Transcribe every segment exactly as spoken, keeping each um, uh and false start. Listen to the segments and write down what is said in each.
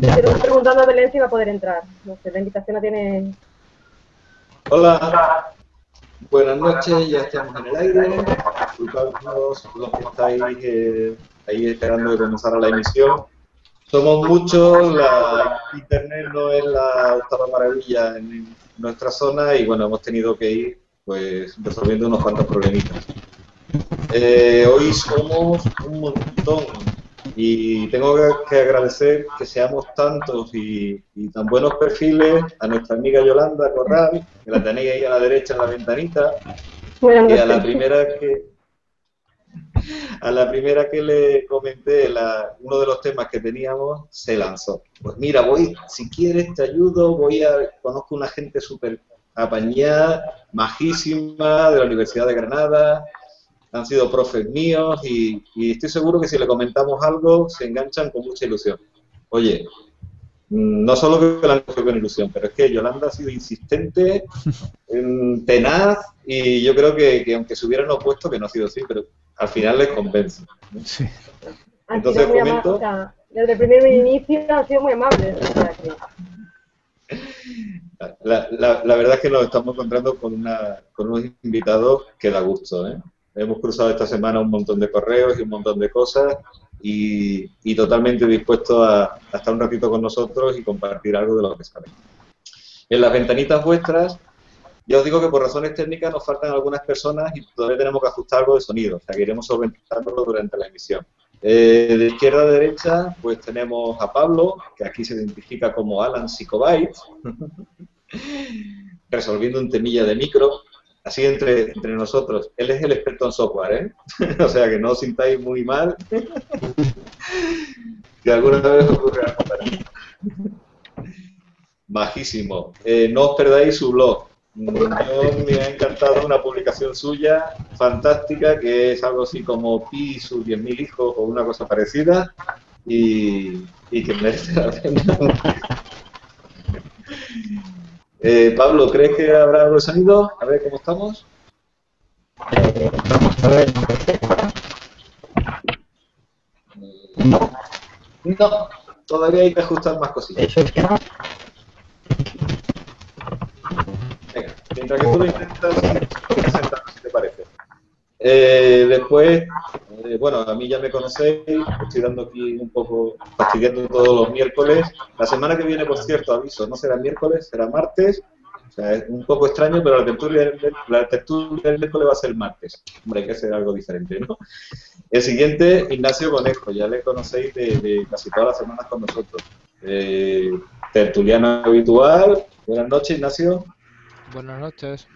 Pero estoy preguntando a Belén si va a poder entrar. No sé, la invitación la tiene... Hola. Buenas noches, ya estamos en el aire. Disculpad todos los que estáis eh, ahí esperando que comenzara la emisión. Somos muchos, la internet no es la octava maravilla en nuestra zona y bueno, hemos tenido que ir pues resolviendo unos cuantos problemitas. Eh, hoy somos un montón y tengo que agradecer que seamos tantos y, y tan buenos perfiles a nuestra amiga Yolanda Corral, que la tenéis ahí a la derecha en la ventanita, bueno, y a la primera que... A la primera que le comenté la, uno de los temas que teníamos, se lanzó. Pues mira, voy, si quieres te ayudo, voy a, conozco una gente súper apañada, majísima, de la Universidad de Granada, han sido profes míos y, y estoy seguro que si le comentamos algo se enganchan con mucha ilusión. Oye, no solo que la han cogido con ilusión, pero es que Yolanda ha sido insistente, tenaz, y yo creo que, que aunque se hubieran opuesto, que no ha sido así, pero... al final les convence. Sí. Entonces, comento... Amable, desde el primer inicio han sido muy amables. La, la, la verdad es que nos estamos encontrando con, una, con unos invitados que da gusto, ¿eh? Hemos cruzado esta semana un montón de correos y un montón de cosas y, y totalmente dispuestos a, a estar un ratito con nosotros y compartir algo de lo que saben. En las ventanitas vuestras... Ya os digo que por razones técnicas nos faltan algunas personas y todavía tenemos que ajustar algo de sonido, o sea que iremos solventándolo durante la emisión. Eh, de izquierda a derecha, pues tenemos a Pablo, que aquí se identifica como Alan Psychobytes, resolviendo un temilla de micro, así entre, entre nosotros. Él es el experto en software, ¿eh? O sea que no os sintáis muy mal, que alguna vez ocurre algo para mí. Majísimo. Eh, no os perdáis su blog. Yo, me ha encantado una publicación suya fantástica que es algo así como Pi, sus diez mil hijos o una cosa parecida y, y que merece la pena. eh, Pablo, ¿crees que habrá algo de sonido? A ver cómo estamos. Eh, vamos a ver. No. No, todavía hay que ajustar más cositas. Mientras que tú lo intentas, presentarnos si te parece. Eh, después, eh, bueno, a mí ya me conocéis, estoy dando aquí un poco, fastidiando todos los miércoles. La semana que viene, por cierto, aviso, no será miércoles, será martes. O sea, es un poco extraño, pero la tertulia, la tertulia del miércoles va a ser martes. Hombre, hay que hacer algo diferente, ¿no? El siguiente, Ignacio Conejo, ya le conocéis de, de casi todas las semanas con nosotros. Eh, tertuliano habitual. Buenas noches, Ignacio. Buenas noches.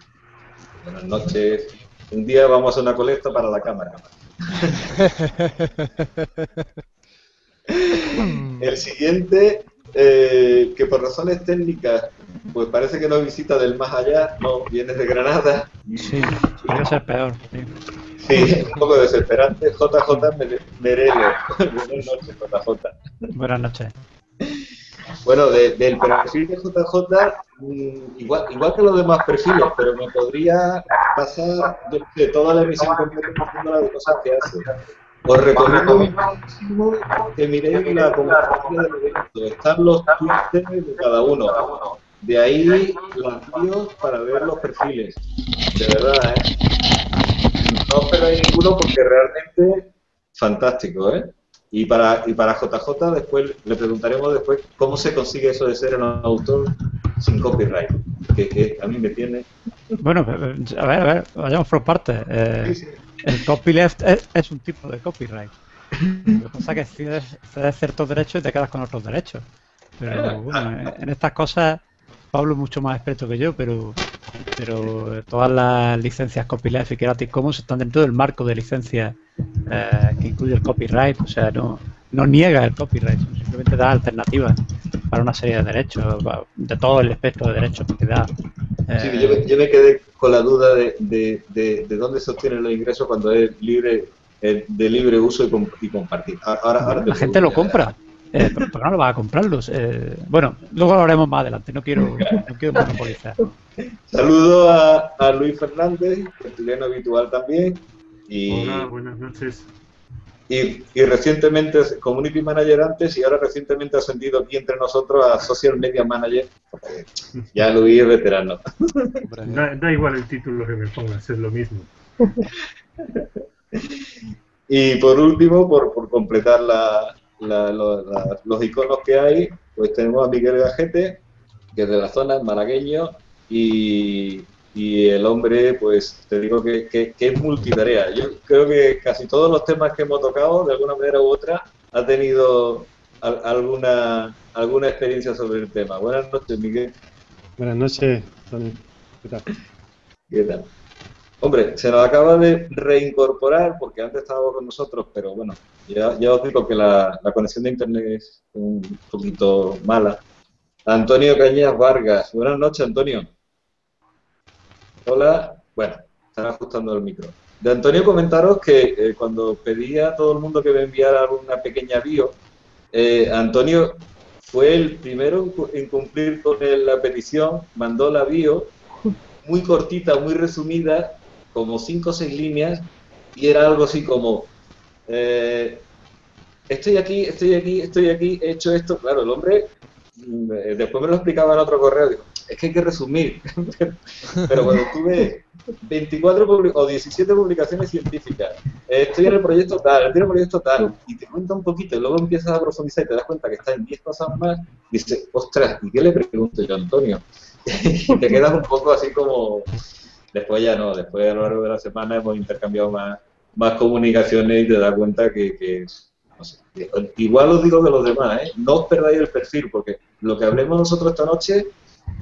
Buenas noches. Un día vamos a una colecta para la cámara. El siguiente, eh, que por razones técnicas, pues parece que no visita del más allá, no, viene de Granada. Sí, debe ser peor. Sí, sí, un poco desesperante. J J Merelo. Buenas noches, J J. Buenas noches. Bueno, de, del perfil de J J, igual, igual que los demás perfiles, pero me podría pasar de, de toda la emisión completa de cosas que hace. Os recomiendo muchísimo que miréis la convocatoria del evento. Están los twitters de cada uno. De ahí los vídeos para ver los perfiles. De verdad, ¿eh? No os perdáis ninguno porque realmente fantástico, ¿eh? Y para, y para J J después le preguntaremos después cómo se consigue eso de ser un autor sin copyright, que, que a mí me tiene... Bueno, a ver, a ver, vayamos por partes. Eh, sí, sí. El copyleft es, es un tipo de copyright. Lo que pasa es que cedes, cedes ciertos derechos y te quedas con otros derechos. Pero bueno, en estas cosas Pablo es mucho más experto que yo, pero, pero todas las licencias copyleft y Creative Commons están dentro del marco de licencias Eh, que incluye el copyright, o sea, no, no niega el copyright, simplemente da alternativas para una serie de derechos, de todo el espectro de derechos que da. Eh. Sí, yo, me, yo me quedé con la duda de, de, de, de dónde se obtienen los ingresos cuando es libre, eh, de libre uso y, comp y compartir. Ahora, ahora la gente lo compra, eh, pero, pero no lo va a comprarlos. Eh, bueno, luego lo haremos más adelante, no quiero, no quiero monopolizar. Saludo a, a Luis Fernández, el chileno habitual también. Y... Hola, buenas noches. Y, y recientemente es Community Manager antes y ahora recientemente ha ascendido aquí entre nosotros a Social Media Manager. Ya Luis es veterano. Da, da igual el título que me pongas, es lo mismo. Y por último, por, por completar la, la, la, la, los iconos que hay, pues tenemos a Miguel Gajete, que es de la zona, malagueño, y... y el hombre, pues, te digo que, que, que es multitarea. Yo creo que casi todos los temas que hemos tocado, de alguna manera u otra, ha tenido al, alguna alguna experiencia sobre el tema. Buenas noches, Miguel. Buenas noches, Antonio. ¿Qué tal? ¿Qué tal? Hombre, se nos acaba de reincorporar, porque antes estaba con nosotros, pero bueno, ya, ya os digo que la, la conexión de Internet es un poquito mala. Antonio Cañas Vargas. Buenas noches, Antonio. Hola, bueno, están ajustando el micro. De Antonio comentaros que eh, cuando pedí a todo el mundo que me enviara una pequeña bio, eh, Antonio fue el primero en cumplir con la petición, mandó la bio, muy cortita, muy resumida, como cinco o seis líneas, y era algo así como, eh, estoy aquí, estoy aquí, estoy aquí, he hecho esto, claro, el hombre, después me lo explicaba en otro correo, digo, es que hay que resumir, pero cuando tuve veinticuatro o diecisiete publicaciones científicas, estoy en el proyecto tal, estoy en el proyecto tal, y te cuenta un poquito, y luego empiezas a profundizar y te das cuenta que está en diez cosas más, y dices, ostras, ¿y qué le pregunto yo a Antonio? Y te quedas un poco así como, después ya no, después a lo largo de la semana hemos intercambiado más, más comunicaciones y te das cuenta que... que no sé, igual os digo que los demás, ¿eh? No os perdáis el perfil, porque lo que hablemos nosotros esta noche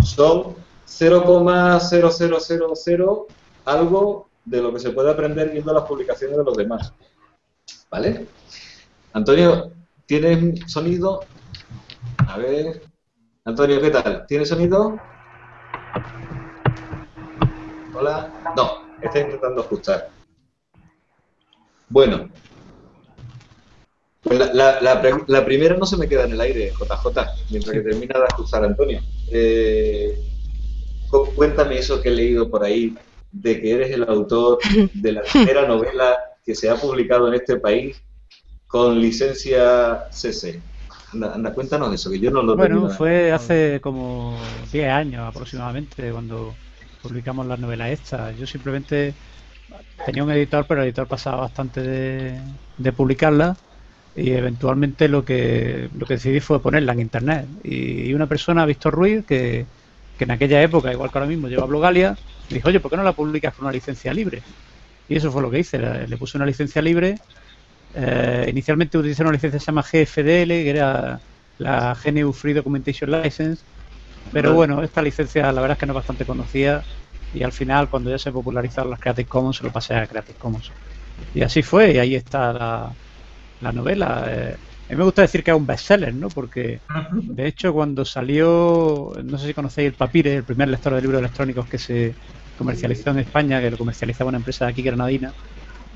son cero coma cero cero cero cero algo de lo que se puede aprender viendo las publicaciones de los demás. ¿Vale? Antonio, ¿tienes sonido? A ver... Antonio, ¿qué tal? ¿Tienes sonido? ¿Hola? No, está intentando ajustar. Bueno... La, la, la, la primera no se me queda en el aire, J J, mientras que termina de acusar a Antonio. Eh, cuéntame eso que he leído por ahí, de que eres el autor de la primera novela que se ha publicado en este país con licencia C C. Anda, anda, cuéntanos eso, que yo no lo tengo. Bueno, fue hace como diez años aproximadamente cuando publicamos la novela esta. Yo simplemente tenía un editor, pero el editor pasaba bastante de, de publicarla. Y eventualmente lo que, lo que decidí fue ponerla en internet. Y una persona, Víctor Ruiz, que, que en aquella época, igual que ahora mismo, lleva Blogalia, me dijo, oye, ¿por qué no la publicas con una licencia libre? Y eso fue lo que hice, le, le puse una licencia libre. Eh, inicialmente utilicé una licencia que se llama G F D L, que era la G N U Free Documentation License. Pero bueno, esta licencia la verdad es que no es bastante conocida. Y al final, cuando ya se popularizaron las Creative Commons, se lo pasé a Creative Commons. Y así fue, y ahí está la... la novela. Eh, a mí me gusta decir que es un bestseller, ¿no? Porque, de hecho, cuando salió, no sé si conocéis el Papire, el primer lector de libros electrónicos que se comercializó en España, que lo comercializaba una empresa de aquí, granadina,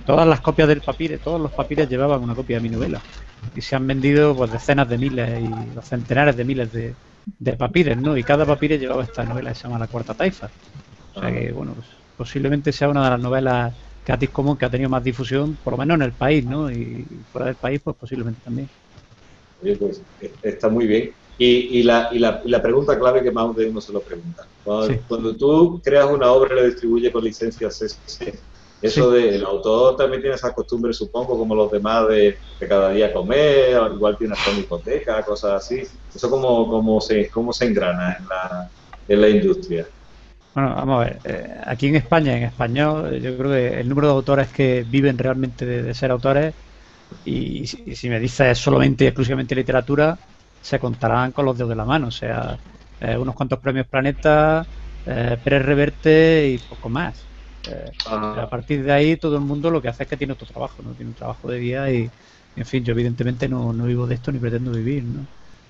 todas las copias del Papire, todos los Papires llevaban una copia de mi novela. Y se han vendido, pues, decenas de miles y los centenares de miles de, de Papires, ¿no? Y cada Papire llevaba esta novela que se llama La Cuarta Taifa. O sea que, bueno, pues, posiblemente sea una de las novelas Creative Commons que ha tenido más difusión, por lo menos en el país, ¿no? Y fuera del país, pues posiblemente también. Oye, pues está muy bien. Y, y, la, y, la, y la pregunta clave que más de uno se lo pregunta. Cuando, sí. cuando tú creas una obra y la distribuyes con licencia C C, eso sí. del de, autor también tiene esa costumbre, supongo, como los demás, de, de cada día comer, igual tiene hasta una hipoteca, cosas así. ¿Eso cómo, cómo, se, cómo se engrana en la, en la industria? Bueno, vamos a ver, eh, aquí en España, en español, yo creo que el número de autores que viven realmente de, de ser autores, y, y si me dices solamente y exclusivamente literatura, se contarán con los dedos de la mano, o sea, eh, unos cuantos premios Planeta, eh, Pérez Reverte y poco más. Eh, a partir de ahí todo el mundo lo que hace es que tiene otro trabajo, ¿no? Tiene un trabajo de día y, y en fin, yo evidentemente no, no vivo de esto ni pretendo vivir, ¿no?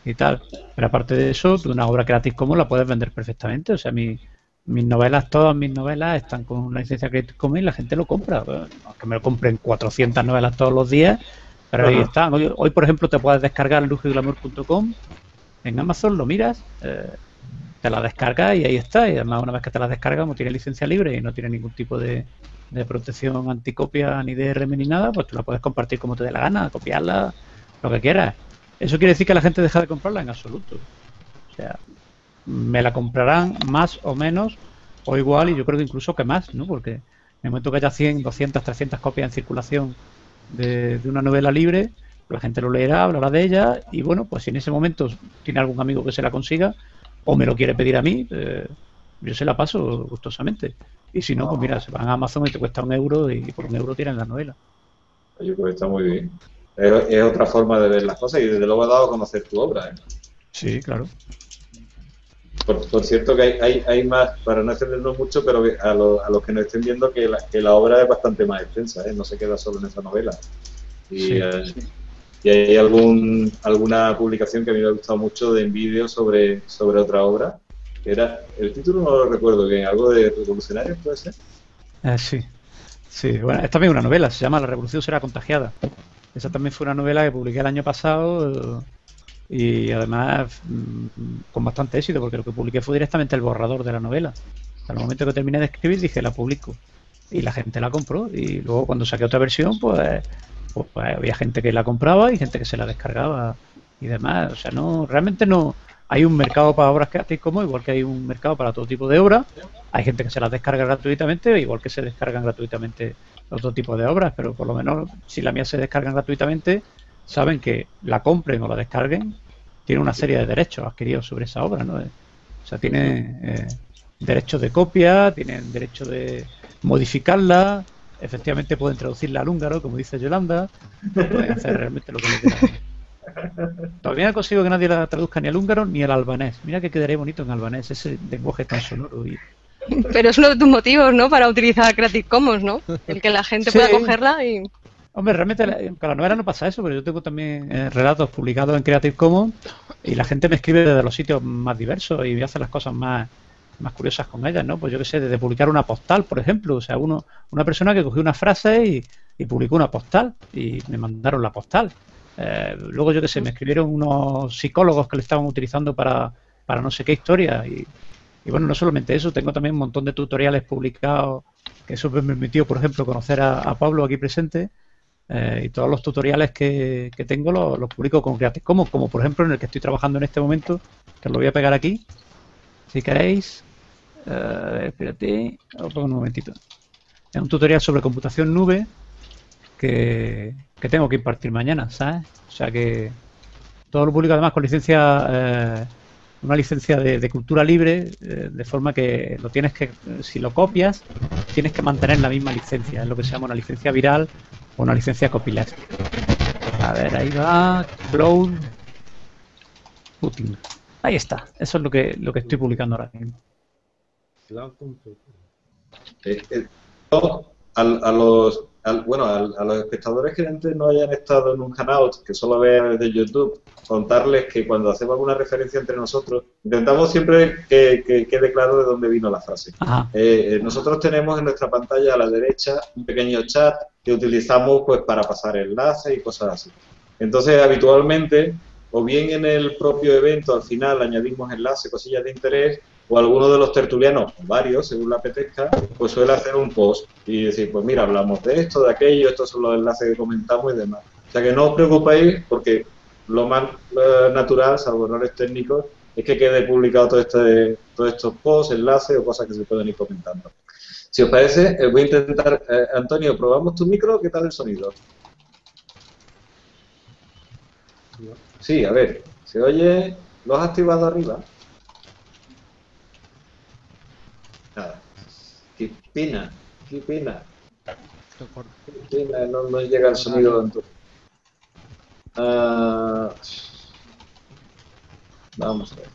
Y tal. Pero aparte de eso, tú una obra gratis como la puedes vender perfectamente, o sea, mi... Mis novelas, todas mis novelas están con una licencia Creative Commons y la gente lo compra. Bueno, que me lo compren cuatrocientas novelas todos los días, pero ahí están. Hoy, hoy, por ejemplo, te puedes descargar lujo y glamour punto com, en Amazon lo miras, eh, te la descargas y ahí está. Y además, una vez que te la descargas, como tiene licencia libre y no tiene ningún tipo de, de protección anticopia, ni D R M ni nada, pues tú la puedes compartir como te dé la gana, copiarla, lo que quieras. ¿Eso quiere decir que la gente deja de comprarla? En absoluto. O sea, me la comprarán más o menos, o igual, y yo creo que incluso que más, ¿no? Porque en el momento que haya cien, doscientas, trescientas copias en circulación de, de una novela libre, la gente lo leerá, hablará de ella, y bueno, pues si en ese momento tiene algún amigo que se la consiga, o me lo quiere pedir a mí, eh, yo se la paso gustosamente. Y si no, pues mira, se van a Amazon y te cuesta un euro, y por un euro tiran la novela. Yo creo que está muy bien. Es, es otra forma de ver las cosas, y desde luego ha dado a conocer tu obra, ¿eh? Sí, claro. Por, por cierto que hay, hay, hay más, para no extendernos mucho, pero a, lo, a los que nos estén viendo, que la, que la obra es bastante más extensa, ¿eh? No se queda solo en esa novela. Y, sí, eh, sí. Y hay algún, alguna publicación que a mí me ha gustado mucho de Envidio sobre, sobre otra obra, que era, el título no lo recuerdo bien, algo de revolucionarios, ¿puede ser? Eh, sí, sí, bueno, es también una novela, se llama La revolución será contagiada. Esa también fue una novela que publiqué el año pasado, y además con bastante éxito, porque lo que publiqué fue directamente el borrador de la novela. Al momento que terminé de escribir dije, la publico, y la gente la compró, y luego cuando saqué otra versión, pues, pues, pues había gente que la compraba y gente que se la descargaba y demás. O sea, no, realmente no hay un mercado para obras gratis, como igual que hay un mercado para todo tipo de obras. Hay gente que se las descarga gratuitamente, igual que se descargan gratuitamente otro tipo de obras, pero por lo menos si la mía se descargan gratuitamente, saben que la compren o la descarguen, tiene una serie de derechos adquiridos sobre esa obra, ¿no? O sea, tiene eh, derechos de copia, tienen derecho de modificarla, efectivamente pueden traducirla al húngaro, como dice Yolanda, pueden hacer realmente lo que les quieran. Todavía consigo que nadie la traduzca ni al húngaro ni al albanés. Mira que quedaría bonito en albanés, ese lenguaje tan sonoro. Y... Pero es uno de tus motivos, ¿no?, para utilizar Creative Commons, ¿no? El que la gente sí pueda cogerla y... Hombre, realmente con la novela no pasa eso, pero yo tengo también eh, relatos publicados en Creative Commons, y la gente me escribe desde los sitios más diversos y me hace las cosas más, más curiosas con ellas, ¿no? Pues yo qué sé, desde publicar una postal, por ejemplo. O sea, uno una persona que cogió una frase y, y publicó una postal, y me mandaron la postal. Eh, luego, yo qué sé, me escribieron unos psicólogos que le estaban utilizando para, para no sé qué historia. Y, y bueno, no solamente eso, tengo también un montón de tutoriales publicados, que eso me permitió, por ejemplo, conocer a, a Pablo aquí presente. Eh, y todos los tutoriales que, que tengo los, los publico con Creative Commons, como por ejemplo en el que estoy trabajando en este momento, que os lo voy a pegar aquí, si queréis. Eh, espérate, os pongo un momentito. Es un tutorial sobre computación nube que, que tengo que impartir mañana, ¿sabes? O sea que todo lo publico además con licencia, eh, una licencia de, de cultura libre, eh, de forma que lo tienes que, si lo copias, tienes que mantener la misma licencia, es lo que se llama una licencia viral. Una licencia copyleft. A ver, ahí va. Cloud Computing. Ahí está. Eso es lo que lo que estoy publicando ahora mismo. Cloud Computing. Eh, eh, a, a los al, bueno a, a los espectadores que antes no hayan estado en un hangout, que solo vean desde YouTube, contarles que cuando hacemos alguna referencia entre nosotros, intentamos siempre que, que quede claro de dónde vino la frase. Eh, eh, nosotros tenemos en nuestra pantalla a la derecha un pequeño chat que utilizamos pues para pasar enlaces y cosas así. Entonces, habitualmente, o bien en el propio evento al final añadimos enlaces, cosillas de interés, o alguno de los tertulianos, varios, según le apetezca, pues suele hacer un post y decir, pues mira, hablamos de esto, de aquello, estos son los enlaces que comentamos y demás. O sea que no os preocupéis, porque lo más eh, natural, salvo errores técnicos, es que quede publicado todo este, todos estos posts, enlaces o cosas que se pueden ir comentando. Si os parece, voy a intentar... Eh, Antonio, ¿probamos tu micro? ¿Qué tal el sonido? Sí, a ver, ¿se oye? ¿Lo has activado arriba? Nada. Qué pena, qué pena. Qué pena, no, no llega el sonido. Uh, vamos a ver.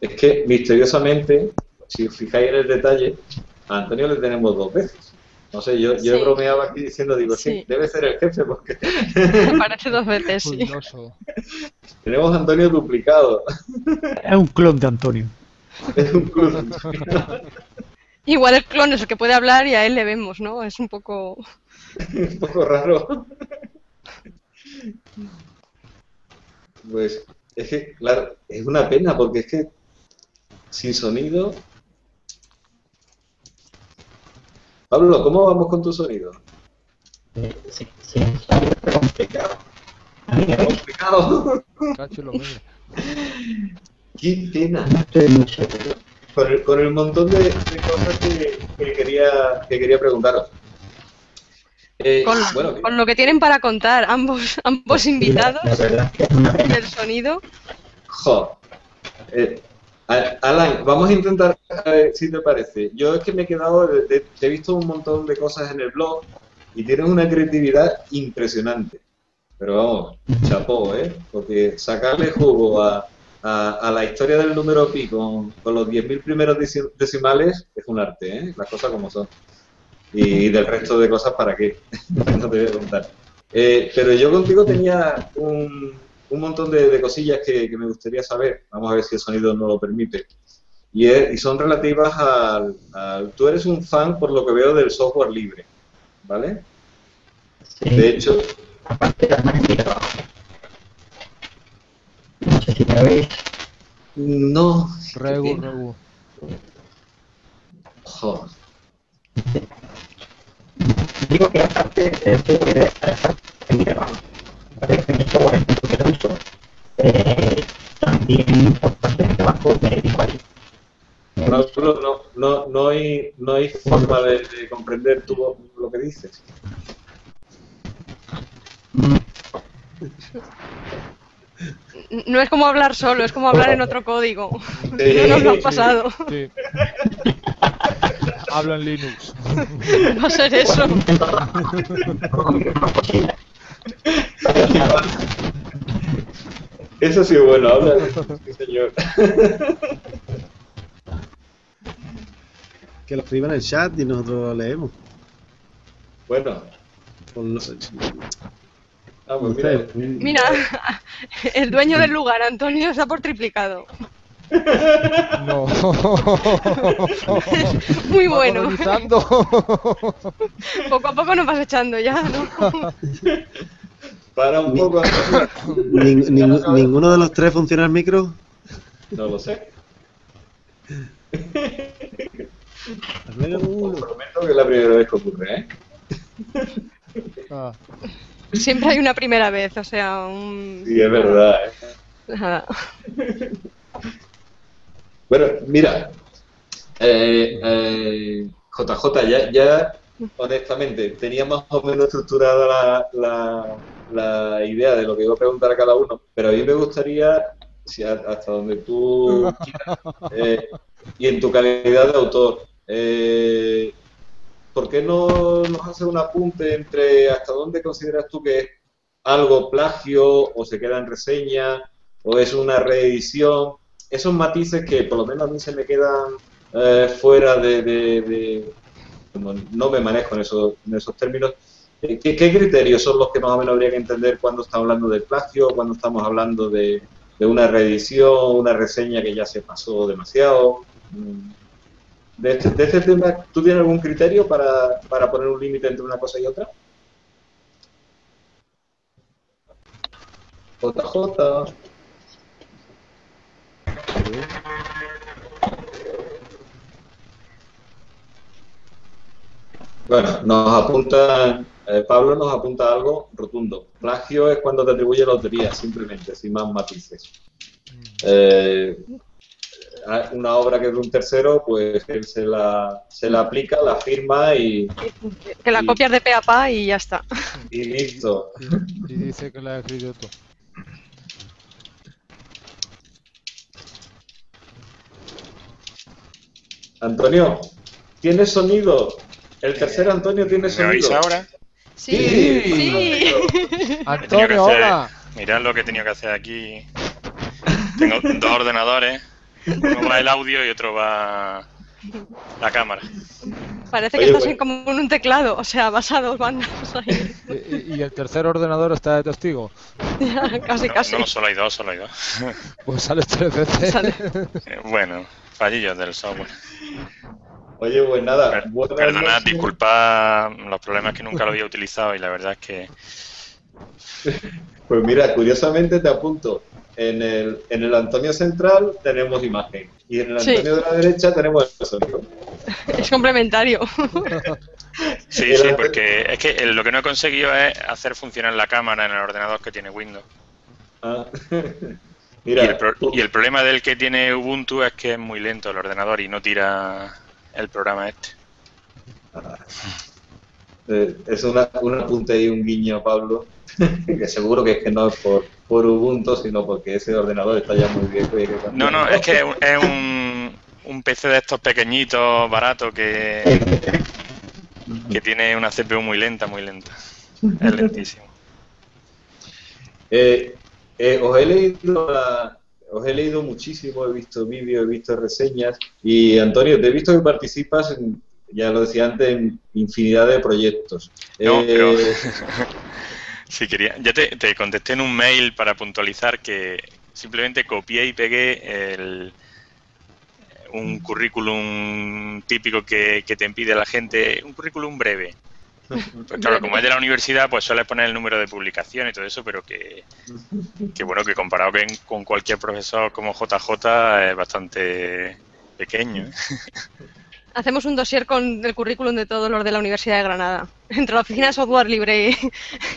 Es que, misteriosamente, si os fijáis en el detalle, a Antonio le tenemos dos veces. No sé, yo, yo sí. bromeaba aquí diciendo, digo, sí, sí, debe ser el jefe, porque... Me parece dos veces, sí. Tenemos a Antonio duplicado. Es un clon de Antonio. Es un clon de Antonio. Igual el clon es el que puede hablar y a él le vemos, ¿no? Es un poco... un poco raro. Pues, es que, claro, es una pena, porque es que... Sin sonido, Pablo, ¿cómo vamos con tu sonido? Sí, sí, sí, está complicado. ¿Está complicado? Cacho lo mira. Qué pena. Con el, con el montón de, de cosas que, que, quería, que quería preguntaros. Eh, con, bueno, con lo que tienen para contar ambos, ambos invitados, el sonido. Jo. Eh, Alan, vamos a intentar, a ver si te parece. Yo es que me he quedado, de, de, he visto un montón de cosas en el blog y tienes una creatividad impresionante. Pero vamos, chapó, ¿eh? Porque sacarle jugo a, a, a la historia del número pi con, con los diez mil primeros decimales es un arte, ¿eh? Las cosas como son. Y del resto de cosas, ¿para qué? No te voy a contar. Eh, pero yo contigo tenía un, un montón de, de cosillas que, que me gustaría saber. Vamos a ver si el sonido no lo permite. Y, es, y son relativas al, al... Tú eres un fan, por lo que veo, del software libre, ¿vale? Sí. De hecho... Aparte de la mira. No sé si me veis. No. Regu, regu. Joder. Digo que aparte del software libre, aparte de mi software que lo uso, eh, también por parte del trabajo me dedico a él. No, no, no, no, hay, no hay forma de, de comprender tú lo que dices. No es como hablar solo, es como hablar en otro código. Sí, no nos lo has pasado. Sí, sí. Hablo en Linux. Va a ser eso. Eso sí es bueno, habla de eso, sí, señor. Que lo escriban en el chat y nosotros lo leemos. Bueno. Ah, pues mira. Mira, el dueño del lugar, Antonio, está por triplicado. No. Muy bueno. Poco a poco nos vas echando ya, ¿no? Para un poco. Ni, ni, ¿Ninguno de los tres funciona el micro? No lo sé. Al menos uno. Os prometo que es la primera vez que ocurre, ¿eh? Ah. Siempre hay una primera vez, o sea, un... Sí, es verdad, ¿eh? Nada. Bueno, mira, eh, eh, J J, ya, ya honestamente tenía más o menos estructurada la, la, la idea de lo que iba a preguntar a cada uno, pero a mí me gustaría, si hasta donde tú quieras, eh, y en tu calidad de autor, eh, ¿por qué no nos haces un apunte entre hasta dónde consideras tú que es algo plagio o se queda en reseña o es una reedición? Esos matices que por lo menos a mí se me quedan eh, fuera de, de, de... Como no me manejo en esos, en esos términos. ¿Qué, ¿Qué criterios son los que más o menos habría que entender cuando estamos hablando de plagio, cuando estamos hablando de, de una reedición, una reseña que ya se pasó demasiado? ¿De este, de este tema tú tienes algún criterio para, para poner un límite entre una cosa y otra? J J... Bueno, nos apunta, eh, Pablo nos apunta algo rotundo. Plagio es cuando te atribuye autoría, simplemente, sin más matices. Eh, una obra que es de un tercero, pues él se la, se la aplica, la firma y... Que la y, copias de pe a pa y ya está. Y listo. Y, y dice que la has escrito tú. Antonio, ¿tiene sonido? El tercer Antonio tiene sonido. ¿Me oís ahora? Sí. Sí. Sí. Antonio, hola. Mirad lo que he tenido que hacer aquí. Tengo dos ordenadores. Uno va el audio y otro va la cámara. Parece que Oye, estás pues... en como en un teclado, o sea, vas a dos bandas ahí. ¿Y, y el tercer ordenador está de testigo? Ya, casi, no, casi. No, solo hay dos, solo hay dos. Pues sales tres veces. Sale. Bueno, fallillos del software. Oye, pues nada. Per Perdonad, disculpad los problemas que nunca lo había utilizado y la verdad es que... Pues mira, curiosamente te apunto. En el, en el Antonio central tenemos imagen y en el Antonio sí. de la derecha tenemos el sonido. Es complementario. Sí, sí, porque es que lo que no he conseguido es hacer funcionar la cámara en el ordenador que tiene Windows. Ah. Mira, y, el pro y el problema del que tiene Ubuntu es que es muy lento el ordenador y no tira el programa este. Ah. Eh, es una, un apunte y un guiño a Pablo, que seguro que es que no es por, por Ubuntu, sino porque ese ordenador está ya muy viejo. Y hay que no, no, es que es un, es un, un P C de estos pequeñitos, baratos, que, que tiene una C P U muy lenta, muy lenta. Es lentísimo. Eh, eh, os he leído la... Os he leído muchísimo, he visto vídeos, he visto reseñas, y Antonio, te he visto que participas, en, ya lo decía antes, en infinidad de proyectos. No, eh... pero... sí, quería. Ya te, te contesté en un mail para puntualizar que simplemente copié y pegué el, un currículum típico que, que te impide la gente, un currículum breve. Pues claro, como es de la universidad, pues suele poner el número de publicación y todo eso, pero que, que bueno, que comparado con cualquier profesor como J J es bastante pequeño, ¿eh? Hacemos un dossier con el currículum de todos los de la Universidad de Granada. Entre la Oficina de Software Libre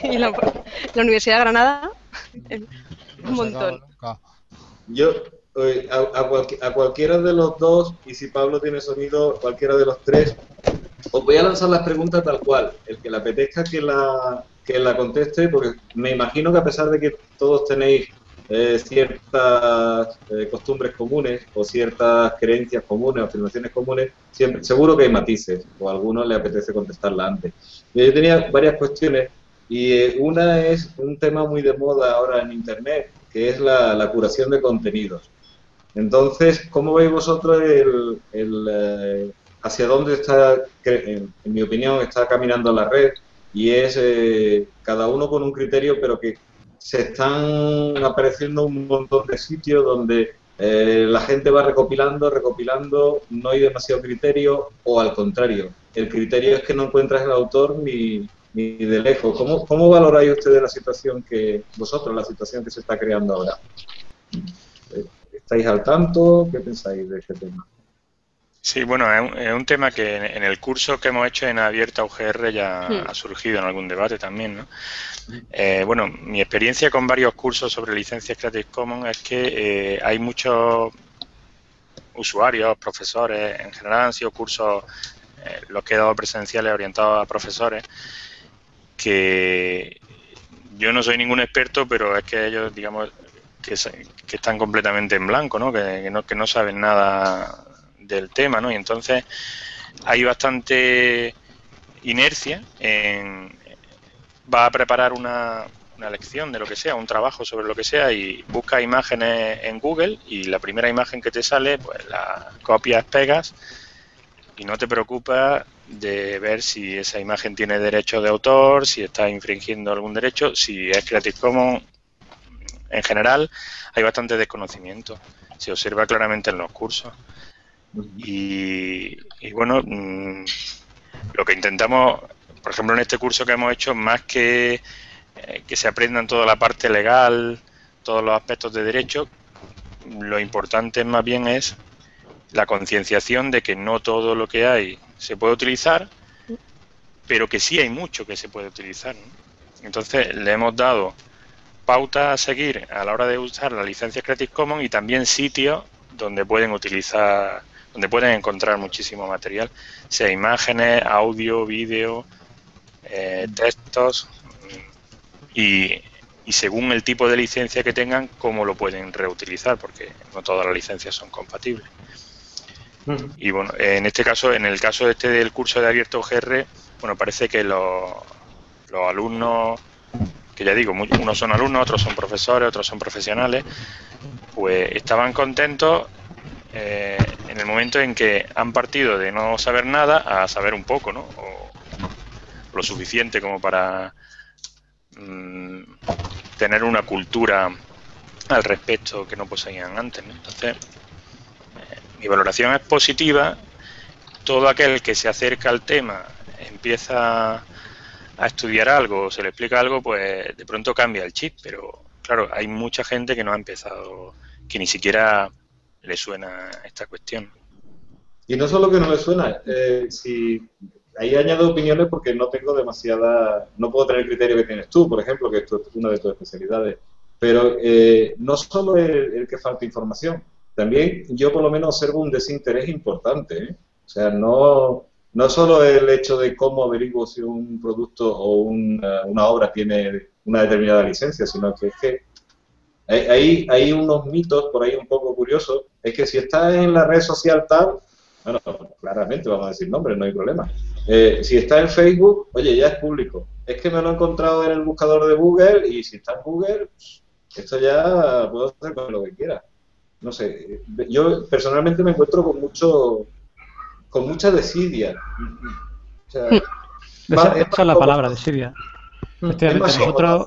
y, y la, la Universidad de Granada, un montón. Yo... A, a, a cualquiera de los dos, y si Pablo tiene sonido, cualquiera de los tres, os voy a lanzar las preguntas tal cual, el que le apetezca que la, que la conteste, porque me imagino que a pesar de que todos tenéis eh, ciertas eh, costumbres comunes, o ciertas creencias comunes, o afirmaciones comunes, siempre, seguro que hay matices, o a algunos le apetece contestarla antes. Yo tenía varias cuestiones, y eh, una es un tema muy de moda ahora en Internet, que es la, la curación de contenidos. Entonces, ¿cómo veis vosotros el, el, eh, hacia dónde está, en, en mi opinión, está caminando la red? Y es eh, cada uno con un criterio, pero que se están apareciendo un montón de sitios donde eh, la gente va recopilando, recopilando, no hay demasiado criterio, o al contrario, el criterio es que no encuentras el autor ni, ni de lejos. ¿Cómo, cómo valoráis ustedes la situación que, vosotros, la situación que se está creando ahora? ¿Estáis al tanto? ¿Qué pensáis de este tema? Sí, bueno, es un, es un tema que en, en el curso que hemos hecho en Abierta U G R ya sí. ha surgido en algún debate también, ¿no? Eh, bueno, mi experiencia con varios cursos sobre licencias Creative Commons es que eh, hay muchos usuarios, profesores, en general han sido cursos, eh, los que he dado presenciales orientados a profesores, que yo no soy ningún experto, pero es que ellos, digamos, Que, se, que están completamente en blanco, ¿no? Que, que no que no saben nada del tema, ¿no? Y entonces hay bastante inercia en va a preparar una, una lección de lo que sea, un trabajo sobre lo que sea y busca imágenes en Google y la primera imagen que te sale, pues la copias, pegas y no te preocupas de ver si esa imagen tiene derecho de autor, si está infringiendo algún derecho, si es Creative Commons. En general, hay bastante desconocimiento, se observa claramente en los cursos. Y, y bueno, lo que intentamos, por ejemplo, en este curso que hemos hecho, más que eh, que se aprendan toda la parte legal, todos los aspectos de derecho, lo importante más bien es la concienciación de que no todo lo que hay se puede utilizar, pero que sí hay mucho que se puede utilizar, ¿no? Entonces, le hemos dado pauta a seguir a la hora de usar las licencias Creative Commons y también sitios donde pueden utilizar, donde pueden encontrar muchísimo material, sea imágenes, audio, vídeo, eh, textos y, y según el tipo de licencia que tengan, cómo lo pueden reutilizar, porque no todas las licencias son compatibles. Uh-huh. Y bueno, en este caso, en el caso este del curso de Abierto U G R, bueno, parece que los, los alumnos que ya digo, unos son alumnos, otros son profesores, otros son profesionales, pues estaban contentos eh, en el momento en que han partido de no saber nada a saber un poco, ¿no? O lo suficiente como para mmm, tener una cultura al respecto que no poseían antes, ¿no? Entonces, eh, mi valoración es positiva. Todo aquel que se acerca al tema empieza a estudiar algo, se le explica algo, pues de pronto cambia el chip, pero claro, hay mucha gente que no ha empezado, que ni siquiera le suena esta cuestión. Y no solo que no le suena, eh, si ahí añado opiniones porque no tengo demasiada, no puedo tener el criterio que tienes tú, por ejemplo, que esto es una de tus especialidades. Pero eh, no solo el, el que falta información, también yo por lo menos observo un desinterés importante, ¿eh? O sea, no, no solo el hecho de cómo averiguo si un producto o una, una obra tiene una determinada licencia, sino que es que hay, hay unos mitos por ahí un poco curiosos, es que si está en la red social tal, bueno, claramente vamos a decir nombres, no hay problema. Eh, si está en Facebook, oye, ya es público. Es que me lo he encontrado en el buscador de Google y si está en Google, esto ya puedo hacer con lo que quiera. No sé, yo personalmente me encuentro con mucho, con mucha desidia. O sea, esa, esa es la palabra, desidia. Nosotros,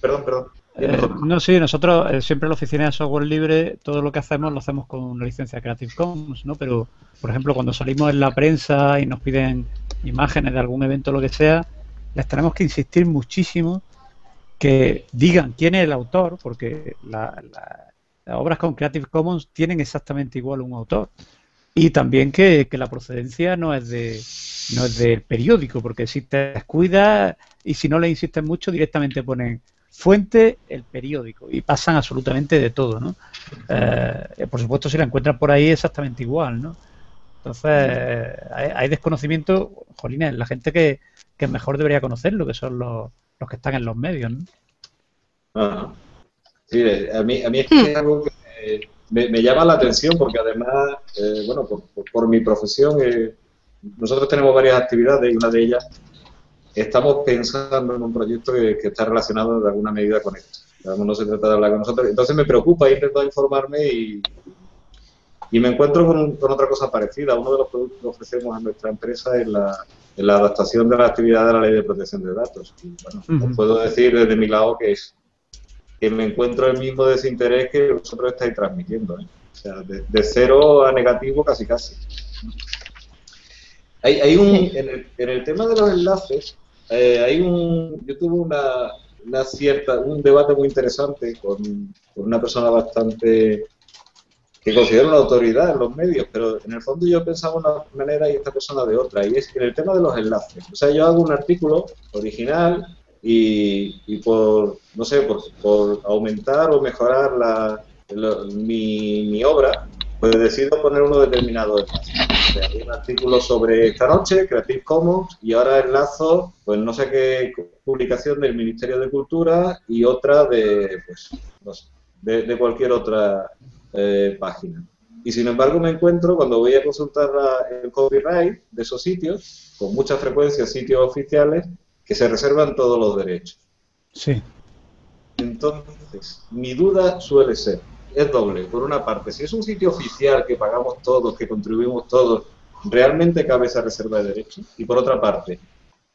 perdón, perdón. Eh, no, sí, nosotros eh, siempre en la oficina de software libre todo lo que hacemos lo hacemos con una licencia Creative Commons, ¿no? Pero, por ejemplo, cuando salimos en la prensa y nos piden imágenes de algún evento o lo que sea, les tenemos que insistir muchísimo que digan quién es el autor, porque la, la, las obras con Creative Commons tienen exactamente igual un autor. Y también que, que la procedencia no es de no es del periódico, porque si te descuidas y si no le insisten mucho, directamente ponen fuente, el periódico, y pasan absolutamente de todo, ¿no? Eh, por supuesto, si la encuentran por ahí, exactamente igual, ¿no? Entonces, eh, hay, hay desconocimiento, jolines, la gente que, que mejor debería conocerlo, que son los, los que están en los medios, ¿no? Ah, sí, a mí, a mí es que es algo que me, me llama la atención, porque además, eh, bueno, por, por, por mi profesión, eh, nosotros tenemos varias actividades, y una de ellas estamos pensando en un proyecto que, que está relacionado de alguna medida con esto. No se trata de hablar con nosotros. Entonces me preocupa, he intentado informarme y, y me encuentro con, con otra cosa parecida. Uno de los productos que ofrecemos a nuestra empresa es la, es la adaptación de la actividad a la ley de protección de datos. Y bueno, uh-huh. os puedo decir desde mi lado que, es, que me encuentro el mismo desinterés que vosotros estáis transmitiendo, ¿eh? O sea, de, de cero a negativo casi casi. Hay, hay un, en, el, en el tema de los enlaces, Eh, hay un, yo tuve una, una cierta, un debate muy interesante con, con una persona bastante que considero una autoridad en los medios, pero en el fondo yo pensaba de una manera y esta persona de otra, y es en el tema de los enlaces. O sea, yo hago un artículo original y, y por, no sé, por, por aumentar o mejorar la, la, mi, mi obra, pues decido poner uno determinado enlace. O sea, hay un artículo sobre esta noche, Creative Commons, y ahora enlazo, pues no sé qué publicación del Ministerio de Cultura y otra de, pues, no sé, de, de cualquier otra eh, página. Y sin embargo me encuentro, cuando voy a consultar la, el copyright de esos sitios, con mucha frecuencia sitios oficiales, que se reservan todos los derechos. Sí. Entonces, mi duda suele ser, es doble. Por una parte, si es un sitio oficial que pagamos todos, que contribuimos todos, ¿realmente cabe esa reserva de derechos? Y por otra parte,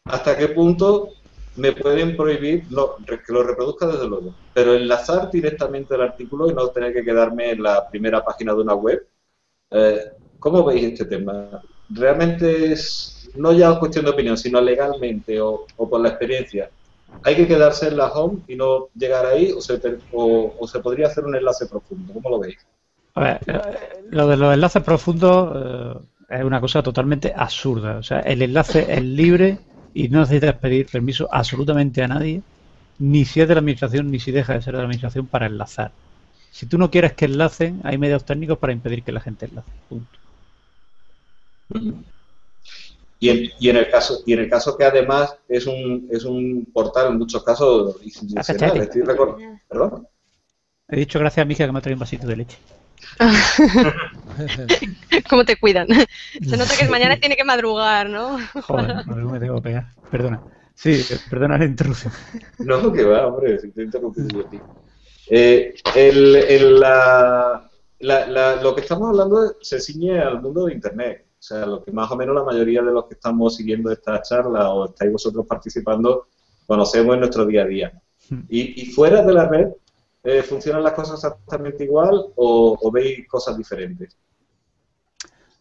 ¿hasta qué punto me pueden prohibir no, que lo reproduzca desde luego, pero enlazar directamente el artículo y no tener que quedarme en la primera página de una web? Eh, ¿Cómo veis este tema? ¿Realmente es, no ya cuestión de opinión, sino legalmente o, o por la experiencia, hay que quedarse en la home y no llegar ahí o se, o, o se podría hacer un enlace profundo? ¿Cómo lo veis? A ver, lo de los enlaces profundos eh, es una cosa totalmente absurda. O sea, el enlace es libre y no necesitas pedir permiso absolutamente a nadie, ni si es de la administración ni si deja de ser de la administración para enlazar. Si tú no quieres que enlacen, hay medios técnicos para impedir que la gente enlace. Punto. Mm. Y en, y en el caso y en el caso que además es un es un portal en muchos casos institucional. Estoy recordando, perdón. He dicho gracias a Mija que me ha traído un vasito de leche. ¿Cómo te cuidan? Se nota que mañana tiene que madrugar, ¿no? Joder, no me tengo que pegar. Perdona. Sí, perdona la intrusión. No, que va, hombre, si te interrumpí yo a ti. Eh, el, el, la, la, la, lo que estamos hablando se ciñe al mundo de Internet. O sea, lo que más o menos la mayoría de los que estamos siguiendo esta charla o estáis vosotros participando, conocemos en nuestro día a día. ¿Y, y fuera de la red eh, funcionan las cosas exactamente igual o, o veis cosas diferentes?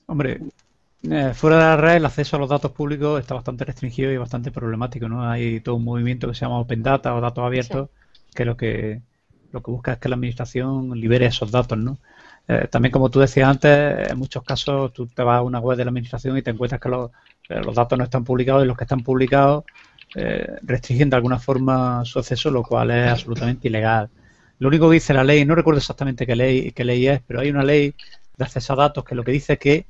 Hombre, eh, fuera de la red el acceso a los datos públicos está bastante restringido y bastante problemático, ¿no? Hay todo un movimiento que se llama Open Data o datos abiertos, sí, que lo que lo que busca es que la administración libere esos datos, ¿no? Eh, también, como tú decías antes, en muchos casos tú te vas a una web de la administración y te encuentras que los, Pero los datos no están publicados y los que están publicados eh, restringen de alguna forma su acceso, lo cual es absolutamente ilegal. Lo único que dice la ley, no recuerdo exactamente qué ley, qué ley es, pero hay una ley de acceso a datos que lo que dice es que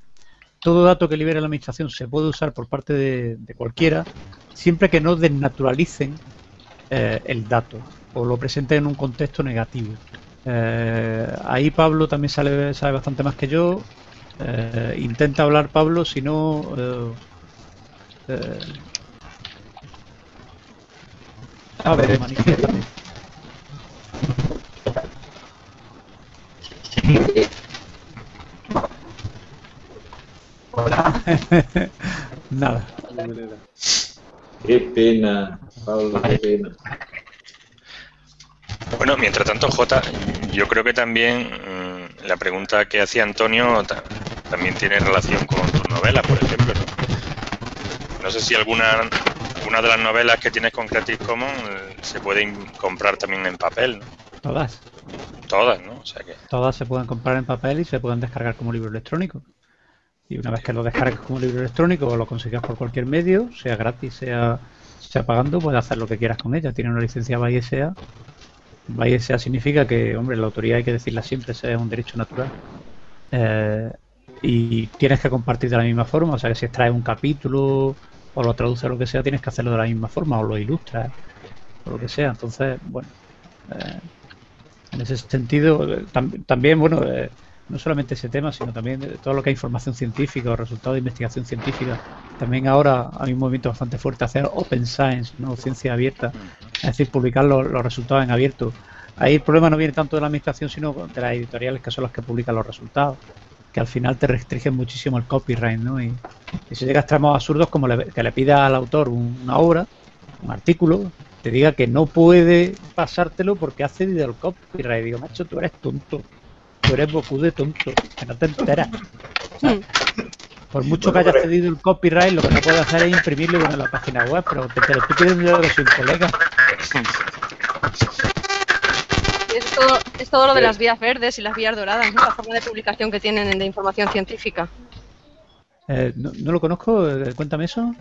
todo dato que libere la administración se puede usar por parte de, de cualquiera, siempre que no desnaturalicen eh, el dato o lo presenten en un contexto negativo. Eh, ahí Pablo también sabe, sabe bastante más que yo. Eh, intenta hablar Pablo, si no... Eh, eh, a ver, hola. Nada. Qué pena, Pablo, qué pena. Bueno, mientras tanto, Jota, yo creo que también mmm, la pregunta que hacía Antonio ta también tiene relación con tus novelas, por ejemplo, ¿no? No sé si alguna, alguna de las novelas que tienes con Creative Commons se pueden comprar también en papel, ¿no? Todas. Todas, ¿no? O sea que... Todas se pueden comprar en papel y se pueden descargar como libro electrónico. Y una vez que lo descargas como libro electrónico o lo consigas por cualquier medio, sea gratis, sea, sea pagando, puedes hacer lo que quieras con ella. Tiene una licencia by S A. By S A significa que, hombre, la autoría hay que decirla siempre, ese es un derecho natural. Eh, y tienes que compartir de la misma forma, o sea que si extraes un capítulo o lo traduces o lo que sea, tienes que hacerlo de la misma forma o lo ilustras o lo que sea. Entonces, bueno, eh, en ese sentido, eh, tam también, bueno... Eh, no solamente ese tema, sino también todo lo que es información científica o resultados de investigación científica. También ahora hay un movimiento bastante fuerte hacer Open Science, ¿no? Ciencia abierta, es decir, publicar los, los resultados en abierto. Ahí el problema no viene tanto de la administración, sino de las editoriales, que son las que publican los resultados, que al final te restringen muchísimo el copyright, ¿no? Y, y se llega a extremos absurdos como le, que le pida al autor un, una obra, un artículo, te diga que no puede pasártelo porque ha cedido el copyright. Digo, macho, tú eres tonto. Tú eres Goku de tonto, que no te enteras. Sí. Por mucho que hayas cedido el copyright, lo que no puedes hacer es imprimirlo en la página web, pero, pero tú quieres ver de sus colegas. Es todo, es todo lo de las vías verdes y las vías doradas, ¿no? La forma de publicación que tienen de información científica. Eh, no, no lo conozco, eh, cuéntame eso.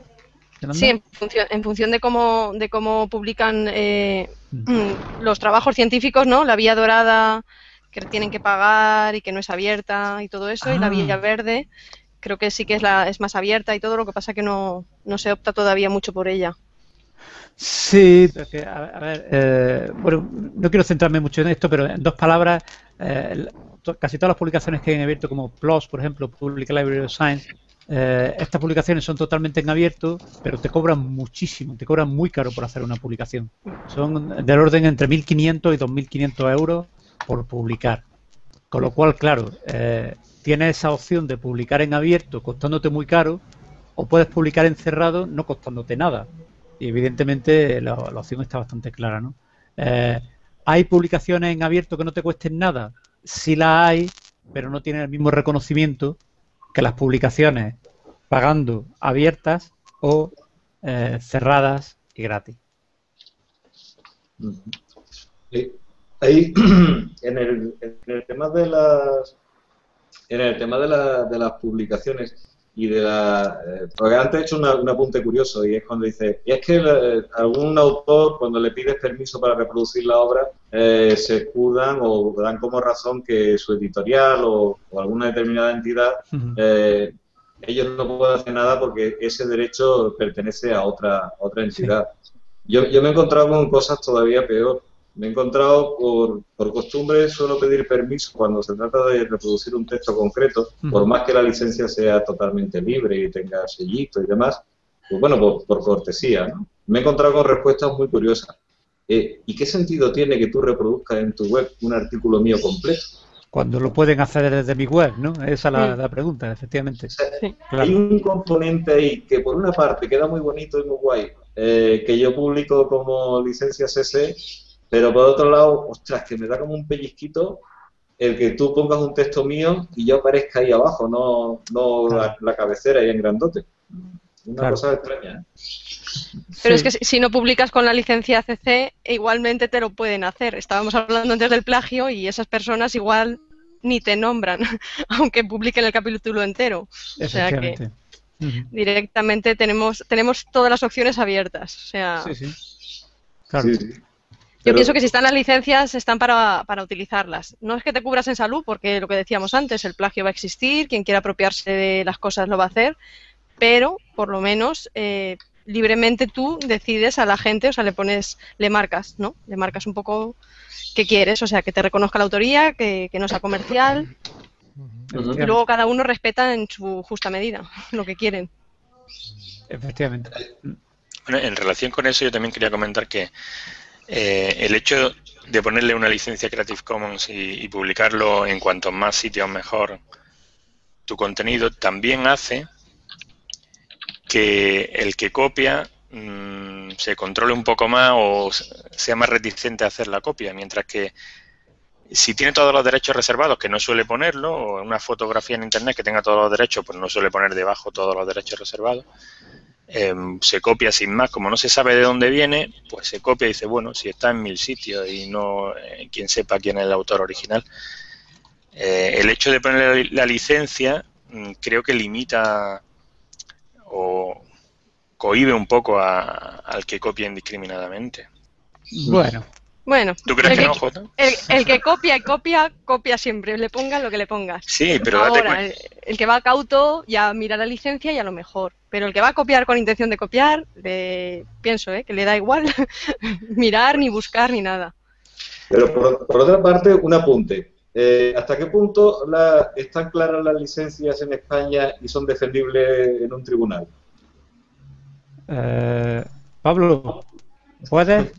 Sí, en función, en función de cómo de cómo publican eh, mm. los trabajos científicos, ¿no? La vía dorada... que tienen que pagar y que no es abierta y todo eso, ah. y la vía verde creo que sí que es la es más abierta y todo, lo que pasa que no, no se opta todavía mucho por ella. Sí, porque, a ver, a ver eh, bueno, no quiero centrarme mucho en esto, pero en dos palabras, eh, casi todas las publicaciones que hay en abierto, como P L O S, por ejemplo, Public Library of Science, eh, estas publicaciones son totalmente en abierto, pero te cobran muchísimo, te cobran muy caro por hacer una publicación. Son del orden entre mil quinientos y dos mil quinientos euros por publicar, con lo cual, claro, eh, tienes esa opción de publicar en abierto costándote muy caro, o puedes publicar en cerrado no costándote nada, y evidentemente la, la opción está bastante clara, ¿no? Eh, hay publicaciones en abierto que no te cuesten nada, sí la hay, pero no tienen el mismo reconocimiento que las publicaciones pagando abiertas o eh, cerradas y gratis. Sí. Ahí, en el, en el tema de las en el tema de, la, de las publicaciones y de la... Eh, porque antes he hecho una, un apunte curioso, y es cuando dice, y es que eh, algún autor, cuando le pides permiso para reproducir la obra, eh, se escudan o dan como razón que su editorial o, o alguna determinada entidad, eh, ellos no pueden hacer nada porque ese derecho pertenece a otra, a otra entidad. Yo, yo me he encontrado con cosas todavía peor. Me he encontrado, por, por costumbre, suelo pedir permiso cuando se trata de reproducir un texto concreto, por más que la licencia sea totalmente libre y tenga sellito y demás, pues bueno, por, por cortesía, ¿no? Me he encontrado con respuestas muy curiosas. Eh, ¿Y qué sentido tiene que tú reproduzcas en tu web un artículo mío completo? Cuando lo pueden hacer desde mi web, ¿no? Esa es la, sí. la pregunta, efectivamente. O sea, sí, claro. Hay un componente ahí que, por una parte, queda muy bonito y muy guay, eh, que yo publico como licencia C C, pero por otro lado, ostras, que me da como un pellizquito el que tú pongas un texto mío y yo aparezca ahí abajo, no, no claro. la, la cabecera ahí en grandote. Una claro. cosa extraña, ¿eh? Pero sí. es que si no publicas con la licencia C C, igualmente te lo pueden hacer. Estábamos hablando antes del plagio y esas personas igual ni te nombran, aunque publiquen el capítulo entero. O sea que... Uh-huh. Directamente tenemos tenemos todas las opciones abiertas. O sea, sí, sí. Claro. Sí, sí. Yo Pero... pienso que si están las licencias, están para, para utilizarlas. No es que te cubras en salud, porque lo que decíamos antes, el plagio va a existir, quien quiera apropiarse de las cosas lo va a hacer, pero por lo menos eh, libremente tú decides a la gente, o sea, le pones, le marcas, ¿no? Le marcas un poco qué quieres, o sea, que te reconozca la autoría, que, que no sea comercial. Uh-huh. Y luego cada uno respeta en su justa medida lo que quieren. Efectivamente. Bueno, en relación con eso yo también quería comentar que eh, el hecho de ponerle una licencia Creative Commons y, y publicarlo en cuanto más sitios mejor tu contenido, también hace que el que copia mmm, se controle un poco más o sea más reticente a hacer la copia, mientras que si tiene todos los derechos reservados, que no suele ponerlo, o una fotografía en internet que tenga todos los derechos, pues no suele poner debajo todos los derechos reservados, eh, se copia sin más. Como no se sabe de dónde viene, pues se copia y dice, bueno, si está en mil sitios y no eh, quien sepa quién es el autor original. Eh, el hecho de ponerle la licencia creo que limita o cohíbe un poco a, al que copia indiscriminadamente. Bueno. Bueno, ¿tú crees el, que, que no, Jota? El, el que copia y copia, copia siempre, le pongan lo que le pongas. Sí, pero date Ahora, el, el que va a cauto ya mira la licencia y a lo mejor, pero el que va a copiar con intención de copiar, le, pienso ¿eh? que le da igual mirar, ni buscar, ni nada. Pero por, por otra parte, un apunte. Eh, ¿Hasta qué punto la, están claras las licencias en España y son defendibles en un tribunal? Eh, Pablo, ¿puedes...?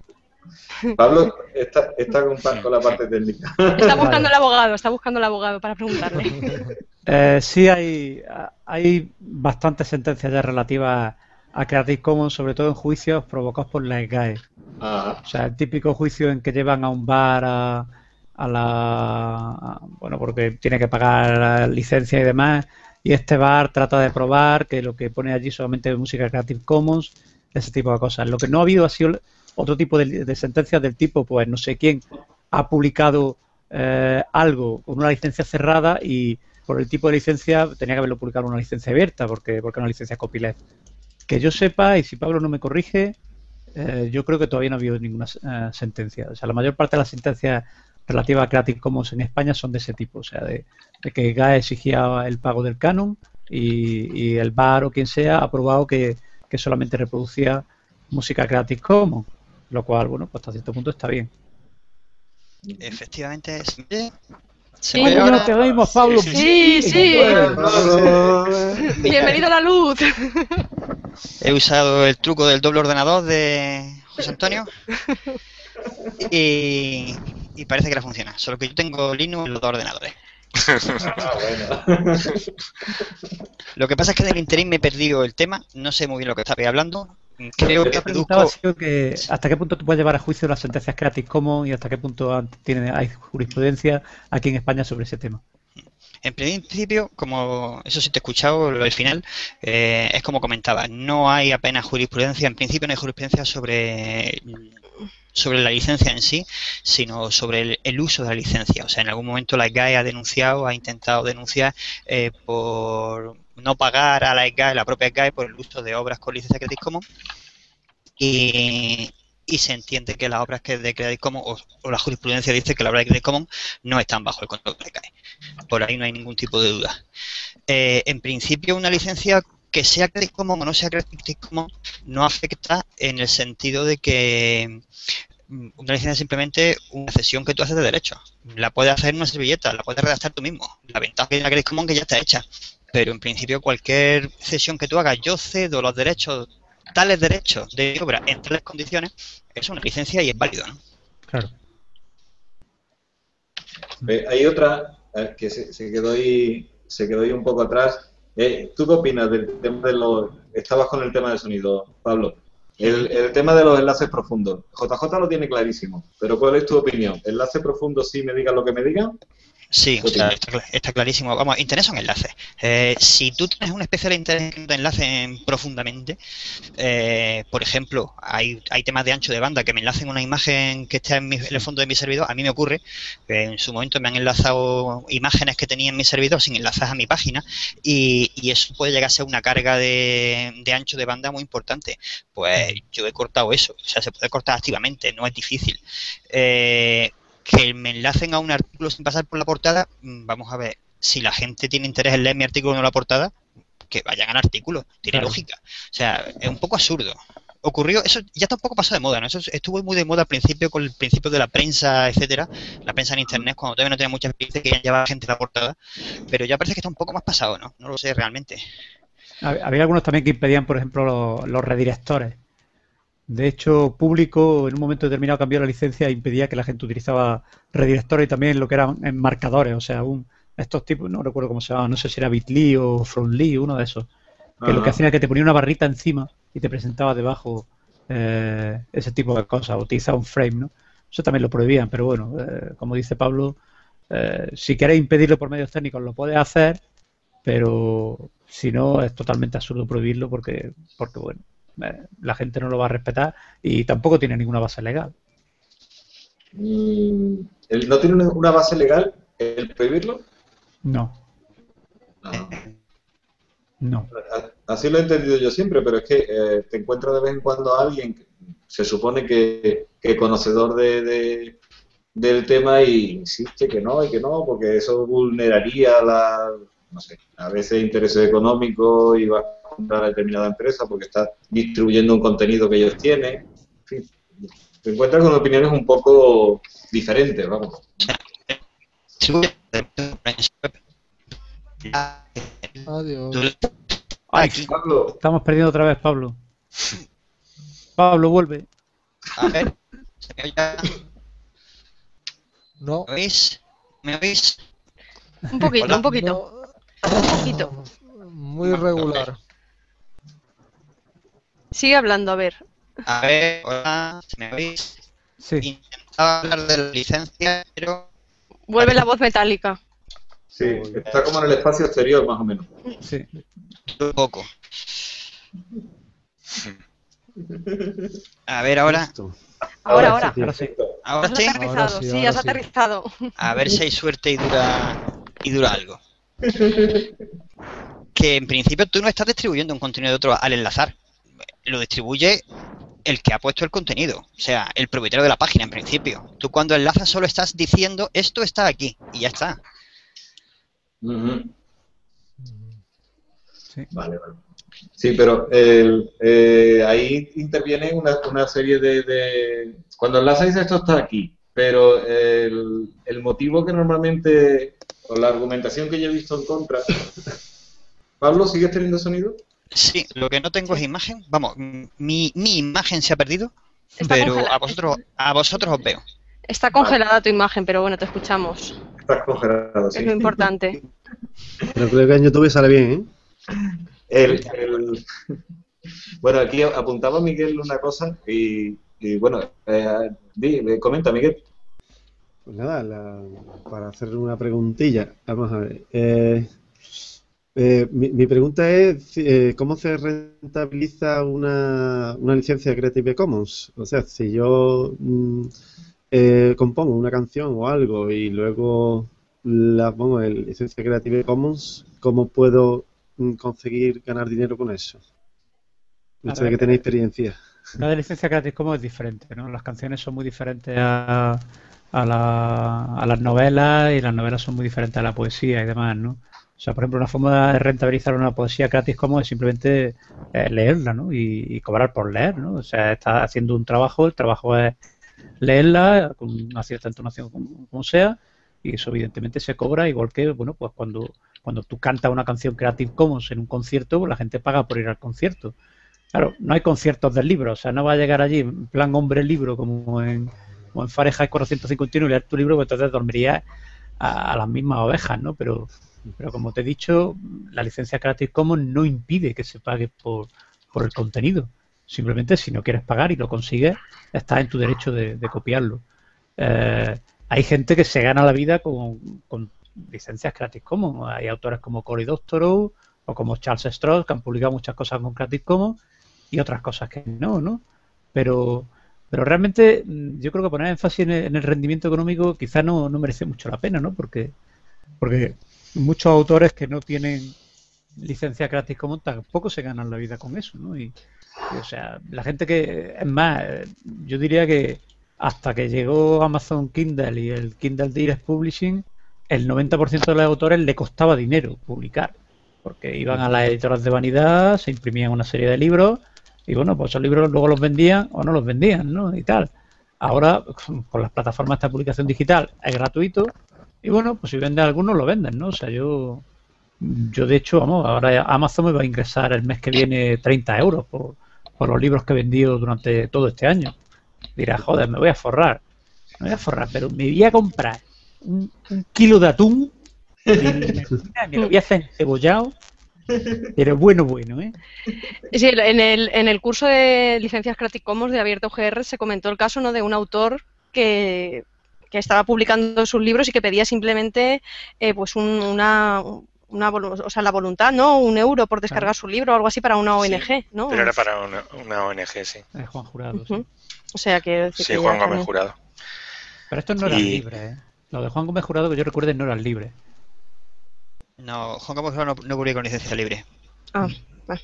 Pablo está, está con la parte técnica. Está buscando el abogado, está buscando el abogado para preguntarle. Eh, sí, hay, hay bastantes sentencias ya relativas a Creative Commons, sobre todo en juicios provocados por la S G A E. Ah. O sea, el típico juicio en que llevan a un bar a, a la... A, bueno, porque tiene que pagar licencia y demás, y este bar trata de probar que lo que pone allí solamente es música Creative Commons, ese tipo de cosas. Lo que no ha habido ha sido... Otro tipo de, de sentencias del tipo, pues no sé quién ha publicado eh, algo con una licencia cerrada y por el tipo de licencia tenía que haberlo publicado en una licencia abierta, porque porque una licencia copyleft. Que yo sepa, y si Pablo no me corrige, eh, yo creo que todavía no ha habido ninguna eh, sentencia. O sea, la mayor parte de las sentencias relativas a Creative Commons en España son de ese tipo, o sea, de, de que G A E exigía el pago del canon y, y el bar o quien sea ha probado que, que solamente reproducía música Creative Commons. Lo cual, bueno, pues hasta cierto punto está bien. Efectivamente. ¿Se sí, oye, ahora te oímos, Pablo. Sí, sí. sí. sí. Bueno, Pablo. Bienvenido a la luz. He usado el truco del doble ordenador de José Antonio. Y, y parece que la funciona. Solo que yo tengo Linux en los dos ordenadores. Ah, bueno. Lo que pasa es que del interés me he perdido el tema. No sé muy bien lo que estabais hablando. Creo que, produzco... que hasta qué punto tú puedes llevar a juicio las sentencias Creative Commons y hasta qué punto tiene, hay jurisprudencia aquí en España sobre ese tema. En principio, como eso sí te he escuchado, lo del final, eh, es como comentaba, no hay apenas jurisprudencia, en principio no hay jurisprudencia sobre, sobre la licencia en sí, sino sobre el, el uso de la licencia. O sea, en algún momento la S G A E ha denunciado, ha intentado denunciar eh, por... no pagar a la S G A E, la propia S G A E, por el uso de obras con licencia Creative Commons y, y se entiende que las obras que de Creative Commons o, o la jurisprudencia dice que las obras de Creative Commons no están bajo el control de la S G A E. Por ahí no hay ningún tipo de duda. Eh, en principio, una licencia que sea Creative Commons o no sea Creative Commons no afecta en el sentido de que una licencia es simplemente una cesión que tú haces de derecho. La puedes hacer en una servilleta, la puedes redactar tú mismo. La ventaja de la Creative Commons es que ya está hecha. Pero en principio cualquier cesión que tú hagas, yo cedo los derechos, tales derechos de obra en tales condiciones, es una licencia y es válido, ¿no? Claro. Eh, hay otra eh, que se, se quedó ahí, se quedó ahí un poco atrás. Eh, ¿Tú qué opinas del tema de los? Estabas con el tema del sonido, Pablo. El, el tema de los enlaces profundos. J J lo tiene clarísimo. Pero ¿cuál es tu opinión? ¿Enlace profundo sí me digan lo que me digan? Sí, o sea, está, está clarísimo. Vamos, interés son enlaces. Eh, si tú tienes un especial interés que te enlacen profundamente, eh, por ejemplo, hay, hay temas de ancho de banda que me enlacen una imagen que está en, mi, en el fondo de mi servidor. A mí me ocurre que en su momento me han enlazado imágenes que tenía en mi servidor sin enlazar a mi página y, y eso puede llegar a ser una carga de, de ancho de banda muy importante. Pues yo he cortado eso. O sea, se puede cortar activamente, no es difícil. Eh... Que me enlacen a un artículo sin pasar por la portada, vamos a ver, si la gente tiene interés en leer mi artículo o no la portada, que vayan al artículo, tiene claro. lógica. O sea, es un poco absurdo. Ocurrió, eso ya tampoco pasó de moda, ¿no? Eso estuvo muy de moda al principio, con el principio de la prensa, etcétera, la prensa en internet, cuando todavía no tenía mucha experiencia, que ya llevaba gente a la portada, pero ya parece que está un poco más pasado, ¿no? No lo sé realmente. Había algunos también que impedían, por ejemplo, los, los redirectores. De hecho, Público en un momento determinado cambió la licencia e impedía que la gente utilizaba redirectores y también lo que eran marcadores, o sea, un, estos tipos, no recuerdo cómo se llamaban, no sé si era Bitly o Frontly, uno de esos, que ah, lo que hacía era que te ponía una barrita encima y te presentaba debajo eh, ese tipo de cosas, o utilizaba un frame, ¿no? Eso también lo prohibían, pero bueno, eh, como dice Pablo, eh, si queréis impedirlo por medios técnicos lo podéis hacer, pero si no es totalmente absurdo prohibirlo porque, porque bueno, la gente no lo va a respetar y tampoco tiene ninguna base legal. ¿El no tiene una base legal el prohibirlo? No. No. No. Así lo he entendido yo siempre, pero es que eh, te encuentras de vez en cuando a alguien que se supone que es conocedor de, de, del tema y insiste que no y que no, porque eso vulneraría la, no sé, a veces intereses económicos y va a determinada empresa porque está distribuyendo un contenido que ellos tienen. En fin, te encuentras con opiniones un poco diferentes, vamos. Adiós. Ay, Pablo. Estamos perdiendo otra vez, Pablo. Pablo, vuelve. A ver. ¿No? ¿Me oís? ¿Me oís? Un poquito, ¿Hola? un poquito. No. Un poquito. Muy regular. Sigue hablando, a ver. A ver, hola, ¿me oís? Sí. Intentaba hablar de la licencia, pero... Vuelve la voz metálica. Sí, está como en el espacio exterior, más o menos. Sí. Un poco. A ver, ahora... Ahora, ahora. Ahora sí. Ahora sí. Has aterrizado, sí, has aterrizado. A ver si hay suerte y dura, y dura algo. Que en principio tú no estás distribuyendo un contenido de otro al enlazar. Lo distribuye el que ha puesto el contenido, o sea, el propietario de la página en principio. Tú cuando enlazas solo estás diciendo esto está aquí y ya está. Uh-huh. Sí. Vale, vale. Sí, pero eh, eh, ahí interviene una, una serie de, de... Cuando enlazas esto está aquí, pero el, el motivo que normalmente, o la argumentación que yo he visto en contra... Pablo, ¿sigues teniendo sonido? Sí, lo que no tengo es imagen. Vamos, mi, mi imagen se ha perdido, está pero congelada. a vosotros a vosotros os veo. Está congelada tu imagen, pero bueno, te escuchamos. Está congelada, sí. Es lo importante. Pero creo que en YouTube sale bien, ¿eh? El, el... Bueno, aquí apuntaba Miguel una cosa y, y bueno, eh, di, comenta, Miguel. Pues nada, la, para hacer una preguntilla, vamos a ver... Eh... Eh, mi, mi pregunta es, eh, ¿cómo se rentabiliza una, una licencia de Creative Commons? O sea, si yo mm, eh, compongo una canción o algo y luego la pongo en licencia de Creative Commons, ¿cómo puedo mm, conseguir ganar dinero con eso? No sé que tenéis experiencia. La de licencia Creative Commons es diferente, ¿no? Las canciones son muy diferentes a, a, la, a las novelas y las novelas son muy diferentes a la poesía y demás, ¿no? O sea, por ejemplo, una forma de rentabilizar una poesía Creative Commons es simplemente eh, leerla, ¿no? Y, y cobrar por leer, ¿no? O sea, estás haciendo un trabajo, el trabajo es leerla con una cierta entonación como, como sea, y eso evidentemente se cobra, igual que, bueno, pues cuando, cuando tú cantas una canción Creative Commons en un concierto, pues la gente paga por ir al concierto. Claro, no hay conciertos del libro, o sea, no va a llegar allí en plan hombre-libro como en, como en Fahrenheit cuatrocientos cincuenta y uno y leer tu libro, pues entonces dormirías a, a las mismas ovejas, ¿no? Pero... Pero como te he dicho, la licencia Creative Commons no impide que se pague por, por el contenido. Simplemente si no quieres pagar y lo consigues, estás en tu derecho de, de copiarlo. Eh, hay gente que se gana la vida con, con licencias Creative Commons. Hay autores como Cory Doctorow o como Charles Stross que han publicado muchas cosas con Creative Commons y otras cosas que no, ¿no? Pero, pero realmente yo creo que poner énfasis en el, en el rendimiento económico quizá no, no merece mucho la pena, ¿no? Porque, porque muchos autores que no tienen licencia Creative Commons tampoco se ganan la vida con eso, ¿no? Y, y o sea, la gente que... Es más, yo diría que hasta que llegó Amazon Kindle y el Kindle Direct Publishing, el noventa por ciento de los autores le costaba dinero publicar, porque iban a las editoras de vanidad, se imprimían una serie de libros y bueno, pues esos libros luego los vendían o no los vendían, ¿no? Y tal. Ahora, con las plataformas de esta publicación digital, es gratuito y bueno, pues si venden algunos, lo venden, ¿no? O sea, yo... Yo, de hecho, vamos, ahora Amazon me va a ingresar el mes que viene treinta euros por, por los libros que he vendido durante todo este año. Dirá, joder, me voy a forrar. Me voy a forrar, pero me voy a comprar un, un kilo de atún, y me, me lo voy a hacer encebollado, pero bueno, bueno, ¿eh? Sí, en el, en el curso de licencias Creative Commons de Abierta U G R se comentó el caso, ¿no?, de un autor que, que estaba publicando sus libros y que pedía simplemente eh, pues un, una... Una, o sea, la voluntad, ¿no? Un euro por descargar ah. su libro o algo así para una O N G, sí, ¿no? Pero era para una, una O N G, sí. Es Juan Jurado, sí. Uh-huh. O sea, quiero decir sí, que... Sí, Juan Gómez Jurado. Pero estos no eran y... libres, ¿eh? Lo de Juan Gómez Jurado, que yo recuerde, no eran libres. No, Juan Gómez Jurado no, no publicó con licencia libre. Ah, vale.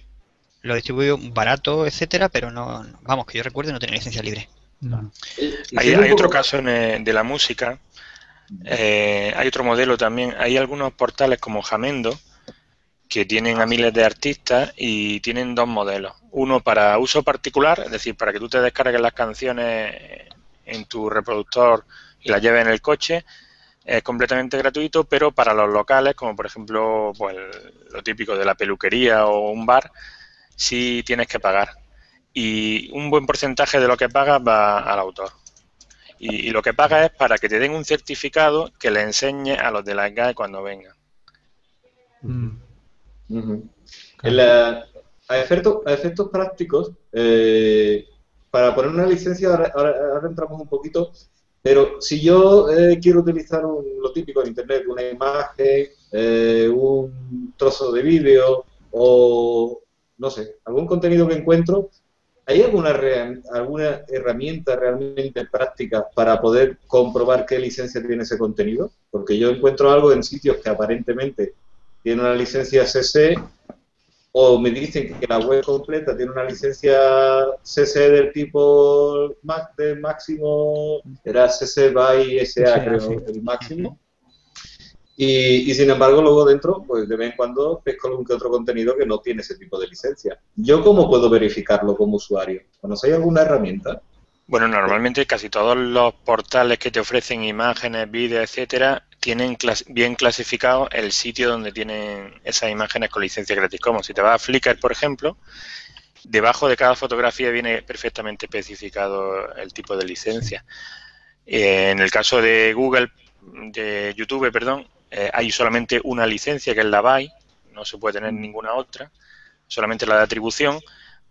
Lo distribuyó barato, etcétera, pero no... Vamos, que yo recuerde no tenía licencia libre. No. Hay, hay otro caso en, eh, de la música... Eh, hay otro modelo también. Hay algunos portales como Jamendo que tienen a miles de artistas y tienen dos modelos. Uno para uso particular, es decir, para que tú te descargues las canciones en tu reproductor y las lleves en el coche. Es completamente gratuito, pero para los locales, como por ejemplo pues, lo típico de la peluquería o un bar, sí tienes que pagar. Y un buen porcentaje de lo que pagas va al autor. Y, y lo que paga es para que te den un certificado que le enseñe a los de la S G A E cuando vengan. Mm. Uh-huh. Claro. La, a, efectos, a efectos prácticos, eh, para poner una licencia, ahora, ahora entramos un poquito, pero si yo eh, quiero utilizar un, lo típico en Internet, una imagen, eh, un trozo de vídeo o, no sé, algún contenido que encuentro, ¿hay alguna, re, alguna herramienta realmente práctica para poder comprobar qué licencia tiene ese contenido? Porque yo encuentro algo en sitios que aparentemente tiene una licencia C C o me dicen que la web completa tiene una licencia C C del tipo de máximo, era C C by S A, creo, el máximo. Y, y sin embargo luego dentro, pues de vez en cuando pesco algún que otro contenido que no tiene ese tipo de licencia. ¿Yo cómo puedo verificarlo como usuario? ¿Conocéis alguna herramienta? Bueno, normalmente casi todos los portales que te ofrecen imágenes, vídeos, etcétera, tienen clas bien clasificado el sitio donde tienen esas imágenes con licencia Creative Commons. Si te vas a Flickr, por ejemplo, debajo de cada fotografía viene perfectamente especificado el tipo de licencia. En el caso de Google, de YouTube, perdón, Eh, hay solamente una licencia que es la B Y, no se puede tener ninguna otra, solamente la de atribución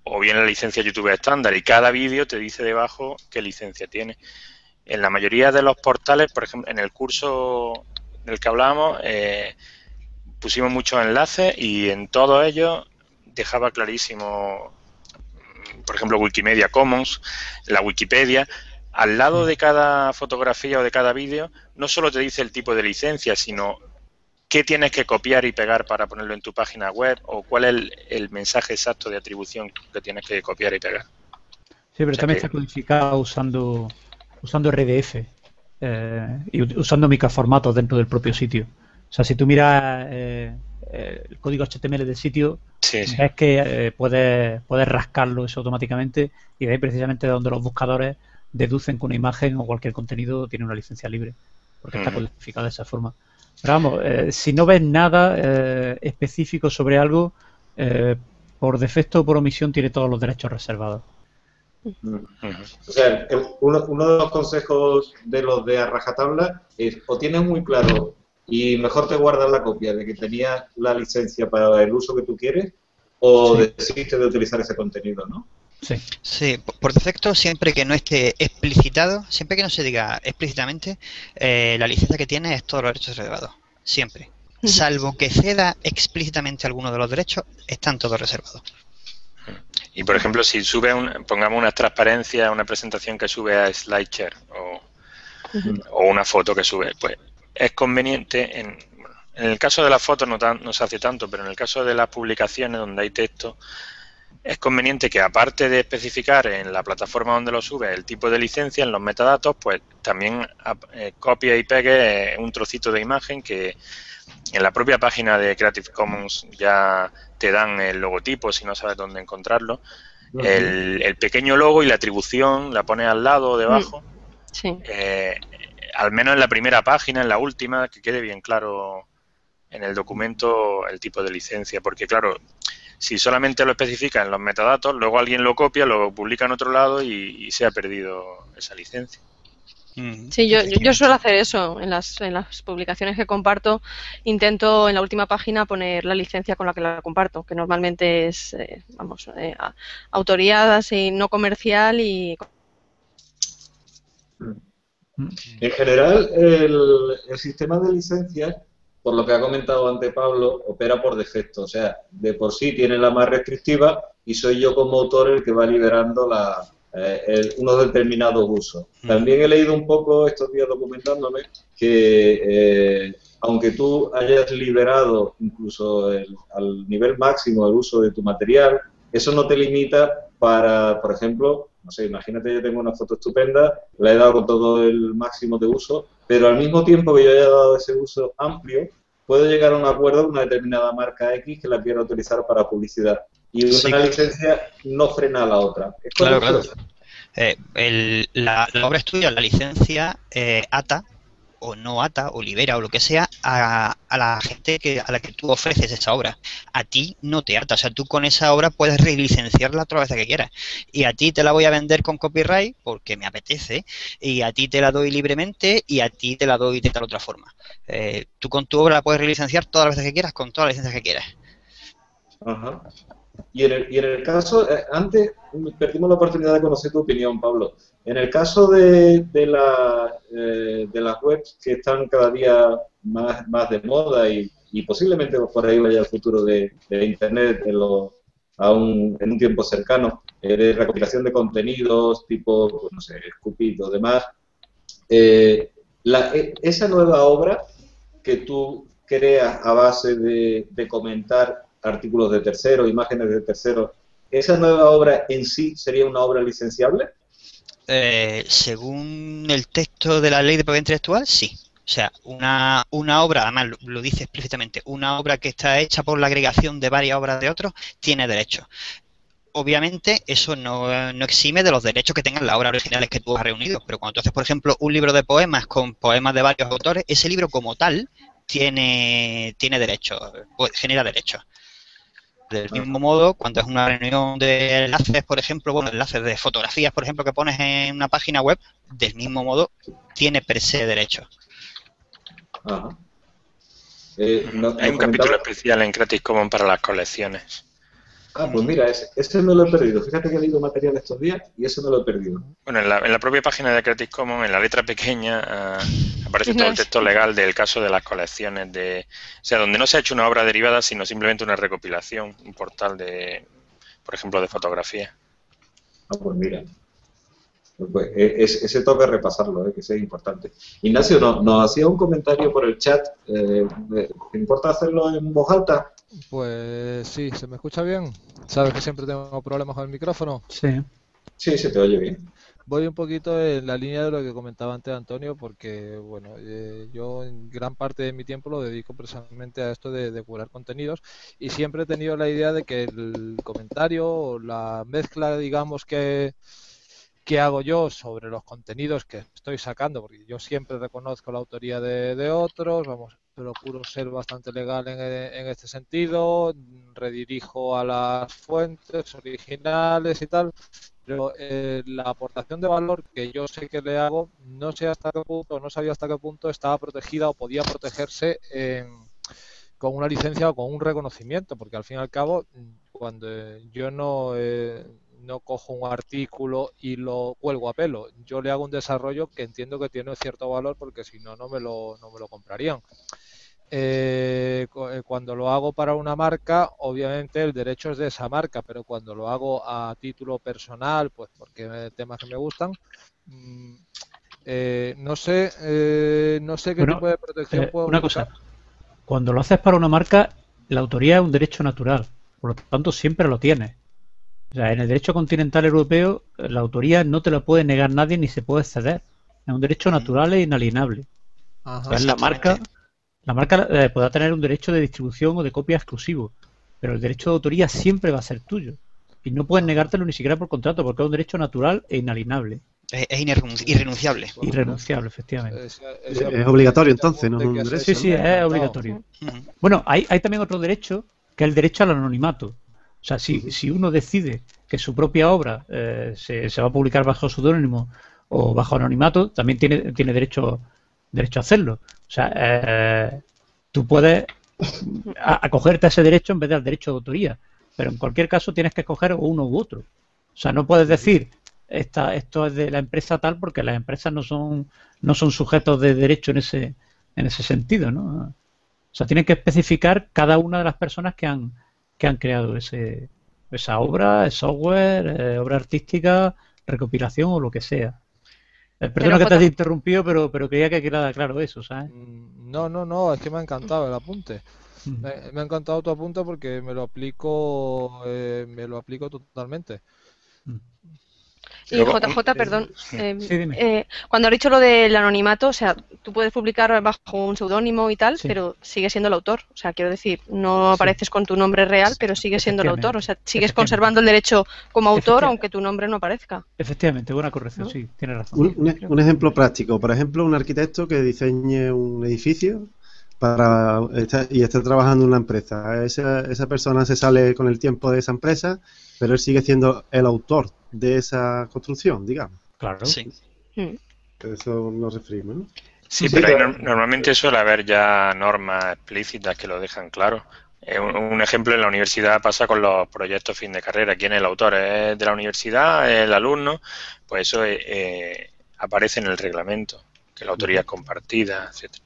o bien la licencia YouTube estándar y cada vídeo te dice debajo qué licencia tiene. En la mayoría de los portales, por ejemplo, en el curso del que hablábamos eh, pusimos muchos enlaces y en todos ellos dejaba clarísimo, por ejemplo, Wikimedia Commons, la Wikipedia. Al lado de cada fotografía o de cada vídeo, no solo te dice el tipo de licencia, sino qué tienes que copiar y pegar para ponerlo en tu página web o cuál es el, el mensaje exacto de atribución que tienes que copiar y pegar. Sí, pero o sea también que... está codificado usando, usando R D F eh, y usando microformatos dentro del propio sitio. O sea, si tú miras eh, el código H T M L del sitio, sí, sí. ves que eh, puedes, puedes rascarlo eso automáticamente y de ahí precisamente donde los buscadores deducen que una imagen o cualquier contenido tiene una licencia libre, porque está codificada de esa forma. Pero vamos, eh, si no ves nada eh, específico sobre algo, eh, por defecto o por omisión tiene todos los derechos reservados. O sea, el, uno, uno de los consejos de los de a rajatabla es o tienes muy claro y mejor te guardas la copia de que tenías la licencia para el uso que tú quieres o sí. desistes de utilizar ese contenido, ¿no? Sí. sí, por defecto, siempre que no esté explicitado, siempre que no se diga explícitamente, eh, la licencia que tiene es todos los derechos reservados. siempre. Salvo que ceda explícitamente alguno de los derechos, están todos reservados. Y, por ejemplo, si sube, un, pongamos una transparencia, una presentación que sube a SlideShare o, uh-huh. o una foto que sube, pues es conveniente, en, bueno, en el caso de las fotos no, tan, no se hace tanto, pero en el caso de las publicaciones donde hay texto, es conveniente que aparte de especificar en la plataforma donde lo sube el tipo de licencia, en los metadatos, pues también eh, copie y pegue un trocito de imagen que en la propia página de Creative Commons ya te dan el logotipo si no sabes dónde encontrarlo, el, el pequeño logo y la atribución la pones al lado o debajo, sí. eh, al menos en la primera página, en la última, que quede bien claro en el documento el tipo de licencia, porque claro, si solamente lo especifica en los metadatos, luego alguien lo copia, lo publica en otro lado y, y se ha perdido esa licencia. Sí, yo, yo suelo hacer eso en las, en las publicaciones que comparto. Intento en la última página poner la licencia con la que la comparto, que normalmente es, eh, vamos, eh, autoría así, no comercial y... En general, el, el sistema de licencias, por lo que ha comentado antes Pablo, opera por defecto. O sea, de por sí tiene la más restrictiva y soy yo como autor el que va liberando la... Eh, el, unos determinados usos. También he leído un poco estos días documentándome que eh, aunque tú hayas liberado incluso el, al nivel máximo el uso de tu material, eso no te limita para, por ejemplo, no sé, imagínate yo tengo una foto estupenda, la he dado con todo el máximo de uso, pero al mismo tiempo que yo haya dado ese uso amplio, puedo llegar a un acuerdo con una determinada marca X que la quiero utilizar para publicidad. Y una sí, licencia no frena a la otra. ¿Es claro, claro. Eh, el, la, la obra estudia, la licencia eh, ata o no ata o libera o lo que sea a, a la gente que, a la que tú ofreces esa obra. A ti no te ata. O sea, tú con esa obra puedes relicenciarla otra vez que quieras. Y a ti te la voy a vender con copyright porque me apetece. Y a ti te la doy libremente y a ti te la doy de tal otra forma. Eh, tú con tu obra la puedes relicenciar todas las veces que quieras, con todas las licencias que quieras. Ajá. Y en, el, y en el caso, eh, antes perdimos la oportunidad de conocer tu opinión, Pablo. En el caso de, de, la, eh, de las webs que están cada día más, más de moda y, y posiblemente por ahí vaya el futuro de, de Internet en, lo, a un, en un tiempo cercano, eh, de recopilación de contenidos tipo, pues, no sé, Scoopit o demás, eh, la, esa nueva obra que tú creas a base de, de comentar artículos de terceros, imágenes de terceros, ¿esa nueva obra en sí sería una obra licenciable? Eh, según el texto de la Ley de Propiedad Intelectual, sí. O sea, una, una obra, además lo, lo dice explícitamente, una obra que está hecha por la agregación de varias obras de otros, tiene derecho. Obviamente, eso no, no exime de los derechos que tengan las obras originales que tú has reunido, pero cuando tú haces, por ejemplo, un libro de poemas con poemas de varios autores, ese libro como tal tiene, tiene derecho, genera derechos. Del mismo modo, cuando es una reunión de enlaces, por ejemplo, bueno, enlaces de fotografías, por ejemplo, que pones en una página web, del mismo modo, tiene per se derecho. Ajá. Eh, no, Hay un capítulo especial en Creative Commons para las colecciones. Ah, pues mira, ese, ese no lo he perdido. Fíjate que he leído material estos días y eso no lo he perdido. Bueno, en la, en la propia página de Creative Commons, en la letra pequeña, uh, aparece todo el texto legal del caso de las colecciones de... O sea, donde no se ha hecho una obra derivada, sino simplemente una recopilación, un portal de, por ejemplo, de fotografía. Ah, pues mira. Pues ese, ese toca repasarlo, eh, que sea importante. Ignacio, nos no, hacía un comentario por el chat. Eh, ¿Te importa hacerlo en voz alta? Pues sí, ¿se me escucha bien? ¿Sabes que siempre tengo problemas con el micrófono? Sí. Sí, se te oye bien. Voy un poquito en la línea de lo que comentaba antes Antonio, porque bueno, eh, yo en gran parte de mi tiempo lo dedico precisamente a esto de, de curar contenidos y siempre he tenido la idea de que el comentario o la mezcla, digamos, que... ¿Qué hago yo sobre los contenidos que estoy sacando? Porque yo siempre reconozco la autoría de, de otros, vamos, procuro ser bastante legal en, en este sentido, redirijo a las fuentes originales y tal, pero eh, la aportación de valor que yo sé que le hago, no sé hasta qué punto, no sabía hasta qué punto estaba protegida o podía protegerse en, con una licencia o con un reconocimiento, porque al fin y al cabo, cuando eh, yo no... Eh, no cojo un artículo y lo cuelgo a pelo. Yo le hago un desarrollo que entiendo que tiene cierto valor porque si no, no me lo, no me lo comprarían. eh, cuando lo hago para una marca, obviamente el derecho es de esa marca, pero cuando lo hago a título personal, pues porque temas que me gustan, mmm, eh, no sé, eh, no sé qué bueno, tipo de protección eh, puedo una buscar. Cosa, cuando lo haces para una marca, la autoría es un derecho natural, por lo tanto siempre lo tienes. O sea, en el derecho continental europeo la autoría no te la puede negar nadie ni se puede ceder. Es un derecho natural e inalienable. Ajá, o sea, la marca, la marca eh, podrá tener un derecho de distribución o de copia exclusivo, pero el derecho de autoría siempre va a ser tuyo. Y no puedes negártelo ni siquiera por contrato, porque es un derecho natural e inalienable. Es, es irrenunciable. Irrenunciable, efectivamente. Es, es, es, es obligatorio entonces, ¿no? Sí, sí, es obligatorio. Bueno, hay, hay también otro derecho, que es el derecho al anonimato. O sea, si, si uno decide que su propia obra eh, se, se va a publicar bajo pseudónimo o bajo anonimato, también tiene, tiene derecho, derecho a hacerlo. O sea, eh, tú puedes acogerte a ese derecho en vez del derecho de autoría, pero en cualquier caso tienes que escoger uno u otro. O sea, no puedes decir esta, esto es de la empresa tal, porque las empresas no son, no son sujetos de derecho en ese, en ese sentido, ¿no? O sea, tienen que especificar cada una de las personas que han... que han creado ese, esa obra, software, eh, obra artística, recopilación o lo que sea. Eh, perdona que te haya interrumpido, pero, pero creía que quedaba claro eso, ¿sabes? No, no, no, es que me ha encantado el apunte. Uh-huh. me, me ha encantado tu apunte porque me lo aplico, eh, me lo aplico totalmente. Uh-huh. Y J J, perdón, eh, sí, dime. Eh, cuando has dicho lo del anonimato, o sea, tú puedes publicar bajo un seudónimo y tal, sí, pero sigues siendo el autor. O sea, quiero decir, no apareces sí. con tu nombre real, pero sigues siendo el autor. O sea, sigues conservando el derecho como autor, aunque tu nombre no aparezca. Efectivamente, buena corrección, ¿no? Sí, tienes razón. Un, un, un ejemplo práctico, por ejemplo, un arquitecto que diseñe un edificio para y esté trabajando en una empresa. Esa, esa persona se sale con el tiempo de esa empresa, pero él sigue siendo el autor de esa construcción, digamos. Claro. Sí. Eso nos referimos, ¿no? Sí, sí, pero hay, no, normalmente suele haber ya normas explícitas que lo dejan claro. Eh, un, un ejemplo en la universidad pasa con los proyectos fin de carrera. ¿Quién es el autor? ¿Es de la universidad? ¿Es el alumno? Pues eso eh, aparece en el reglamento, que la autoría es compartida, etcétera.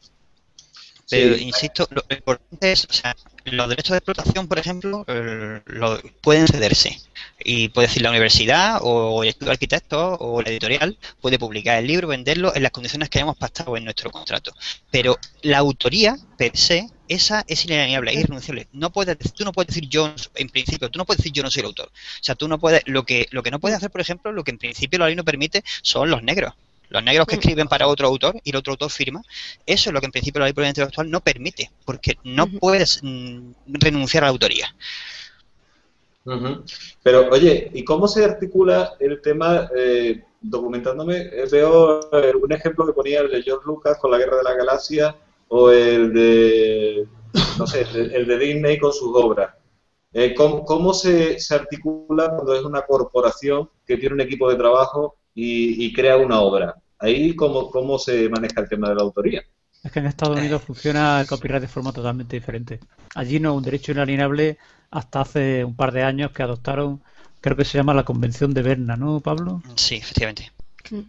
Pero, sí, insisto, lo importante es, o sea, los derechos de explotación, por ejemplo, eh, lo, pueden cederse. Y puede decir la universidad o el estudio de arquitectos o la editorial puede publicar el libro, venderlo en las condiciones que hayamos pactado en nuestro contrato. Pero la autoría, per se, esa es inalienable, es irrenunciable. No puedes, tú no puedes decir yo, en principio, tú no puedes decir yo no soy el autor. O sea, tú no puedes, lo que, lo que no puedes hacer, por ejemplo, lo que en principio la ley no permite son los negros. Los negros que escriben para otro autor y el otro autor firma, eso es lo que en principio la ley provisional actual no permite, porque no puedes mm, renunciar a la autoría. Uh-huh. Pero, oye, ¿y cómo se articula el tema? Eh, documentándome, veo eh, un ejemplo que ponía el de George Lucas con la Guerra de la Galaxia o el de, no sé, el de Disney con sus obras. Eh, ¿Cómo, cómo se, se articula cuando es una corporación que tiene un equipo de trabajo Y, y crea una obra? Ahí, ¿cómo, ¿cómo se maneja el tema de la autoría? Es que en Estados Unidos funciona el copyright de forma totalmente diferente. Allí no es un derecho inalienable hasta hace un par de años que adoptaron, creo que se llama la Convención de Berna, ¿no, Pablo? Sí, efectivamente.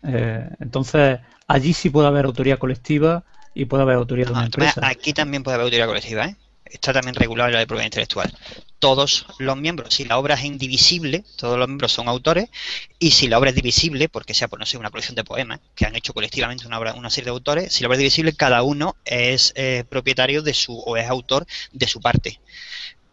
Eh, entonces, allí sí puede haber autoría colectiva y puede haber autoría de una empresa. Aquí también puede haber autoría colectiva, ¿eh? Está también regulado en la ley de propiedad intelectual. Todos los miembros, si la obra es indivisible, todos los miembros son autores, y si la obra es divisible, porque sea por no ser una colección de poemas que han hecho colectivamente una obra, una serie de autores, si la obra es divisible, cada uno es eh, propietario de su o es autor de su parte.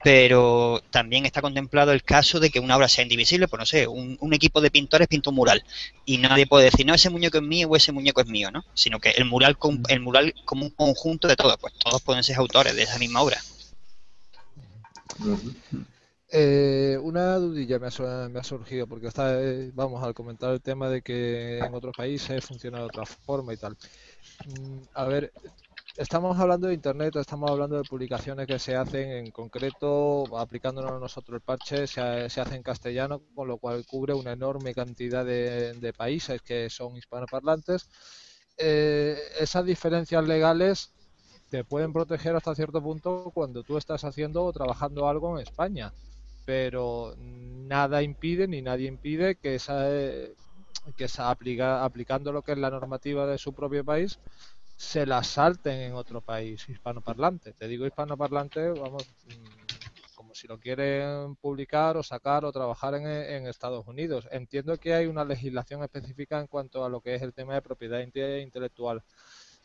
Pero también está contemplado el caso de que una obra sea indivisible, pues no sé, un, un equipo de pintores pinta un mural y nadie puede decir, no, ese muñeco es mío o ese muñeco es mío, ¿no? Sino que el mural, el mural como un conjunto de todos, pues todos pueden ser autores de esa misma obra. Eh, una dudilla me ha, me ha surgido, porque está, eh, vamos, al comentar el tema de que en otros países funciona de otra forma y tal. Mm, a ver... Estamos hablando de Internet, estamos hablando de publicaciones que se hacen en concreto, aplicándonos nosotros el parche, se, se hace en castellano, con lo cual cubre una enorme cantidad de, de países que son hispanoparlantes. Eh, esas diferencias legales te pueden proteger hasta cierto punto cuando tú estás haciendo o trabajando algo en España, pero nada impide ni nadie impide que esa, eh, que esa aplica, aplicando lo que es la normativa de su propio país, se las salten en otro país hispanoparlante. Te digo hispanoparlante, vamos, como si lo quieren publicar o sacar o trabajar en, en Estados Unidos. Entiendo que hay una legislación específica en cuanto a lo que es el tema de propiedad intelectual,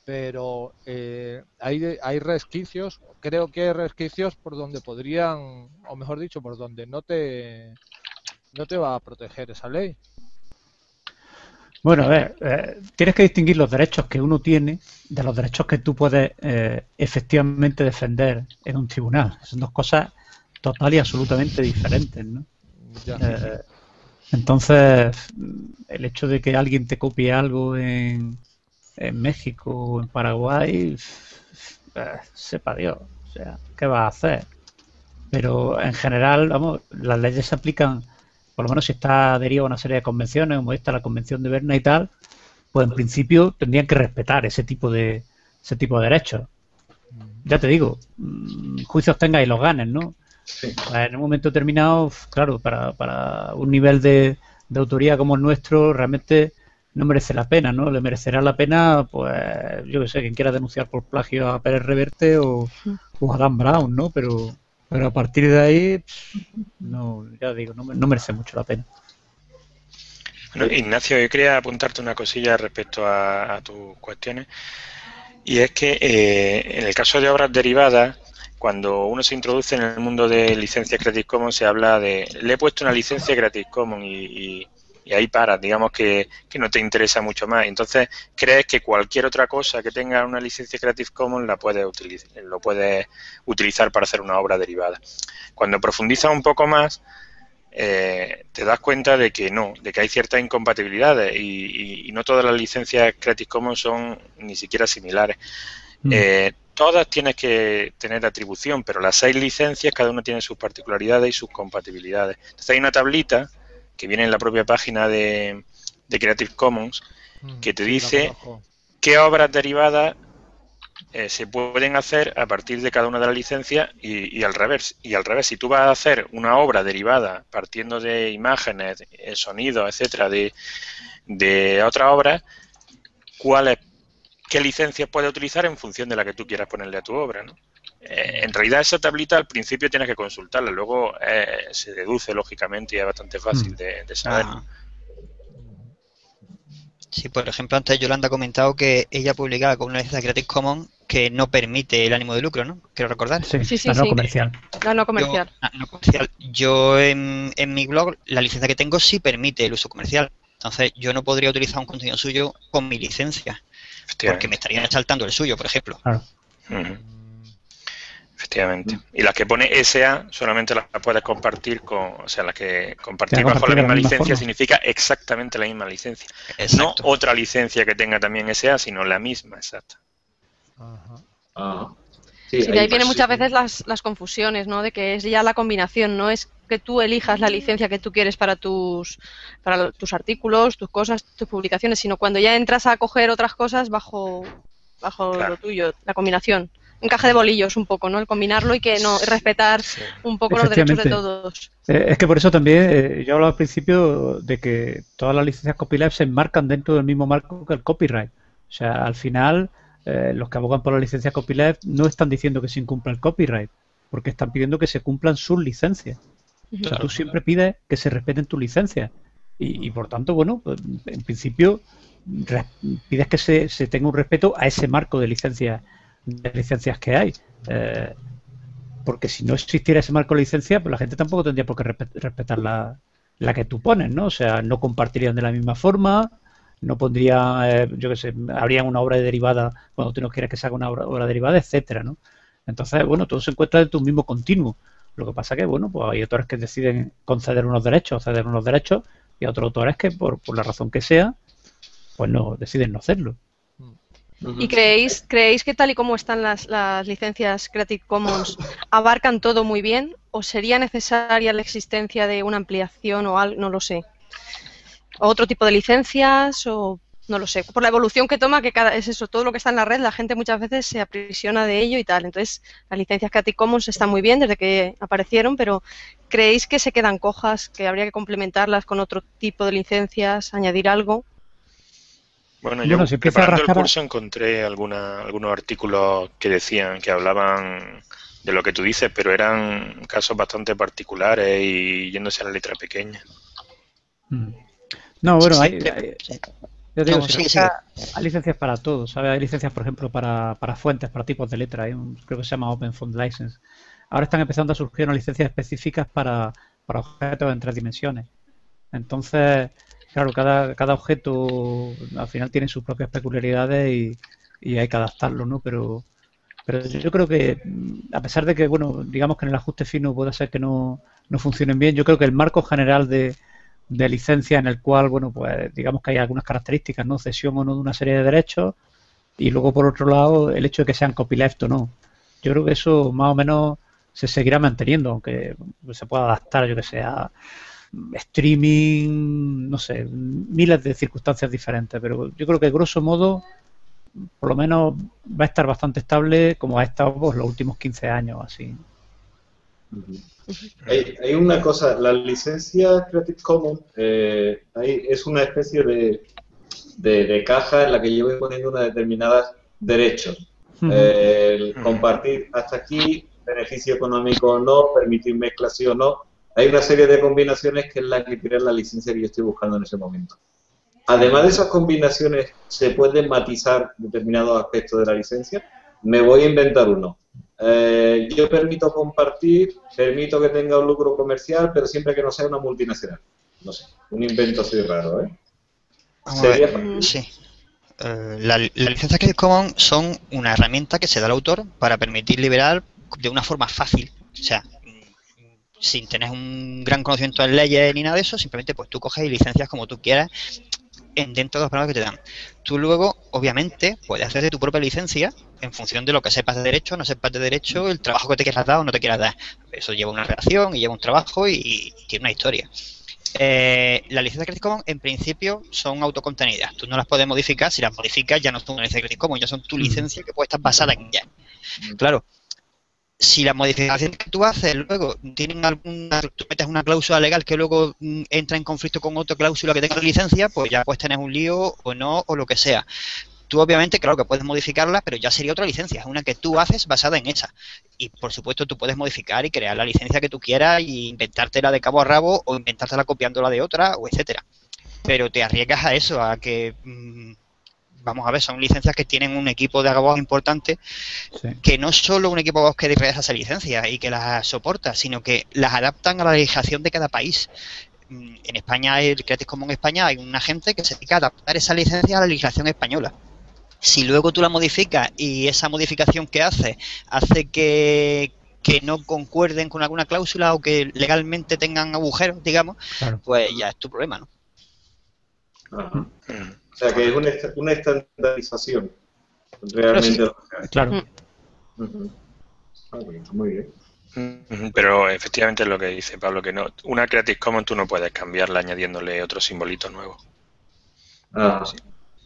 pero eh, hay, hay resquicios, creo que hay resquicios por donde podrían, o mejor dicho, por donde no te, no te va a proteger esa ley. Bueno, a ver, eh, tienes que distinguir los derechos que uno tiene de los derechos que tú puedes eh, efectivamente defender en un tribunal. Son dos cosas total y absolutamente diferentes, ¿no? Ya, sí, sí. Eh, entonces, el hecho de que alguien te copie algo en, en México o en Paraguay, eh, sepa Dios, o sea, ¿qué vas a hacer? Pero en general, vamos, las leyes se aplican, por lo menos si está adherido a una serie de convenciones, como esta, la Convención de Berna y tal, pues en principio tendrían que respetar ese tipo de ese tipo de derechos. Ya te digo, mmm, juicios tengas y los ganes, ¿no? Sí. En un momento determinado, claro, para, para un nivel de, de autoría como el nuestro, realmente no merece la pena, ¿no? Le merecerá la pena, pues, yo que sé, quien quiera denunciar por plagio a Pérez Reverte o, o a Dan Brown, ¿no? Pero, pero a partir de ahí, no, ya digo, no, no merece mucho la pena. Bueno, Ignacio, yo quería apuntarte una cosilla respecto a, a tus cuestiones, y es que eh, en el caso de obras derivadas, cuando uno se introduce en el mundo de licencias Creative Commons, se habla de, le he puesto una licencia Creative Commons y, y, y ahí para, digamos que, que no te interesa mucho más. Entonces, crees que cualquier otra cosa que tenga una licencia Creative Commons la puedes utilizar, lo puedes utilizar para hacer una obra derivada. Cuando profundizas un poco más, eh, te das cuenta de que no, de que hay ciertas incompatibilidades y, y, y no todas las licencias Creative Commons son ni siquiera similares. Mm. Eh, Todas tienes que tener atribución, pero las seis licencias, cada una tiene sus particularidades y sus compatibilidades. Entonces hay una tablita que viene en la propia página de, de Creative Commons que te dice qué obras derivadas eh, se pueden hacer a partir de cada una de las licencias y, y al revés. Y al revés, si tú vas a hacer una obra derivada partiendo de imágenes, sonidos, etcétera, de, de otra obra, ¿cuál es? Qué licencias puedes utilizar en función de la que tú quieras ponerle a tu obra, ¿no? Eh, en realidad esa tablita al principio tienes que consultarla, luego eh, se deduce lógicamente y es bastante fácil de, de saber. Ah. Sí, por ejemplo, antes Yolanda ha comentado que ella publicaba con una licencia Creative Commons que no permite el ánimo de lucro, ¿no? Quiero recordar. Sí, sí, sí, la no sí. comercial. La no comercial. Yo, la no comercial. Yo en, en mi blog la licencia que tengo sí permite el uso comercial, entonces yo no podría utilizar un contenido suyo con mi licencia. Porque me estarían saltando el suyo, por ejemplo. Claro. Uh-huh. Efectivamente. Y las que pone S A solamente las puedes compartir con... O sea, las que compartir bajo la misma licencia significa exactamente la misma licencia. Exacto. No otra licencia que tenga también S A, sino la misma, exacta. Uh-huh. Uh-huh. Sí, sí, ahí vienen muchas veces las, las confusiones, ¿no? De que es ya la combinación, no es que tú elijas la licencia que tú quieres para tus para tus artículos, tus cosas, tus publicaciones, sino cuando ya entras a coger otras cosas bajo bajo claro. lo tuyo, la combinación. Un encaje de bolillos un poco, ¿no? El combinarlo y que no respetar sí, sí. un poco los derechos de todos. Eh, es que por eso también eh, yo hablaba al principio de que todas las licencias copyleft se enmarcan dentro del mismo marco que el copyright. O sea, al final... Eh, los que abogan por la licencia copyleft no están diciendo que se incumpla el copyright, porque están pidiendo que se cumplan sus licencias. O sea, claro, tú siempre pides que se respeten tus licencias y, y por tanto, bueno, pues, en principio pides que se, se tenga un respeto a ese marco de licencias de licencias que hay. Eh, porque si no existiera ese marco de licencia, pues la gente tampoco tendría por qué respetar la, la que tú pones, ¿no? O sea, no compartirían de la misma forma... No pondría, eh, yo qué sé, habría una obra de derivada cuando tú no quieres que se haga una obra, obra derivada, etcétera, ¿no? Entonces, bueno, todo se encuentra en tu mismo continuo. Lo que pasa que, bueno, pues hay autores que deciden conceder unos derechos, ceder unos derechos, y otros autores que, por, por la razón que sea, pues no, deciden no hacerlo. ¿Y creéis, creéis que tal y como están las, las licencias Creative Commons abarcan todo muy bien o sería necesaria la existencia de una ampliación o algo? No lo sé. O otro tipo de licencias o no lo sé, por la evolución que toma, que cada, es eso, todo lo que está en la red, la gente muchas veces se aprisiona de ello y tal. Entonces, las licencias Creative Commons están muy bien desde que aparecieron, pero ¿creéis que se quedan cojas, que habría que complementarlas con otro tipo de licencias, añadir algo? Bueno, yo bueno, si preparando rascar... el curso encontré alguna, algunos artículos que decían, que hablaban de lo que tú dices, pero eran casos bastante particulares y yéndose a la letra pequeña. No, bueno, hay, hay, yo digo, no, si sí, sí. hay licencias para todos, ¿sabes? Hay licencias, por ejemplo, para, para fuentes, para tipos de letra, hay un, creo que se llama Open Font License. Ahora están empezando a surgir unas licencias específicas para, para objetos en tres dimensiones. Entonces, claro, cada, cada objeto al final tiene sus propias peculiaridades y, y hay que adaptarlo, ¿no? Pero, pero yo creo que, a pesar de que, bueno, digamos que en el ajuste fino puede ser que no, no funcionen bien, yo creo que el marco general de, de licencia en el cual, bueno, pues digamos que hay algunas características, ¿no? Cesión o no de una serie de derechos y luego, por otro lado, el hecho de que sean copyleft o no. Yo creo que eso más o menos se seguirá manteniendo, aunque se pueda adaptar, yo que sé, a streaming, no sé, miles de circunstancias diferentes, pero yo creo que grosso modo, por lo menos va a estar bastante estable como ha estado pues, los últimos quince años, así. Hay, hay una cosa, la licencia Creative Commons eh, hay, es una especie de, de, de caja en la que yo voy poniendo unos determinados derechos. Uh-huh. eh, el uh-huh. Compartir hasta aquí, beneficio económico o no, permitir mezcla sí o no. Hay una serie de combinaciones que es la que tiene la licencia que yo estoy buscando en ese momento. Además de esas combinaciones, ¿se pueden matizar determinados aspectos de la licencia? Me voy a inventar uno. Eh, yo permito compartir, permito que tenga un lucro comercial, pero siempre que no sea una multinacional. No sé, un invento así raro, ¿eh? ¿Sería? Sí. Uh, la, la licencia Creative Commons son una herramienta que se da al autor para permitir liberar de una forma fácil, o sea, sin tener un gran conocimiento de leyes ni nada de eso, simplemente pues tú coges y licencias como tú quieras en dentro de los programas que te dan. Tú luego, obviamente, puedes hacerte tu propia licencia en función de lo que sepas de derecho, no sepas de derecho, el trabajo que te quieras dar o no te quieras dar. Eso lleva una redacción y lleva un trabajo y, y tiene una historia. Eh, las licencias Creative Commons, en principio, son autocontenidas. Tú no las puedes modificar, si las modificas ya no son una licencia Creative Commons, ya son tu licencia que puede estar basada en ella. Claro. Si las modificaciones que tú haces luego tienen alguna, tú metes una cláusula legal que luego entra en conflicto con otra cláusula que tenga la licencia, pues ya puedes tener un lío o no, o lo que sea. Tú obviamente, claro que puedes modificarla, pero ya sería otra licencia, es una que tú haces basada en esa. Y por supuesto tú puedes modificar y crear la licencia que tú quieras y inventártela de cabo a rabo o inventártela copiándola de otra, o etcétera. Pero te arriesgas a eso, a que... Mmm, vamos a ver, son licencias que tienen un equipo de abogados importante, sí. Que no solo un equipo de abogados que realiza esa licencia y que las soporta, sino que las adaptan a la legislación de cada país. En España, el Creative Commons España, hay un agente que se dedica a adaptar esa licencia a la legislación española. Si luego tú la modificas y esa modificación que hace, hace que, que no concuerden con alguna cláusula o que legalmente tengan agujeros, digamos, claro. Pues ya es tu problema, ¿no? Ajá. O sea, que es una, una estandarización realmente. Sí, claro. Uh-huh. Ah, bueno, muy bien. Pero efectivamente es lo que dice Pablo, que no, una Creative Commons tú no puedes cambiarla añadiéndole otro simbolito nuevo. Ah. Sí.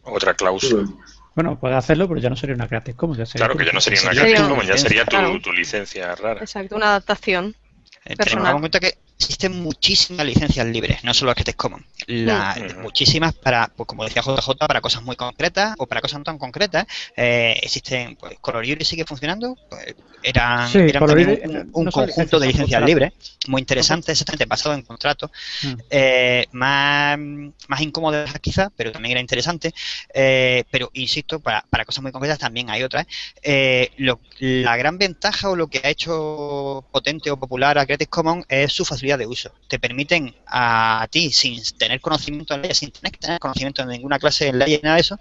Otra cláusula. Bueno, puedes hacerlo, pero ya no sería una Creative Commons. Ya sería claro que ya no sería una Creative Commons, ya sería tu, tu licencia rara. Exacto, una adaptación. Tenemos en cuenta que existen muchísimas licencias libres, no solo las Creative Commons. La, uh-huh. Muchísimas para, pues como decía J J, para cosas muy concretas o para cosas no tan concretas. Eh, existen, pues, Coloribre sigue funcionando. Pues, eran sí, eran Coloribre, también un, un no conjunto licencias, de licencias libres, muy interesantes, exactamente, basado en contratos. Uh-huh. eh, más, más incómodas quizás, pero también era interesante. Eh, pero, insisto, para, para cosas muy concretas también hay otras. Eh, lo, la gran ventaja o lo que ha hecho potente o popular a Creative Commons es su facilidad de uso. Te permiten a ti, sin tener conocimiento de leyes, sin tener que tener conocimiento de ninguna clase de leyes, nada de eso,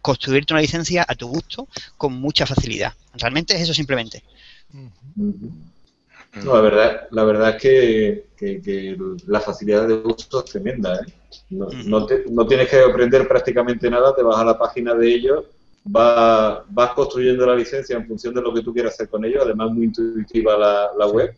construirte una licencia a tu gusto con mucha facilidad. Realmente es eso simplemente. No, la verdad, la verdad es que, que, que la facilidad de uso es tremenda, ¿eh? No, uh-huh. no, te, no tienes que aprender prácticamente nada, te vas a la página de ellos, va, vas construyendo la licencia en función de lo que tú quieras hacer con ellos, además muy intuitiva la, la web.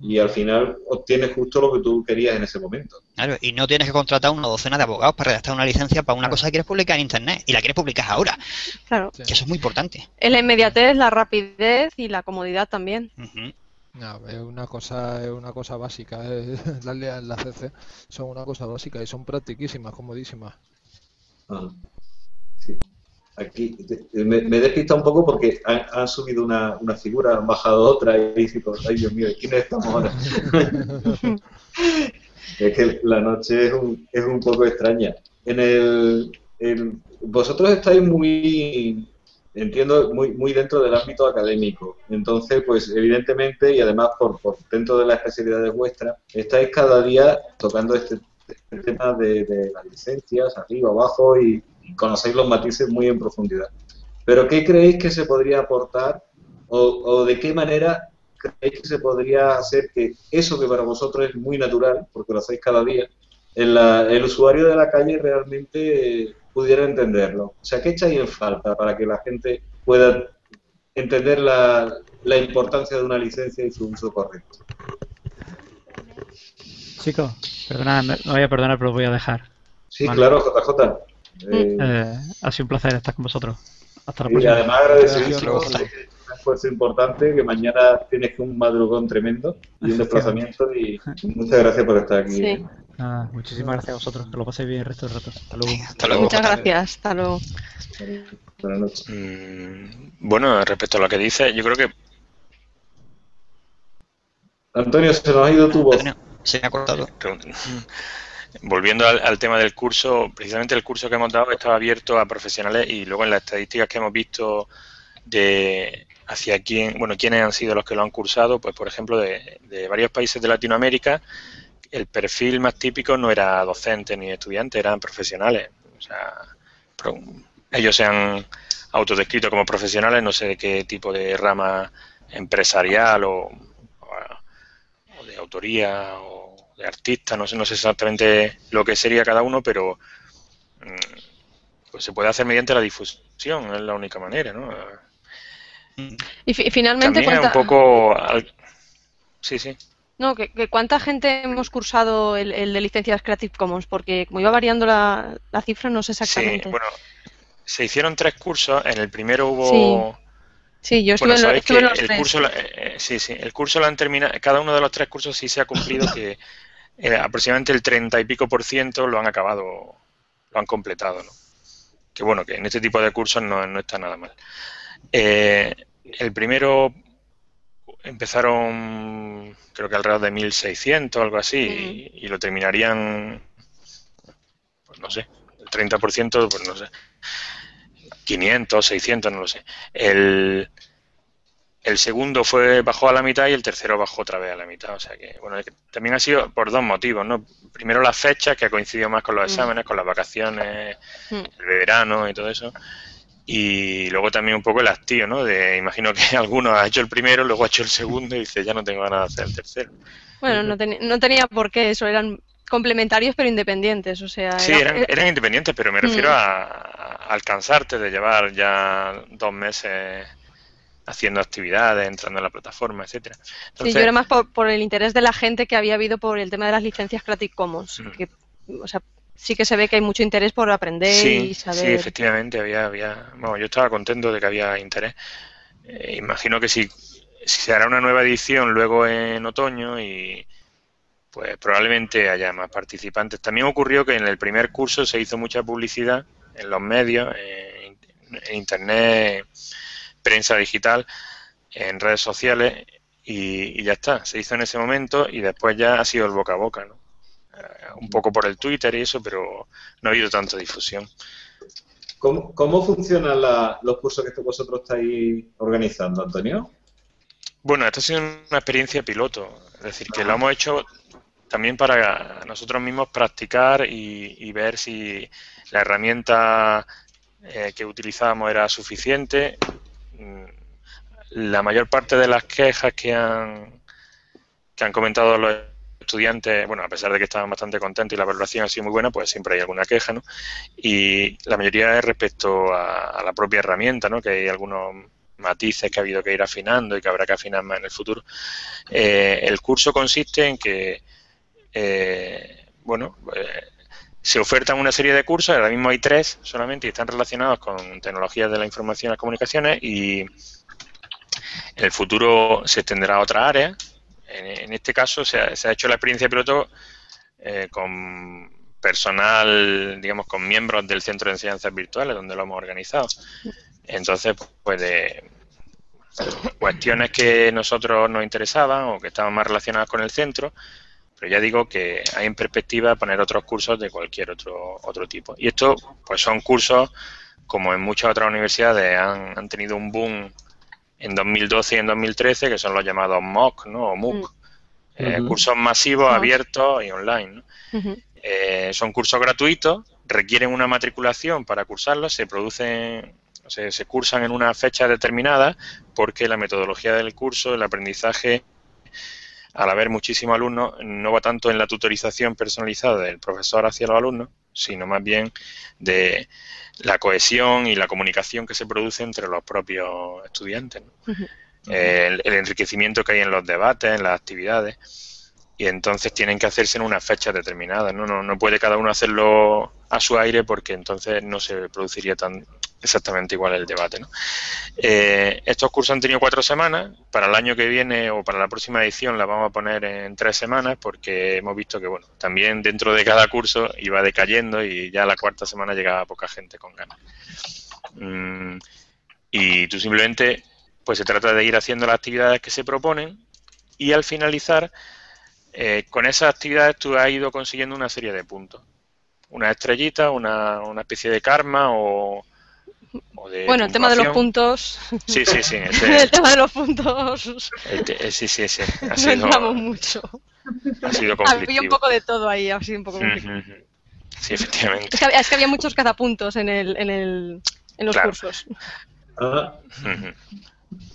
Y al final obtienes justo lo que tú querías en ese momento. Claro, y no tienes que contratar una docena de abogados para redactar una licencia para una cosa que quieres publicar en internet y la quieres publicar ahora. Claro. Sí. Que eso es muy importante. La inmediatez, la rapidez y la comodidad también. Uh-huh. No, es una cosa, es una cosa básica. Las leyes, las C C son una cosa básica y son practiquísimas, comodísimas. Ah. Sí. Aquí me, me despista un poco porque han, han subido una, una figura, han bajado otra y dicen, ay Dios mío, ¿quiénes estamos ahora? Es que la noche es un, es un poco extraña. En el, el, vosotros estáis muy, entiendo, muy, muy dentro del ámbito académico. Entonces, pues evidentemente, y además por, por dentro de las especialidades vuestras, estáis cada día tocando este, este tema de, de las licencias, arriba, abajo y... conocéis los matices muy en profundidad. Pero ¿qué creéis que se podría aportar o, o de qué manera creéis que se podría hacer que eso que para vosotros es muy natural, porque lo hacéis cada día, el, el usuario de la calle realmente pudiera entenderlo? O sea, ¿qué echáis en falta para que la gente pueda entender la, la importancia de una licencia y su uso correcto? Chicos, perdona, me voy a perdonar, pero lo voy a dejar. Sí, vale. Claro, J J. Eh, eh, ha sido un placer estar con vosotros. Hasta la y próxima. Además agradeceros un esfuerzo importante, que mañana tienes un madrugón tremendo y un desplazamiento, y muchas gracias por estar aquí. Sí. Ah, muchísimas gracias a vosotros, que lo paséis bien el resto del rato. Hasta luego. Hasta luego. Muchas gracias, hasta luego. Buenas noches. Bueno, respecto a lo que dices, yo creo que... Antonio, se nos ha ido tu voz. Antonio, se me ha cortado. Volviendo al, al tema del curso, precisamente el curso que hemos dado está abierto a profesionales, y luego en las estadísticas que hemos visto de hacia quién, bueno, quiénes han sido los que lo han cursado, pues por ejemplo de, de varios países de Latinoamérica, el perfil más típico no era docente ni estudiante, eran profesionales. O sea, ellos se han autodescrito como profesionales, no sé de qué tipo de rama empresarial o, o de autoría o de artista, no sé, no sé exactamente lo que sería cada uno, pero pues se puede hacer mediante la difusión, es la única manera, ¿no? Y, y finalmente... También cuánta... un poco... Al... Sí, sí. No, que, que cuánta gente hemos cursado el, el de licencias Creative Commons, porque como iba variando la, la cifra, no sé exactamente. Sí, bueno, se hicieron tres cursos, en el primero hubo... Sí. Sí, yo estuve, bueno, en, estuve en los el tres. Curso, eh, sí, sí, el curso lo han terminado, cada uno de los tres cursos sí se ha cumplido que... Eh, aproximadamente el treinta y pico por ciento lo han acabado, lo han completado, ¿no? Que bueno, que en este tipo de cursos no, no está nada mal. Eh, el primero empezaron, creo que alrededor de mil seiscientos, algo así, y, y lo terminarían, pues no sé, el treinta por ciento, pues no sé, quinientos, seiscientos, no lo sé. El... El segundo fue bajó a la mitad y el tercero bajó otra vez a la mitad. O sea que, bueno, también ha sido por dos motivos, ¿no? Primero las fechas, que ha coincidido más con los exámenes, con las vacaciones, el verano y todo eso. Y luego también un poco el hastío, ¿no? De, imagino que alguno ha hecho el primero, luego ha hecho el segundo y dice, ya no tengo ganas de hacer el tercero. Bueno, no, ten, no tenía por qué eso, eran complementarios pero independientes, o sea... Sí, eran, eran independientes, pero me refiero a, a alcanzarte de llevar ya dos meses... haciendo actividades, entrando en la plataforma, etcétera. Sí, yo era más por, por el interés de la gente que había habido por el tema de las licencias Creative Commons. Mm. Que, o sea, sí que se ve que hay mucho interés por aprender, sí, y saber... Sí, efectivamente, había... había bueno, yo estaba contento de que había interés. Eh, imagino que si, si se hará una nueva edición luego en otoño, y pues probablemente haya más participantes. También ocurrió que en el primer curso se hizo mucha publicidad en los medios, eh, en Internet... prensa digital, en redes sociales, y, y ya está, se hizo en ese momento, y después ya ha sido el boca a boca, ¿no? Uh, un poco por el Twitter y eso, pero no ha habido tanta difusión. ¿Cómo, cómo funcionan la, los cursos que vosotros estáis organizando, Antonio? Bueno, esta ha sido una experiencia piloto, es decir, que lo hemos hecho también para nosotros mismos practicar y, y ver si la herramienta eh, que utilizábamos era suficiente. La mayor parte de las quejas que han, que han comentado los estudiantes, bueno, a pesar de que estaban bastante contentos y la valoración ha sido muy buena, pues siempre hay alguna queja, ¿no? Y la mayoría es respecto a, a la propia herramienta, ¿no? Que hay algunos matices que ha habido que ir afinando y que habrá que afinar más en el futuro. Eh, el curso consiste en que, eh, bueno... Pues, se ofertan una serie de cursos, ahora mismo hay tres solamente y están relacionados con tecnologías de la información y las comunicaciones, y en el futuro se extenderá a otras áreas. En, en este caso se ha, se ha hecho la experiencia piloto eh, con personal, digamos, con miembros del Centro de Enseñanzas Virtuales, donde lo hemos organizado. Entonces, pues de cuestiones que nosotros nos interesaban o que estaban más relacionadas con el centro, pero ya digo que hay en perspectiva poner otros cursos de cualquier otro otro tipo. Y esto, pues son cursos, como en muchas otras universidades han, han tenido un boom en dos mil doce y en dos mil trece, que son los llamados MOOC, ¿no? O MOOC. Uh-huh. eh, cursos masivos, uh-huh. abiertos y online, ¿no? Uh-huh. eh, son cursos gratuitos, requieren una matriculación para cursarlos, se producen, se, se cursan en una fecha determinada, porque la metodología del curso, el aprendizaje, al haber muchísimos alumnos, no va tanto en la tutorización personalizada del profesor hacia los alumnos, sino más bien de la cohesión y la comunicación que se produce entre los propios estudiantes, ¿no? Uh-huh. el, el enriquecimiento que hay en los debates, en las actividades, y entonces tienen que hacerse en unas fechas determinadas, ¿no? No, no puede cada uno hacerlo a su aire, porque entonces no se produciría tan exactamente igual el debate, ¿no? Eh, estos cursos han tenido cuatro semanas, para el año que viene o para la próxima edición la vamos a poner en tres semanas, porque hemos visto que, bueno, también dentro de cada curso iba decayendo y ya la cuarta semana llegaba poca gente con ganas. Mm, y tú simplemente, pues se trata de ir haciendo las actividades que se proponen y al finalizar, eh, con esas actividades tú has ido consiguiendo una serie de puntos. Una estrellita, una, una especie de karma o... Bueno, el tema de los puntos. Sí, sí, sí. Ese, el tema de los puntos. Te, sí, sí, sí. Ha sido, no entramos mucho. Ha sido conflictivo. Había un poco de todo ahí, ha sido un poco conflictivo. Sí, efectivamente. Es que, es que había muchos cazapuntos en, el, en, el, en los claro. cursos.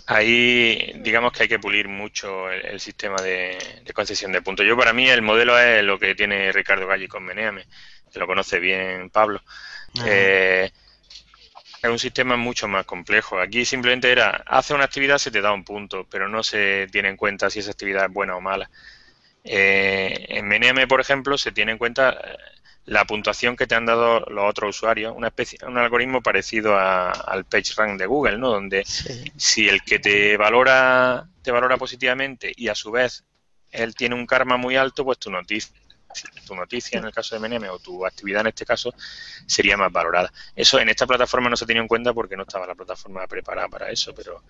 Ahí, digamos que hay que pulir mucho el, el sistema de, de concesión de puntos. Yo, para mí, el modelo es lo que tiene Ricardo Galli con Meneame, que lo conoce bien Pablo. Uh-huh. Eh... Es un sistema mucho más complejo. Aquí simplemente era, hace una actividad, se te da un punto, pero no se tiene en cuenta si esa actividad es buena o mala. Eh, en Meneame, por ejemplo, se tiene en cuenta la puntuación que te han dado los otros usuarios, una especie, un algoritmo parecido a, al PageRank de Google, ¿no? Donde sí. si el que te valora, te valora positivamente y a su vez él tiene un karma muy alto, pues tu noticia. tu noticia en el caso de Meneame o tu actividad en este caso sería más valorada. Eso en esta plataforma no se tenía en cuenta porque no estaba la plataforma preparada para eso, pero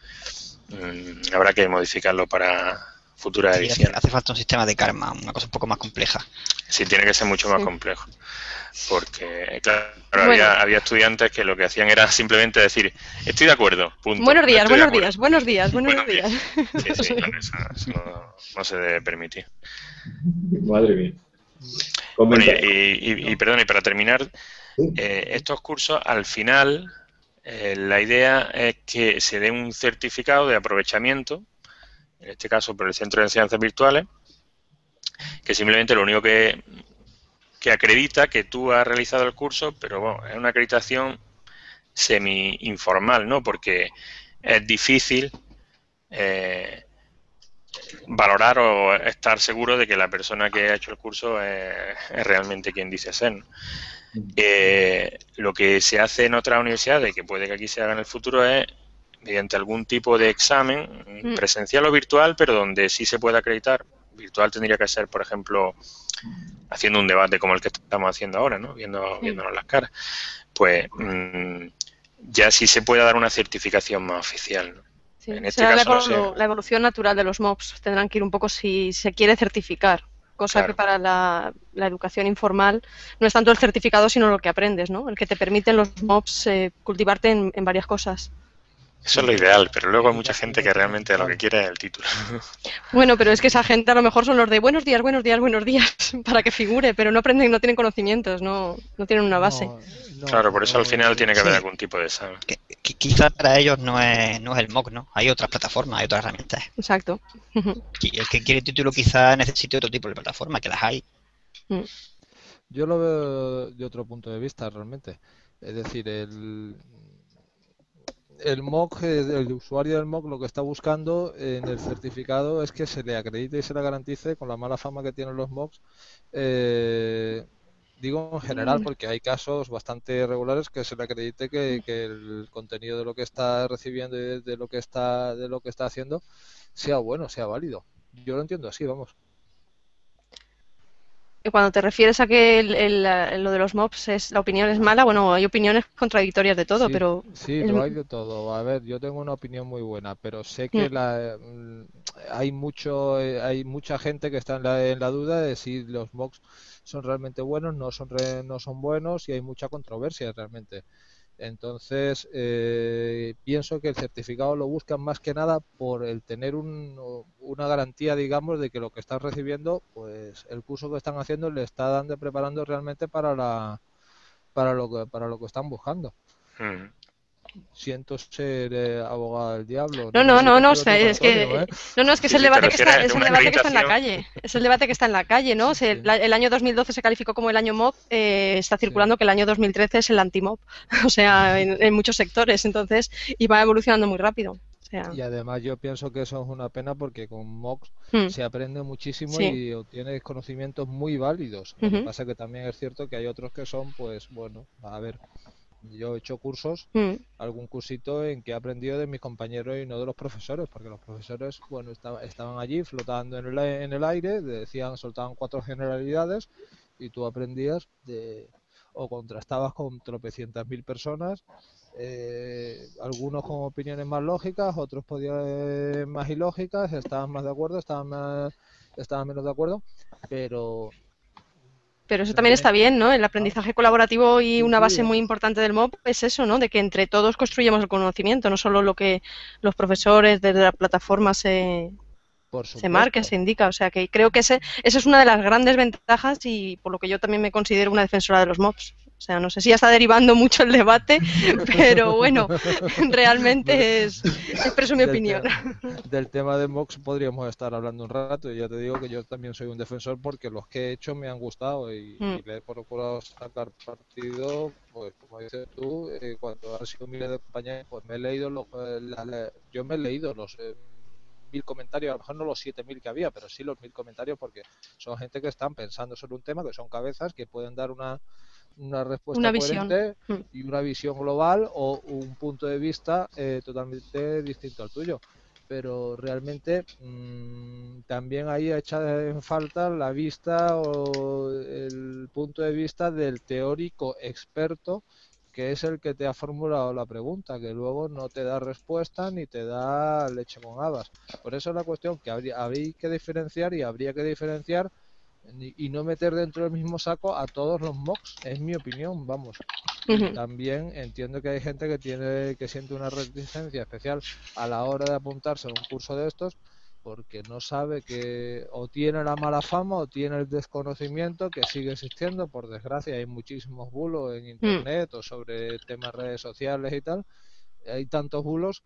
mmm, habrá que modificarlo para futuras sí, ediciones. Hace falta un sistema de karma, una cosa un poco más compleja. Sí, tiene que ser mucho más sí. complejo, porque claro, bueno. había, había estudiantes que lo que hacían era simplemente decir, estoy de acuerdo, punto. Buenos días, buenos días, buenos días, buenos, buenos días. días. Sí, sí, claro, eso, eso no, no se debe permitir. Madre mía. Bueno, y, y, y, y perdón, y para terminar, eh, estos cursos al final eh, la idea es que se dé un certificado de aprovechamiento, en este caso por el Centro de Enseñanzas Virtuales, que simplemente lo único que, que acredita que tú has realizado el curso, pero bueno, es una acreditación semi-informal, ¿no? Porque es difícil... Eh, valorar o estar seguro de que la persona que ha hecho el curso es, es realmente quien dice ser, ¿no? Eh, lo que se hace en otras universidades y que puede que aquí se haga en el futuro es mediante algún tipo de examen presencial o virtual, pero donde sí se puede acreditar. Virtual tendría que ser, por ejemplo, haciendo un debate como el que estamos haciendo ahora, ¿no? Viendo, viéndonos las caras. Pues mmm, ya sí se puede dar una certificación más oficial, ¿no? Sí, en este será caso, la, evolu no sé. la evolución natural de los MOOCs. Tendrán que ir un poco si se quiere certificar, cosa claro. que para la, la educación informal no es tanto el certificado sino lo que aprendes, ¿no? El que te permiten los MOOCs eh, cultivarte en, en varias cosas. Eso es lo ideal, pero luego hay mucha gente que realmente lo que quiere es el título. Bueno, pero es que esa gente a lo mejor son los de buenos días, buenos días, buenos días, para que figure, pero no aprenden, no tienen conocimientos, no, no tienen una base. No, no, claro, por eso al final tiene que haber sí. algún tipo de examen. Quizás para ellos no es, no es el MOOC, ¿no? Hay otras plataformas, hay otras herramientas. Exacto. El que quiere título quizás necesite otro tipo de plataforma, que las hay. Yo lo veo de otro punto de vista realmente. Es decir, el... El MOOC, el usuario del MOOC lo que está buscando en el certificado es que se le acredite y se le garantice, con la mala fama que tienen los MOOCs, eh, digo en general porque hay casos bastante regulares, que se le acredite que, que el contenido de lo que está recibiendo y de lo que está de lo que está haciendo sea bueno, sea válido. Yo lo entiendo así, vamos. cuando te refieres a que el, el, lo de los mobs es la opinión es mala, bueno, hay opiniones contradictorias de todo, sí, pero... Sí, el... lo hay de todo. A ver, yo tengo una opinión muy buena, pero sé que mm. la, hay mucho hay mucha gente que está en la, en la duda de si los mobs son realmente buenos, no son, re, no son buenos, y hay mucha controversia realmente. Entonces, eh, pienso que el certificado lo buscan más que nada por el tener un, una garantía, digamos, de que lo que están recibiendo, pues el curso que están haciendo le está dando, preparando realmente para la para lo que, para lo que están buscando. Mm. Siento ser eh, abogado del diablo. No, no, no, no, o sea, es que ¿eh? no, no, es que sí, es el debate que está, es el debate que está en la calle. Es el debate que está en la calle, ¿no? O sea, sí. la, el año dos mil doce se calificó como el año mob, eh, está circulando sí. que el año dos mil trece es el anti-mob, o sea, en, en muchos sectores, entonces, y va evolucionando muy rápido. O sea. Y además yo pienso que eso es una pena porque con mocks mm. se aprende muchísimo sí. y obtienes conocimientos muy válidos. Uh-huh. Lo que pasa que también es cierto que hay otros que son, pues, bueno, a ver... Yo he hecho cursos, mm. algún cursito en que he aprendido de mis compañeros y no de los profesores, porque los profesores, bueno, está, estaban allí flotando en el, en el aire, decían, soltaban cuatro generalidades y tú aprendías de, o contrastabas con tropecientas mil personas, eh, algunos con opiniones más lógicas, otros podían más ilógicas, estaban más de acuerdo, estaban, más, estaban menos de acuerdo, pero... Pero eso también está bien, ¿no? El aprendizaje colaborativo y una base muy importante del mob es eso, ¿no? De que entre todos construyamos el conocimiento, no solo lo que los profesores desde la plataforma se, se marca, se indica. O sea, que creo que ese, esa es una de las grandes ventajas y por lo que yo también me considero una defensora de los mobs. O sea, no sé si ya está derivando mucho el debate, pero bueno, realmente es, expreso mi del opinión. Tema, del tema de mocks podríamos estar hablando un rato y ya te digo que yo también soy un defensor porque los que he hecho me han gustado y, mm. y le he procurado sacar partido, pues como dices tú, eh, cuando han sido miles de compañeros, pues me he leído, los, eh, la, la, yo me he leído los... Eh, mil comentarios, a lo mejor no los siete mil que había, pero sí los mil comentarios porque son gente que están pensando sobre un tema, que son cabezas que pueden dar una, una respuesta una coherente visión. y una visión global o un punto de vista eh, totalmente distinto al tuyo. Pero realmente mmm, también ahí echa en falta la vista o el punto de vista del teórico experto que es el que te ha formulado la pregunta, que luego no te da respuesta ni te da leche con habas. Por eso es la cuestión que habría, habría que diferenciar y habría que diferenciar y no meter dentro del mismo saco a todos los mocks, es mi opinión, vamos. Uh-huh. También entiendo que hay gente que tiene que siente una reticencia especial a la hora de apuntarse a un curso de estos porque no sabe que o tiene la mala fama o tiene el desconocimiento que sigue existiendo, por desgracia hay muchísimos bulos en internet mm. o sobre temas redes sociales y tal, hay tantos bulos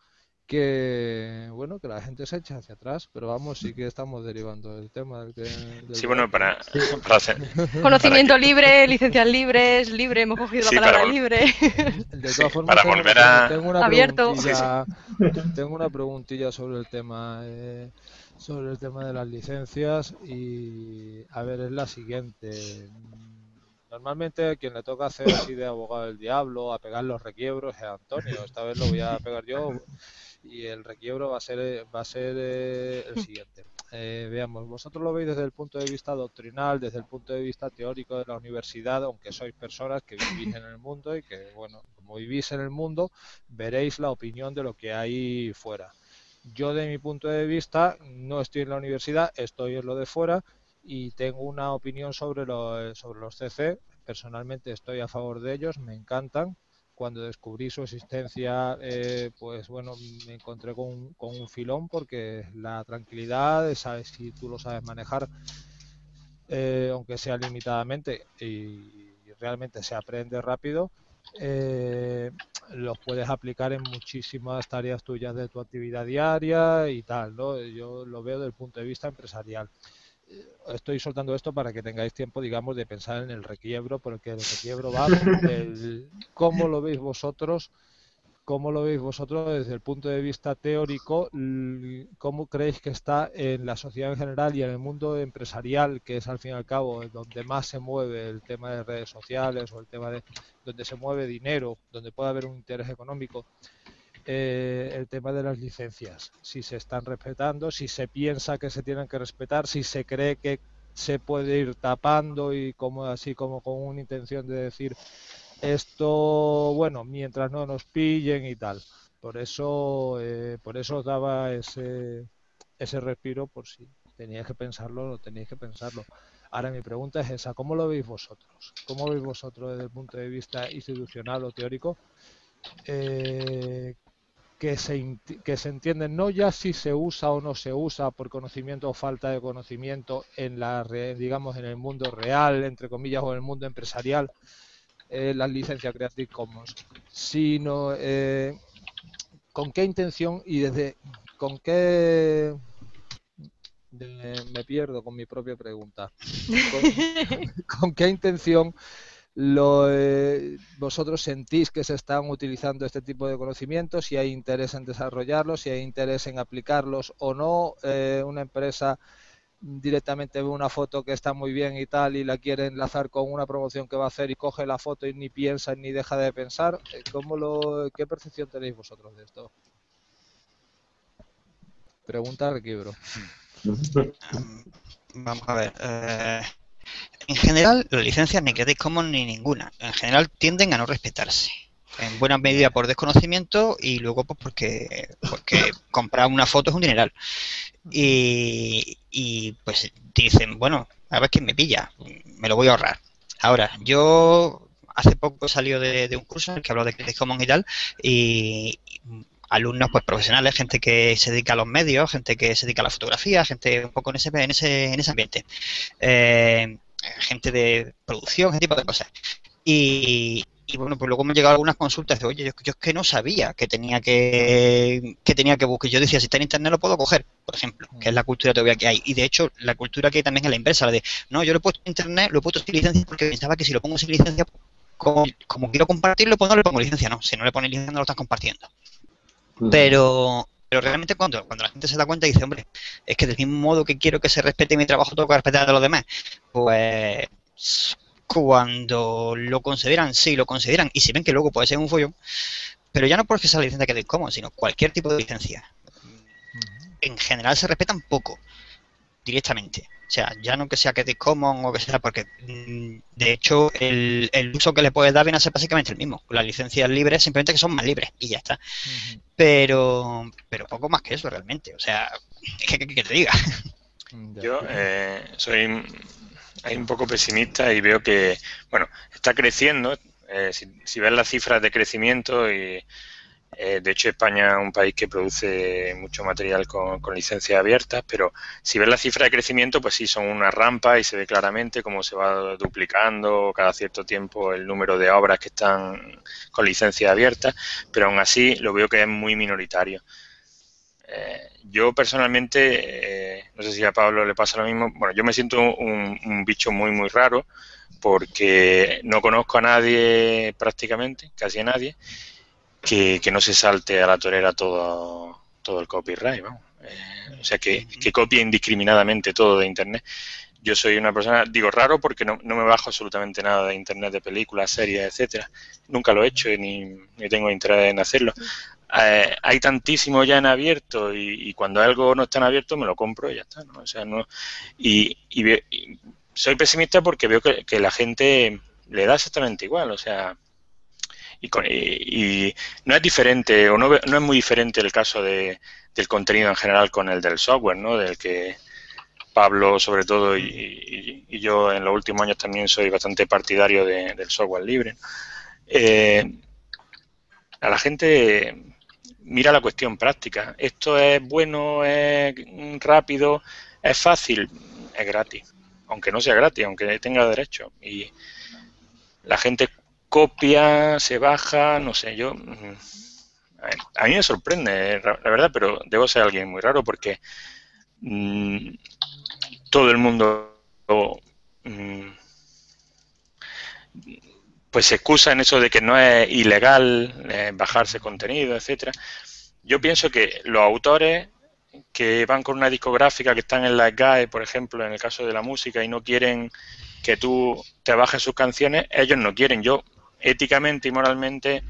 que bueno que la gente se echa hacia atrás, pero vamos, sí que estamos derivando del tema del que, del sí, bueno, para, para hacer conocimiento para libre, licencias libres, libre, hemos cogido sí, la palabra para libre de todas sí, formas, para tengo, volver a... tengo una abierto sí, sí. tengo una preguntilla sobre el tema eh, sobre el tema de las licencias y a ver, es la siguiente. Normalmente a quien le toca hacer así de abogado del diablo, a pegar los requiebros es Antonio, esta vez lo voy a pegar yo. Y el requiebro va a ser va a ser eh, el siguiente. Eh, veamos, vosotros lo veis desde el punto de vista doctrinal, desde el punto de vista teórico de la universidad, aunque sois personas que vivís en el mundo y que, bueno, como vivís en el mundo, veréis la opinión de lo que hay fuera. Yo, de mi punto de vista, no estoy en la universidad, estoy en lo de fuera y tengo una opinión sobre los, sobre los C C. Personalmente estoy a favor de ellos, me encantan. Cuando descubrí su existencia, eh, pues bueno, me encontré con, con un filón porque la tranquilidad, sabes, si tú lo sabes manejar, eh, aunque sea limitadamente y realmente se aprende rápido, eh, los puedes aplicar en muchísimas tareas tuyas de tu actividad diaria y tal, ¿no? Yo lo veo desde el punto de vista empresarial. Estoy soltando esto para que tengáis tiempo, digamos, de pensar en el requiebro, porque el requiebro va del cómo lo veis vosotros, cómo lo veis vosotros desde el punto de vista teórico, cómo creéis que está en la sociedad en general y en el mundo empresarial, que es al fin y al cabo donde más se mueve el tema de redes sociales o el tema de donde se mueve dinero, donde puede haber un interés económico. Eh, el tema de las licencias, si se están respetando, si se piensa que se tienen que respetar, si se cree que se puede ir tapando y como así como con una intención de decir esto, bueno, mientras no nos pillen y tal. Por eso eh, por eso os daba ese, ese respiro, por si teníais que pensarlo, no teníais que pensarlo. Ahora mi pregunta es esa, ¿cómo lo veis vosotros? ¿Cómo veis vosotros desde el punto de vista institucional o teórico? Eh, que se, que se entiende no ya si se usa o no se usa por conocimiento o falta de conocimiento en la digamos en el mundo real, entre comillas, o en el mundo empresarial, eh, la licencia Creative Commons, sino eh, con qué intención y desde con qué de, me pierdo con mi propia pregunta con, con qué intención Lo, eh, vosotros sentís que se están utilizando este tipo de conocimientos, si hay interés en desarrollarlos, si hay interés en aplicarlos o no. Eh, una empresa directamente ve una foto que está muy bien y tal y la quiere enlazar con una promoción que va a hacer y coge la foto y ni piensa ni deja de pensar. ¿Cómo lo, ¿Qué percepción tenéis vosotros de esto? Pregunta Requibro. Vamos a ver. Eh... En general, las licencias ni Creative Commons ni ninguna, en general tienden a no respetarse. En buena medida por desconocimiento y luego pues porque, porque comprar una foto es un dineral. Y, y pues dicen, bueno, a ver quién me pilla, me lo voy a ahorrar. Ahora, yo hace poco salí de, de un curso en el que habló de Creative Commons y tal, y... y alumnos pues profesionales, gente que se dedica a los medios, gente que se dedica a la fotografía, gente un poco en ese en ese, en ese ambiente, eh, gente de producción, ese tipo de cosas. Y, y bueno, pues luego me han llegado algunas consultas de, oye, yo, yo es que no sabía que tenía que, que tenía que buscar. Yo decía, si está en internet lo puedo coger, por ejemplo, que es la cultura todavía que hay. Y de hecho, la cultura que hay también es la inversa, la de, no, yo lo he puesto en internet, lo he puesto sin licencia porque pensaba que si lo pongo sin licencia, como, como quiero compartirlo, pues no le pongo licencia, no. Si no le pones licencia no lo estás compartiendo. Pero, pero realmente cuando, cuando la gente se da cuenta y dice, hombre, es que del mismo modo que quiero que se respete mi trabajo, tengo que respetar a los demás, pues cuando lo consideran, sí, lo consideran, y si ven que luego puede ser un follón, pero ya no porque sea la licencia que es común, sino cualquier tipo de licencia. En general se respetan poco, directamente. O sea, ya no que sea que te common o que sea, porque de hecho el, el uso que le puedes dar viene a ser básicamente el mismo. Las licencias libres simplemente que son más libres y ya está. Uh-huh. Pero pero poco más que eso realmente. O sea, ¿qué, qué, qué te diga? Yo eh, soy ahí un poco pesimista y veo que, bueno, está creciendo. Eh, si, si ves las cifras de crecimiento y... Eh, de hecho, España es un país que produce mucho material con, con licencias abiertas, pero si ves la cifra de crecimiento, pues sí, son una rampa y se ve claramente cómo se va duplicando cada cierto tiempo el número de obras que están con licencias abiertas, pero aún así lo veo que es muy minoritario. Eh, yo personalmente, eh, no sé si a Pablo le pasa lo mismo, bueno, yo me siento un, un bicho muy, muy raro porque no conozco a nadie prácticamente, casi a nadie, Que, que no se salte a la torera todo, todo el copyright, vamos. Eh, o sea, que, que copie indiscriminadamente todo de Internet. Yo soy una persona, digo, raro porque no, no me bajo absolutamente nada de Internet, de películas, series, etcétera. Nunca lo he hecho y ni, ni tengo interés en hacerlo. Eh, hay tantísimo ya en abierto y, y cuando algo no está en abierto me lo compro y ya está, ¿no? O sea, no, y, y, y soy pesimista porque veo que, que la gente le da exactamente igual, o sea... Y, con, y, y no es diferente o no, no es muy diferente el caso de, del contenido en general con el del software, ¿no? Del que Pablo sobre todo y, y, y yo en los últimos años también soy bastante partidario de, del software libre. Eh, a la gente mira la cuestión práctica. Esto es bueno, es rápido, es fácil, es gratis. Aunque no sea gratis, aunque tenga derecho. Y la gente... copia, se baja, no sé, yo... A mí me sorprende, la verdad, pero debo ser alguien muy raro porque mmm, todo el mundo mmm, pues se excusa en eso de que no es ilegal eh, bajarse contenido, etcétera. Yo pienso que los autores que van con una discográfica que están en la S G A E, por ejemplo, en el caso de la música, y no quieren que tú te bajes sus canciones, ellos no quieren. Yo éticamente y moralmente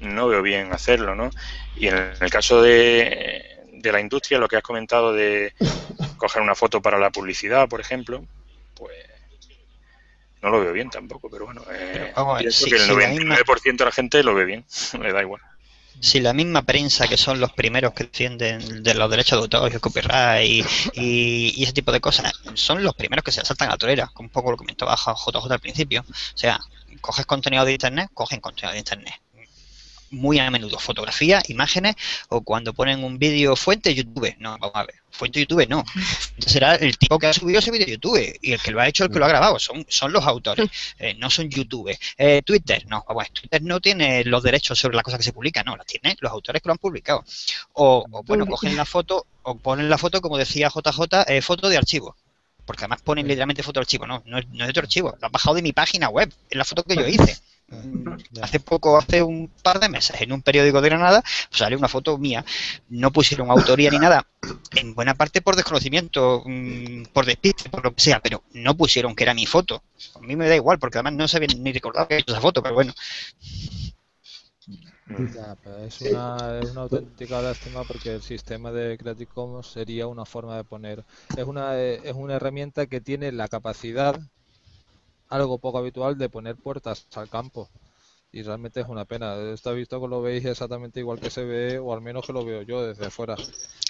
no veo bien hacerlo, ¿no? Y en el caso de, de la industria, lo que has comentado de coger una foto para la publicidad, por ejemplo, pues no lo veo bien tampoco, pero bueno, eh, pero ver, si, que el si noventa y nueve por ciento misma... de la gente lo ve bien, le da igual. Si la misma prensa, que son los primeros que defienden de los derechos de autor y el copyright y, y, y ese tipo de cosas, son los primeros que se asaltan a la torera, que un poco lo comentó baja J J al principio. O sea, coges contenido de internet, cogen contenido de internet. Muy a menudo, fotografías, imágenes, o cuando ponen un vídeo fuente YouTube. No, vamos a ver, fuente YouTube no. Será el tipo que ha subido ese vídeo YouTube y el que lo ha hecho, el que lo ha grabado. Son, son los autores, eh, no son YouTube. Eh, Twitter, no, vamos a ver, Twitter no tiene los derechos sobre las cosas que se publican, no, las tienen los autores que lo han publicado. O, o bueno, cogen la foto, o ponen la foto, como decía J J, eh, foto de archivo. Porque además ponen literalmente foto de archivo, no, no, no es de tu archivo, lo has bajado de mi página web, es la foto que yo hice. Hace poco, hace un par de meses, en un periódico de Granada, pues salió una foto mía. No pusieron autoría ni nada, en buena parte por desconocimiento, por despiste, por lo que sea, pero no pusieron que era mi foto. A mí me da igual, porque además no sabía ni recordaba que había hecho esa foto, pero bueno. Ya, pero es, una, es una auténtica lástima, porque el sistema de Creative Commons sería una forma de poner... Es una, es una herramienta que tiene la capacidad... algo poco habitual de poner puertas al campo, y realmente es una pena. Está visto que lo veis exactamente igual que se ve, o al menos que lo veo yo desde fuera.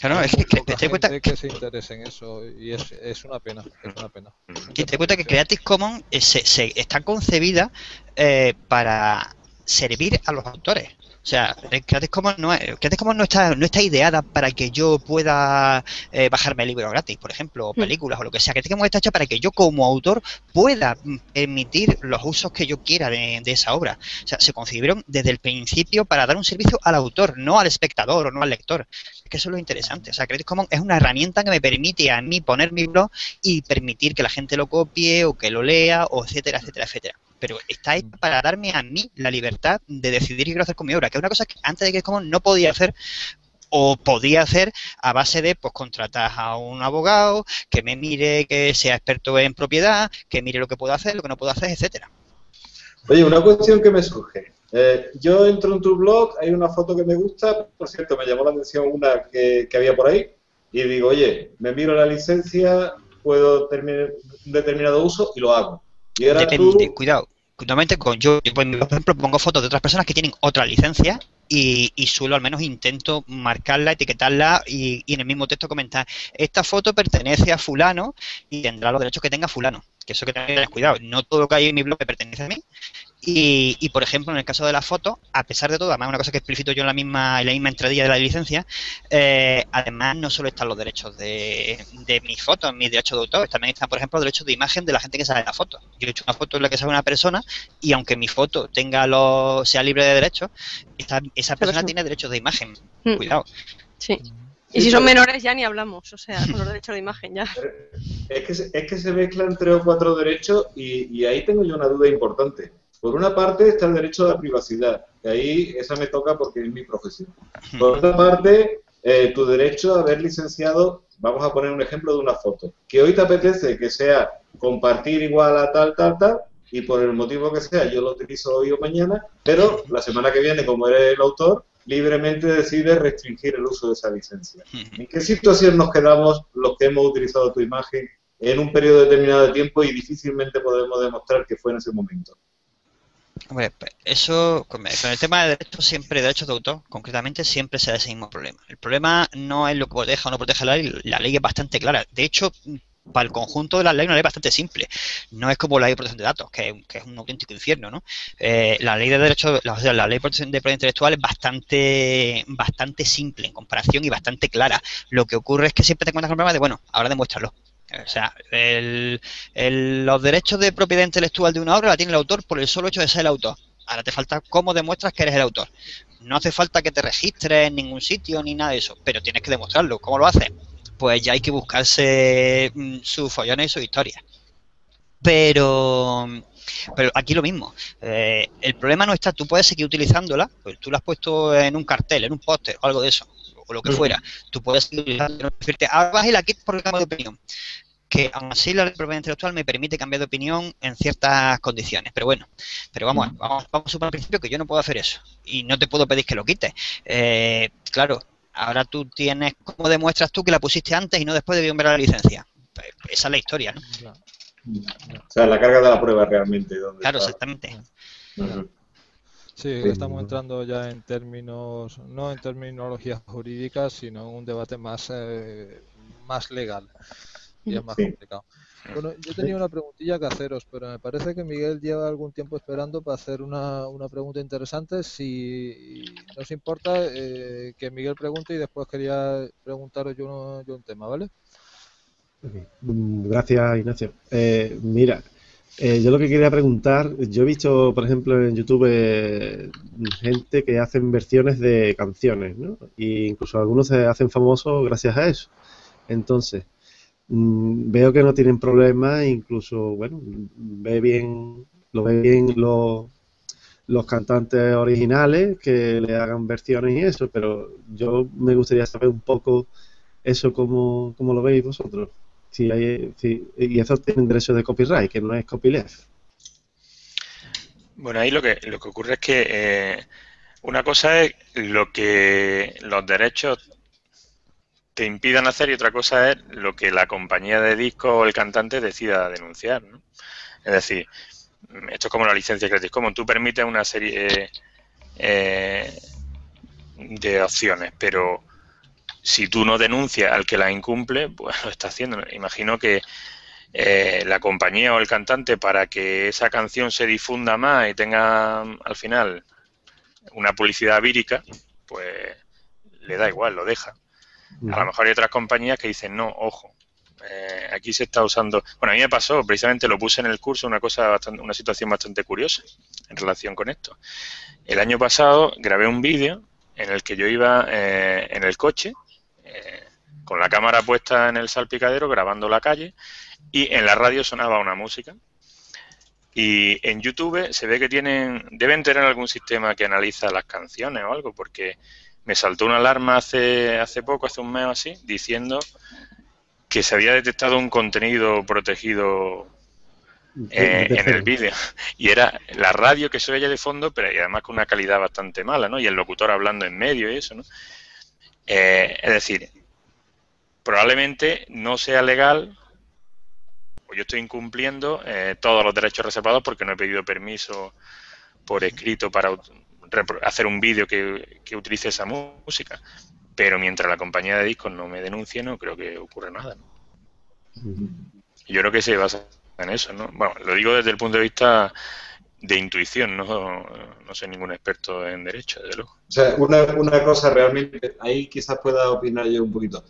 Claro, es que, que te cuenta que se interese en eso, y es, es una pena, es una pena. Y te cuenta que Creative Commons se, se está concebida eh, para servir a los autores. O sea, Creative Commons no, Creative Commons no está, no está ideada para que yo pueda eh, bajarme el libro gratis, por ejemplo, o películas o lo que sea. Creative Commons está hecha para que yo como autor pueda permitir los usos que yo quiera de, de esa obra. O sea, se concibieron desde el principio para dar un servicio al autor, no al espectador o no al lector. Es que eso es lo interesante. O sea, Creative Commons es una herramienta que me permite a mí poner mi blog y permitir que la gente lo copie o que lo lea, o etcétera, etcétera, etcétera. Pero está hecha para darme a mí la libertad de decidir qué quiero hacer con mi obra, que es una cosa que antes de Creative Commons no podía hacer, o podía hacer a base de, pues, contratar a un abogado que me mire, que sea experto en propiedad, que mire lo que puedo hacer, lo que no puedo hacer, etcétera. Oye, una cuestión que me surge. Eh, yo entro en tu blog, hay una foto que me gusta, por cierto, me llamó la atención una que, que había por ahí, y digo, oye, me miro la licencia, puedo terminar un determinado uso y lo hago. Y ahora Depende, tú... cuidado. Con yo, yo por ejemplo, pongo fotos de otras personas que tienen otra licencia y, y suelo, al menos intento marcarla, etiquetarla y, y en el mismo texto comentar, esta foto pertenece a fulano y tendrá los derechos que tenga fulano. Que eso que tengáis cuidado, no todo lo que hay en mi blog me pertenece a mí. Y, y, por ejemplo, en el caso de las fotos, a pesar de todo, además una cosa que explicito yo en la misma, en la misma entradilla de la licencia, eh, además no solo están los derechos de, de mis fotos, mis derechos de autor, también están, por ejemplo, los derechos de imagen de la gente que sale en la foto. Yo he hecho una foto en la que sale una persona y aunque mi foto tenga los, sea libre de derechos, esta, esa persona sí tiene derechos de imagen. Mm. Cuidado. Sí. Y si son menores ya ni hablamos, o sea, con los derechos de imagen ya. Es que se, es que se mezclan tres o cuatro derechos y, y ahí tengo yo una duda importante. Por una parte está el derecho a la privacidad, que ahí esa me toca porque es mi profesión. Por otra parte, eh, tu derecho a haber licenciado, vamos a poner un ejemplo de una foto, que hoy te apetece que sea compartir igual a tal, tal, tal, y por el motivo que sea yo lo utilizo hoy o mañana, pero la semana que viene, como eres el autor, libremente decide restringir el uso de esa licencia. ¿En qué situación nos quedamos los que hemos utilizado tu imagen en un periodo determinado de tiempo y difícilmente podemos demostrar que fue en ese momento? Hombre, eso, con el tema de derechos siempre, derechos de autor, concretamente, siempre será ese mismo problema. El problema no es lo que proteja o no proteja la ley, la ley es bastante clara. De hecho, para el conjunto de la ley, una ley bastante simple. No es como la ley de protección de datos, que, que es un auténtico infierno, ¿no? Eh, la ley de derechos, la, la ley de protección de propiedad intelectual es bastante, bastante simple en comparación y bastante clara. Lo que ocurre es que siempre te encuentras con el problema de, bueno, ahora demuéstralo. O sea, el, el, los derechos de propiedad intelectual de una obra la tiene el autor por el solo hecho de ser el autor. Ahora te falta cómo demuestras que eres el autor. No hace falta que te registres en ningún sitio ni nada de eso, pero tienes que demostrarlo. ¿Cómo lo haces? Pues ya hay que buscarse sus follones y sus historias. Pero, pero aquí lo mismo. Eh, el problema no está, tú puedes seguir utilizándola, pues tú la has puesto en un cartel, en un póster o algo de eso, o lo que fuera. Tú puedes seguir utilizándola, decirte, ahora vas y la quitas por cambio de opinión. Que aún así la propiedad intelectual me permite cambiar de opinión en ciertas condiciones. Pero bueno, pero vamos, vamos, vamos a suponer al principio que yo no puedo hacer eso y no te puedo pedir que lo quites. Eh, claro. Ahora tú tienes, ¿cómo demuestras tú que la pusiste antes y no después de ver la licencia? Esa es la historia, ¿no? Claro. O sea, la carga de la prueba realmente. ¿Dónde claro, está? Exactamente. Uh-huh. Sí, estamos entrando ya en términos, no en terminología jurídica, sino en un debate más, eh, más legal. Y es más sí. complicado. Bueno, yo tenía una preguntilla que haceros, pero me parece que Miguel lleva algún tiempo esperando para hacer una, una pregunta interesante. Si no os importa, eh, que Miguel pregunte y después quería preguntaros yo, uno, yo un tema, ¿vale? Okay. Gracias, Ignacio. Eh, mira, eh, yo lo que quería preguntar, yo he visto, por ejemplo, en YouTube eh, gente que hacen versiones de canciones, ¿no? E incluso algunos se hacen famosos gracias a eso. Entonces, veo que no tienen problemas, incluso, bueno, ve bien, lo ven bien los, los cantantes originales que le hagan versiones y eso, pero yo me gustaría saber un poco eso, cómo, cómo lo veis vosotros. Si hay, si, y eso tiene derecho de copyright, que no es copyleft. Bueno, ahí lo que, lo que ocurre es que eh, una cosa es lo que los derechos te impidan hacer y otra cosa es lo que la compañía de disco o el cantante decida denunciar, ¿no? Es decir, esto es como la licencia Creative Commons. Tú permites una serie eh, de opciones, pero si tú no denuncias al que la incumple, pues lo está haciendo. Imagino que eh, la compañía o el cantante, para que esa canción se difunda más y tenga al final una publicidad vírica, pues le da igual, lo deja. A lo mejor hay otras compañías que dicen, no, ojo, eh, aquí se está usando... Bueno, a mí me pasó, precisamente lo puse en el curso, una cosa bastante, una situación bastante curiosa en relación con esto. El año pasado grabé un vídeo en el que yo iba eh, en el coche, eh, con la cámara puesta en el salpicadero, grabando la calle, y en la radio sonaba una música. Y en YouTube se ve que tienen, deben tener algún sistema que analiza las canciones o algo, porque... Me saltó una alarma hace, hace poco, hace un mes o así, diciendo que se había detectado un contenido protegido eh, en el vídeo. Y era la radio que se oye de fondo, pero y además con una calidad bastante mala, ¿no? Y el locutor hablando en medio y eso, ¿no? Eh, es decir, probablemente no sea legal, o yo estoy incumpliendo eh, todos los derechos reservados porque no he pedido permiso por escrito para... hacer un vídeo que, que utilice esa música, pero mientras la compañía de discos no me denuncie, no creo que ocurra nada, ¿no? Yo creo que se basa en eso, ¿no? Bueno, lo digo desde el punto de vista de intuición, no, no soy ningún experto en derecho, desde luego. O sea, una, una cosa realmente, ahí quizás pueda opinar yo un poquito.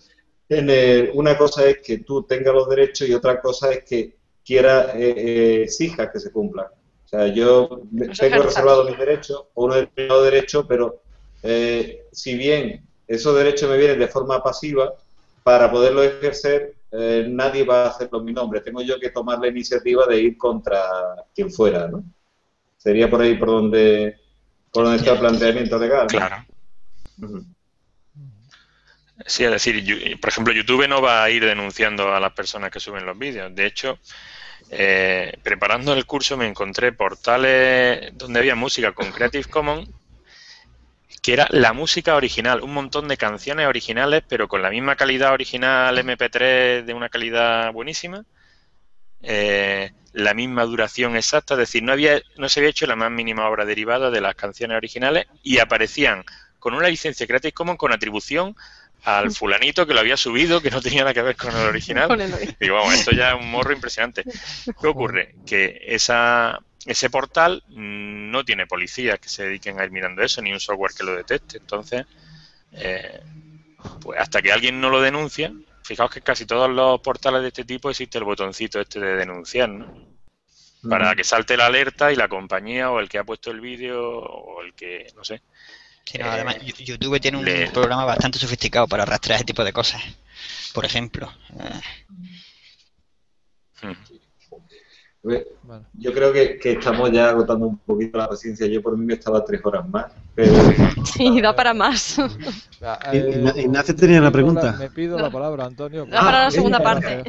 En el, una cosa es que tú tengas los derechos y otra cosa es que quiera eh, exijas que se cumplan. O sea, yo tengo reservado mis derechos o uno determinado derecho, pero eh, si bien esos derechos me vienen de forma pasiva, para poderlo ejercer eh, nadie va a hacerlo en mi nombre. Tengo yo que tomar la iniciativa de ir contra quien fuera, ¿no? Sería por ahí por donde, por donde está el planteamiento legal, ¿no? Claro. Uh-huh. Sí, es decir, yo, por ejemplo, YouTube no va a ir denunciando a las personas que suben los vídeos. De hecho... Eh, preparando el curso me encontré portales donde había música con Creative Commons que era la música original, un montón de canciones originales pero con la misma calidad original eme pe tres de una calidad buenísima, eh, la misma duración exacta, es decir, no había, no se había hecho la más mínima obra derivada de las canciones originales y aparecían con una licencia Creative Commons con atribución al fulanito que lo había subido, que no tenía nada que ver con el original. Y vamos, esto ya es un morro impresionante. ¿Qué ocurre? Que esa, ese portal no tiene policías que se dediquen a ir mirando eso, ni un software que lo detecte. Entonces, eh, pues hasta que alguien no lo denuncia, fijaos que casi todos los portales de este tipo existe el botoncito este de denunciar, ¿no? Para que salte la alerta y la compañía o el que ha puesto el vídeo o el que, no sé. Sí, no, además, YouTube tiene un Le... programa bastante sofisticado para rastrear ese tipo de cosas, por ejemplo. Eh. Yo creo que, que estamos ya agotando un poquito la paciencia. Yo por mí me estaba tres horas más. Pero... Sí, da para más. eh, Ignacio tenía la pregunta. Me pido la palabra, Antonio. Da para ah, la segunda eh, parte.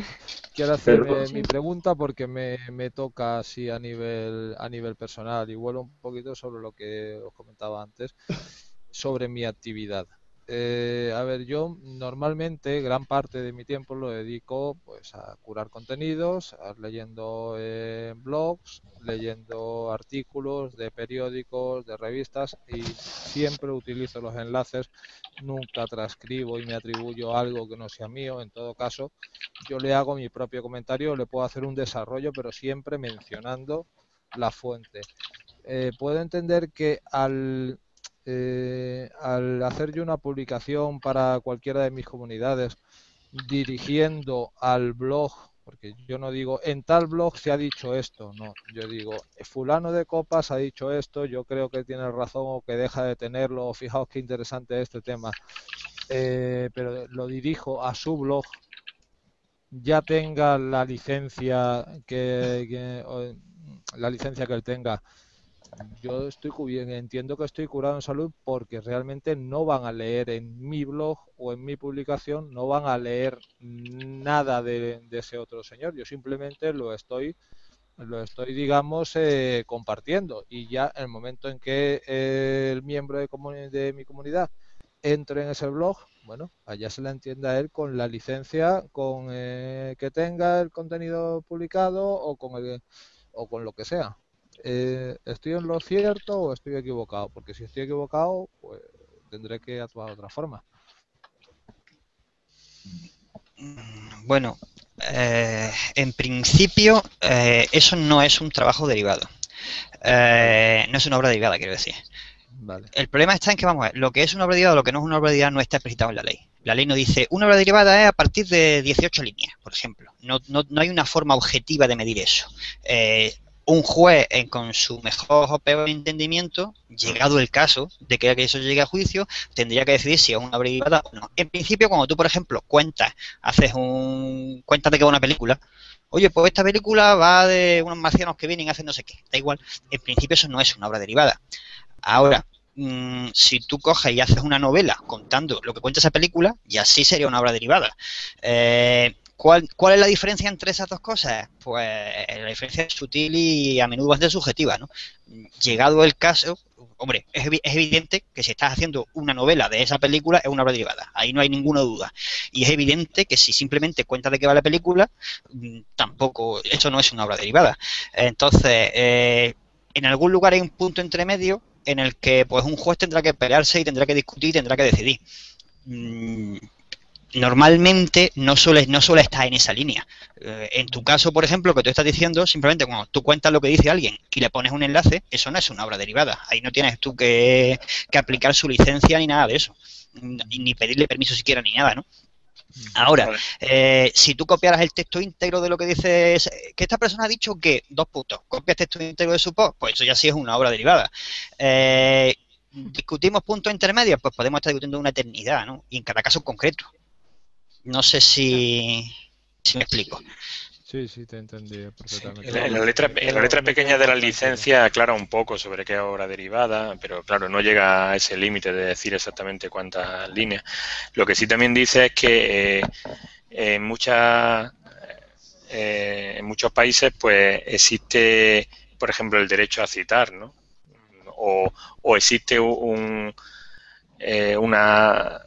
Quiero hacer eh, mi pregunta porque me, me toca así a nivel a nivel personal y vuelvo un poquito sobre lo que os comentaba antes, sobre mi actividad. Eh, a ver, yo normalmente gran parte de mi tiempo lo dedico pues a curar contenidos, a leyendo eh, blogs, leyendo artículos de periódicos, de revistas, y siempre utilizo los enlaces, nunca transcribo y me atribuyo algo que no sea mío. En todo caso, yo le hago mi propio comentario, le puedo hacer un desarrollo, pero siempre mencionando la fuente. Eh, puedo entender que al... Eh, al hacer yo una publicación para cualquiera de mis comunidades dirigiendo al blog, porque yo no digo en tal blog se ha dicho esto, no, yo digo fulano de copas ha dicho esto, yo creo que tiene razón o que deja de tenerlo, o fijaos qué interesante este tema, eh, pero lo dirijo a su blog, ya tenga la licencia que, que o, la licencia que él tenga. Yo estoy entiendo que estoy curado en salud porque realmente no van a leer en mi blog o en mi publicación, no van a leer nada de, de ese otro señor. Yo simplemente lo estoy, lo estoy digamos, eh, compartiendo. Y ya en el momento en que eh, el miembro de, de mi comunidad entre en ese blog, bueno, allá se la entienda él con la licencia con eh, que tenga el contenido publicado o con, el, o con lo que sea. Eh, ¿Estoy en lo cierto o estoy equivocado? Porque si estoy equivocado, pues tendré que actuar de otra forma. Bueno, eh, en principio eh, eso no es un trabajo derivado. Eh, no es una obra derivada, quiero decir. Vale. El problema está en que, vamos a ver, lo que es una obra derivada o lo que no es una obra derivada no está explicitado en la ley. La ley no dice, una obra derivada es a partir de dieciocho líneas, por ejemplo. No, no, no hay una forma objetiva de medir eso. Eh, Un juez, en, con su mejor o peor entendimiento, llegado el caso de que eso llegue a juicio, tendría que decidir si es una obra derivada o no. En principio, cuando tú, por ejemplo, cuentas, haces un... cuentas de que va una película, oye, pues esta película va de unos marcianos que vienen y hacen no sé qué, da igual. En principio, eso no es una obra derivada. Ahora, mmm, si tú coges y haces una novela contando lo que cuenta esa película, ya sí sería una obra derivada. Eh... ¿Cuál, ¿Cuál es la diferencia entre esas dos cosas? Pues la diferencia es sutil y a menudo bastante subjetiva, ¿no? Llegado el caso, hombre, es, es evidente que si estás haciendo una novela de esa película es una obra derivada, ahí no hay ninguna duda. Y es evidente que si simplemente cuentas de qué va la película, tampoco, eso no es una obra derivada. Entonces, eh, en algún lugar hay un punto entre medio en el que pues un juez tendrá que pelearse y tendrá que discutir y tendrá que decidir. Mm. Normalmente no suele, no suele estar en esa línea. Eh, en tu caso, por ejemplo, que tú estás diciendo, simplemente cuando tú cuentas lo que dice alguien y le pones un enlace, eso no es una obra derivada. Ahí no tienes tú que, que aplicar su licencia ni nada de eso, ni pedirle permiso siquiera ni nada, ¿no? Ahora, eh, si tú copiaras el texto íntegro de lo que dice, que esta persona ha dicho que, dos puntos, copias texto íntegro de su post, pues eso ya sí es una obra derivada. Eh, ¿Discutimos puntos intermedios? Pues podemos estar discutiendo una eternidad, ¿no? Y en cada caso en concreto. No sé si, si me explico. Sí, sí, te entendí perfectamente. Sí, en la letra, en la letra pequeña de la licencia aclara un poco sobre qué obra derivada, pero claro, no llega a ese límite de decir exactamente cuántas líneas. Lo que sí también dice es que eh, en, muchas, eh, en muchos países pues existe, por ejemplo, el derecho a citar, ¿no? O, o existe un, eh, una...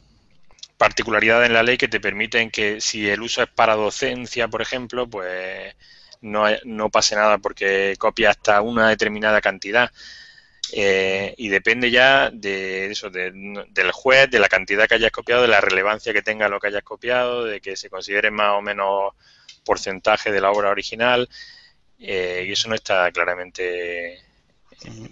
particularidad en la ley que te permiten que si el uso es para docencia, por ejemplo, pues no, no pase nada porque copia hasta una determinada cantidad eh, y depende ya de eso, de, del juez, de la cantidad que hayas copiado, de la relevancia que tenga lo que hayas copiado, de que se considere más o menos porcentaje de la obra original eh, y eso no está claramente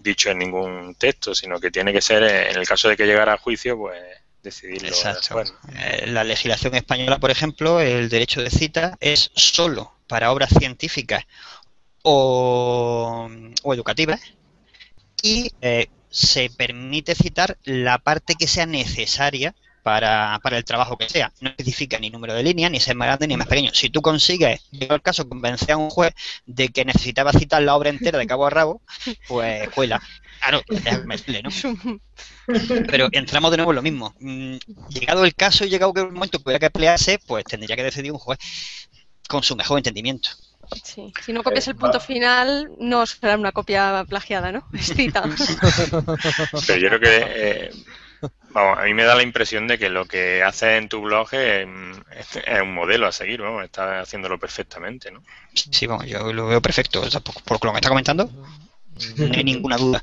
dicho en ningún texto, sino que tiene que ser, en el caso de que llegara a juicio, pues decidirlo. Exacto. Eh, la legislación española, por ejemplo, el derecho de cita es solo para obras científicas o, o educativas y eh, se permite citar la parte que sea necesaria para, para el trabajo que sea. No especifica ni número de líneas, ni ser más grande ni más pequeño. Si tú consigues, en el caso, convencer a un juez de que necesitaba citar la obra entera de cabo a rabo, pues cuela. Claro, déjame decirle, ¿no? Pero entramos de nuevo en lo mismo. Llegado el caso, llegado que el momento que hubiera que pelearse, pues tendría que decidir un juez con su mejor entendimiento. Sí. Si no copias el punto final, no será una copia plagiada, ¿no? Es cita. Pero yo creo que eh, Vamos, a mí me da la impresión de que lo que haces en tu blog es, es un modelo a seguir, vamos, estás haciéndolo perfectamente, ¿no? Sí, bueno, yo lo veo perfecto, por, por lo que me está comentando, no hay ninguna duda.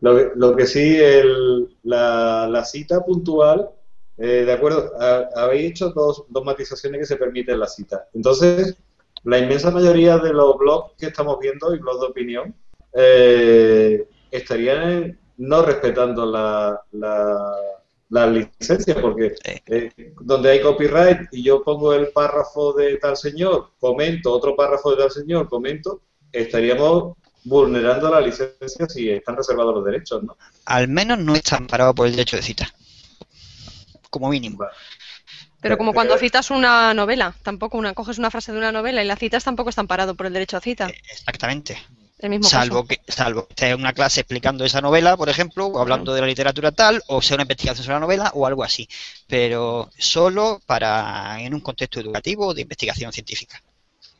Lo que, lo que sí, el, la, la cita puntual, eh, de acuerdo, a, habéis hecho dos, dos matizaciones que se permiten la cita. Entonces, la inmensa mayoría de los blogs que estamos viendo y blogs de opinión eh, estarían no respetando la, la, la licencia, porque eh, donde hay copyright y yo pongo el párrafo de tal señor, comento otro párrafo de tal señor, comento, estaríamos vulnerando la licencia si están reservados los derechos, ¿no? Al menos no están parados por el derecho de cita, como mínimo. Vale. Pero como cuando citas una novela, tampoco una coges una frase de una novela y las citas tampoco están paradas por el derecho a cita. Exactamente. El mismo salvo caso. que salvo que sea una clase explicando esa novela, por ejemplo, o hablando de la literatura tal, o sea una investigación sobre la novela o algo así. Pero solo para en un contexto educativo de investigación científica.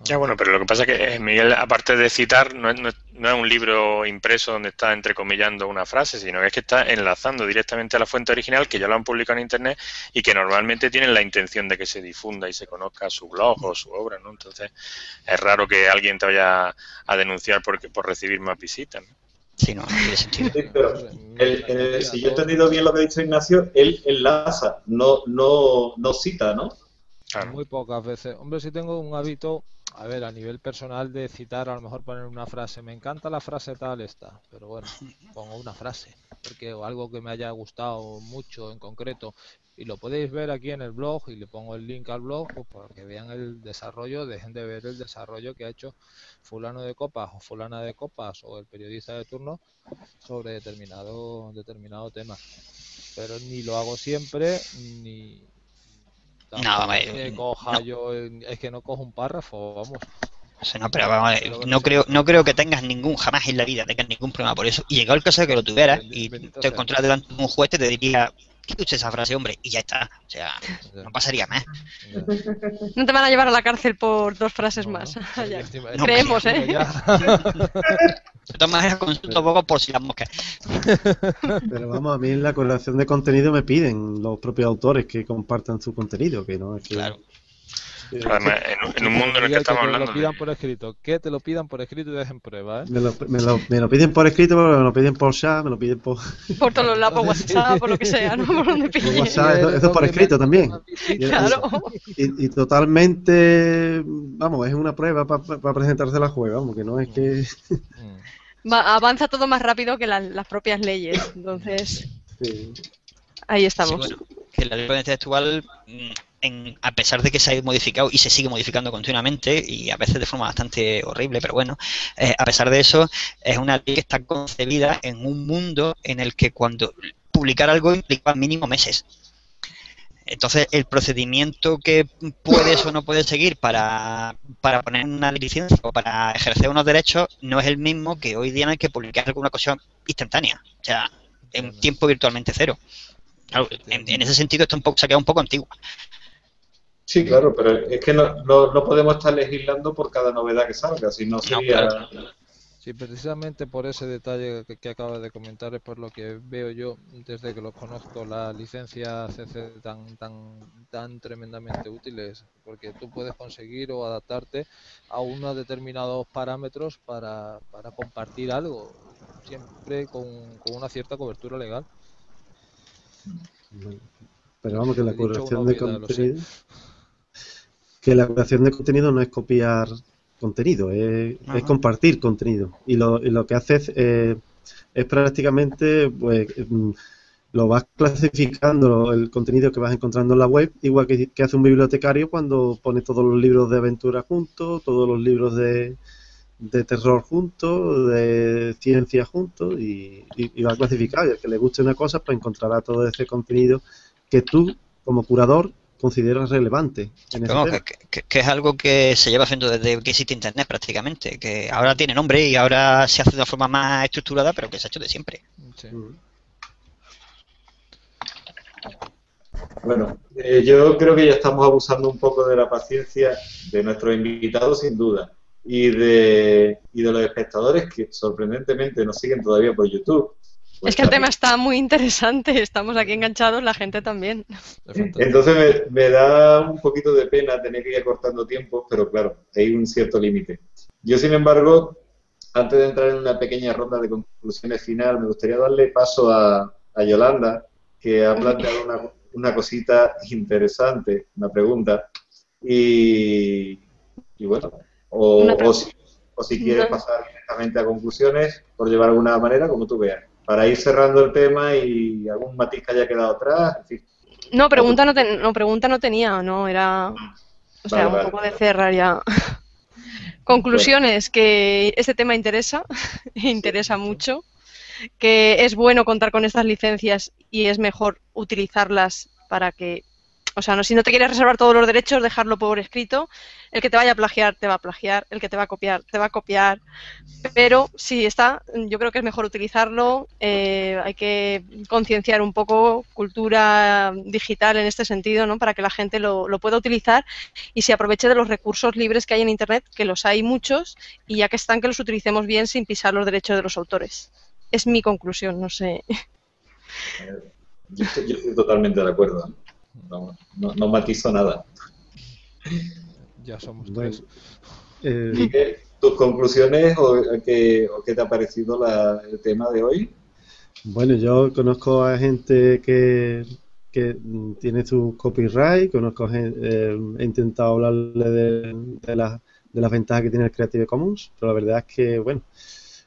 Ya, bueno, pero lo que pasa es que Miguel, aparte de citar, no es, no, es, no es un libro impreso donde está entrecomillando una frase, sino que es que está enlazando directamente a la fuente original, que ya lo han publicado en Internet y que normalmente tienen la intención de que se difunda y se conozca su blog o su obra, ¿no? Entonces, es raro que alguien te vaya a denunciar por, por recibir más visitas, ¿no? Sí, no, no tiene sentido. Sí, pero el, el, si yo he entendido bien lo que ha dicho Ignacio, él enlaza, no, no, no cita, ¿no? Claro. Muy pocas veces. Hombre, si tengo un hábito... A ver, a nivel personal de citar, a lo mejor poner una frase, me encanta la frase tal esta, pero bueno, pongo una frase, porque o algo que me haya gustado mucho en concreto, y lo podéis ver aquí en el blog, y le pongo el link al blog, pues para que vean el desarrollo, dejen de ver el desarrollo que ha hecho fulano de copas, o fulana de copas, o el periodista de turno, sobre determinado, determinado tema, pero ni lo hago siempre, ni... No, que coja no. Yo, es que no cojo un párrafo, vamos. No, pero vamos, no creo, no creo que tengas ningún, jamás en la vida tengas ningún problema por eso. Y llegó el caso de que lo tuvieras y te encontraras delante de un juez y te diría, ¿qué usted esa frase, hombre? Y ya está, o sea, no pasaría más. No te van a llevar a la cárcel por dos frases no, más. No, ya. No, creemos, ¿eh? De todas maneras, consulto un poco por si las moscas. Pero vamos, a mí en la colaboración de contenido me piden los propios autores que compartan su contenido, que no es que... Claro. Además, en, en un mundo en el que estamos hablando... Que te lo pidan por escrito, que te lo pidan por escrito y dejen pruebas, ¿eh? Me lo, me, lo, me lo piden por escrito, me lo piden por chat, me lo piden por... Por todos los lados, por WhatsApp, por lo que sea, ¿no? Por donde piden. WhatsApp, eso, eso es por escrito también. Claro. Y, y totalmente, vamos, es una prueba para pa, pa presentarse la juega, vamos, que no es que... Va, avanza todo más rápido que la, las propias leyes, entonces... Sí. Ahí estamos. Sí, bueno, que la ley textual... En, a pesar de que se ha modificado y se sigue modificando continuamente y a veces de forma bastante horrible, pero bueno, eh, a pesar de eso, es una ley que está concebida en un mundo en el que cuando publicar algo implica mínimo meses. Entonces, el procedimiento que puedes o no puedes seguir para, para poner una licencia o para ejercer unos derechos no es el mismo que hoy día en el que publicar alguna cosa instantánea, o sea, en tiempo virtualmente cero. Claro, en, en ese sentido está un poco, se ha quedado un poco antigua. Sí, claro, pero es que no, no, no podemos estar legislando por cada novedad que salga, si no sería... Sí, precisamente por ese detalle que, que acabas de comentar es por lo que veo yo, desde que los conozco, las licencias C C tan, tan, tan tremendamente útiles, porque tú puedes conseguir o adaptarte a unos determinados parámetros para, para compartir algo, siempre con, con una cierta cobertura legal. Pero vamos, que la colaboración de contenido... Que la creación de contenido no es copiar contenido, es, es compartir contenido. Y lo, y lo que haces eh, es prácticamente, pues, lo vas clasificando, el contenido que vas encontrando en la web, igual que, que hace un bibliotecario cuando pone todos los libros de aventura juntos, todos los libros de, de terror juntos, de ciencia juntos, y, y, y va clasificado. Y al que le guste una cosa, pues encontrará todo ese contenido que tú, como curador, consideras relevante. En Como, que, que, que es algo que se lleva haciendo desde que existe Internet prácticamente, que ahora tiene nombre y ahora se hace de una forma más estructurada, pero que se ha hecho de siempre. Sí. Bueno, eh, yo creo que ya estamos abusando un poco de la paciencia de nuestros invitados, sin duda, y de, y de los espectadores que sorprendentemente nos siguen todavía por YouTube. Es que el tema está muy interesante, estamos aquí enganchados, la gente también. Entonces me, me da un poquito de pena tener que ir acortando tiempo, pero claro, hay un cierto límite. Yo, sin embargo, antes de entrar en una pequeña ronda de conclusiones final, me gustaría darle paso a, a Yolanda, que ha planteado una, una cosita interesante, una pregunta, y, y bueno, o, o, si, o si quieres pasar directamente a conclusiones, por llevar alguna manera, como tú veas, para ir cerrando el tema y algún matiz que haya quedado atrás, en fin. No, pregunta no, ten, no, pregunta no tenía, no, era, o vale, sea, un vale, poco vale. de cerrar ya. Conclusiones, que este tema interesa, interesa mucho, que es bueno contar con estas licencias y es mejor utilizarlas para que, o sea, no, si no te quieres reservar todos los derechos, dejarlo por escrito, el que te vaya a plagiar te va a plagiar, el que te va a copiar te va a copiar, pero si está, yo creo que es mejor utilizarlo, eh, hay que concienciar un poco cultura digital en este sentido, ¿no? Para que la gente lo, lo pueda utilizar y se aproveche de los recursos libres que hay en Internet, que los hay muchos, y ya que están, que los utilicemos bien sin pisar los derechos de los autores. Es mi conclusión, no sé. Yo estoy, yo estoy totalmente de acuerdo. No, no, no matizo nada. Ya somos tres. Eh, Miguel, ¿tus conclusiones o qué, o qué te ha parecido la, el tema de hoy? Bueno, yo conozco a gente que, que tiene su copyright, conozco gente, eh, he intentado hablarle de, de, la, de las ventajas que tiene el Creative Commons, pero la verdad es que, bueno,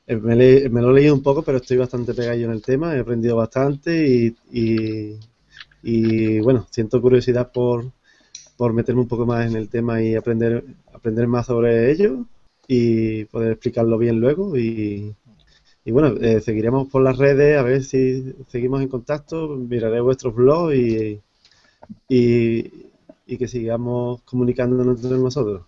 Me, le, me lo he leído un poco, pero estoy bastante pegado en el tema, he aprendido bastante y, y, y bueno, siento curiosidad por, por meterme un poco más en el tema y aprender aprender más sobre ello y poder explicarlo bien luego. Y, y bueno, eh, seguiremos por las redes, a ver si seguimos en contacto, miraré vuestros blogs y, y, y que sigamos comunicándonos entre nosotros.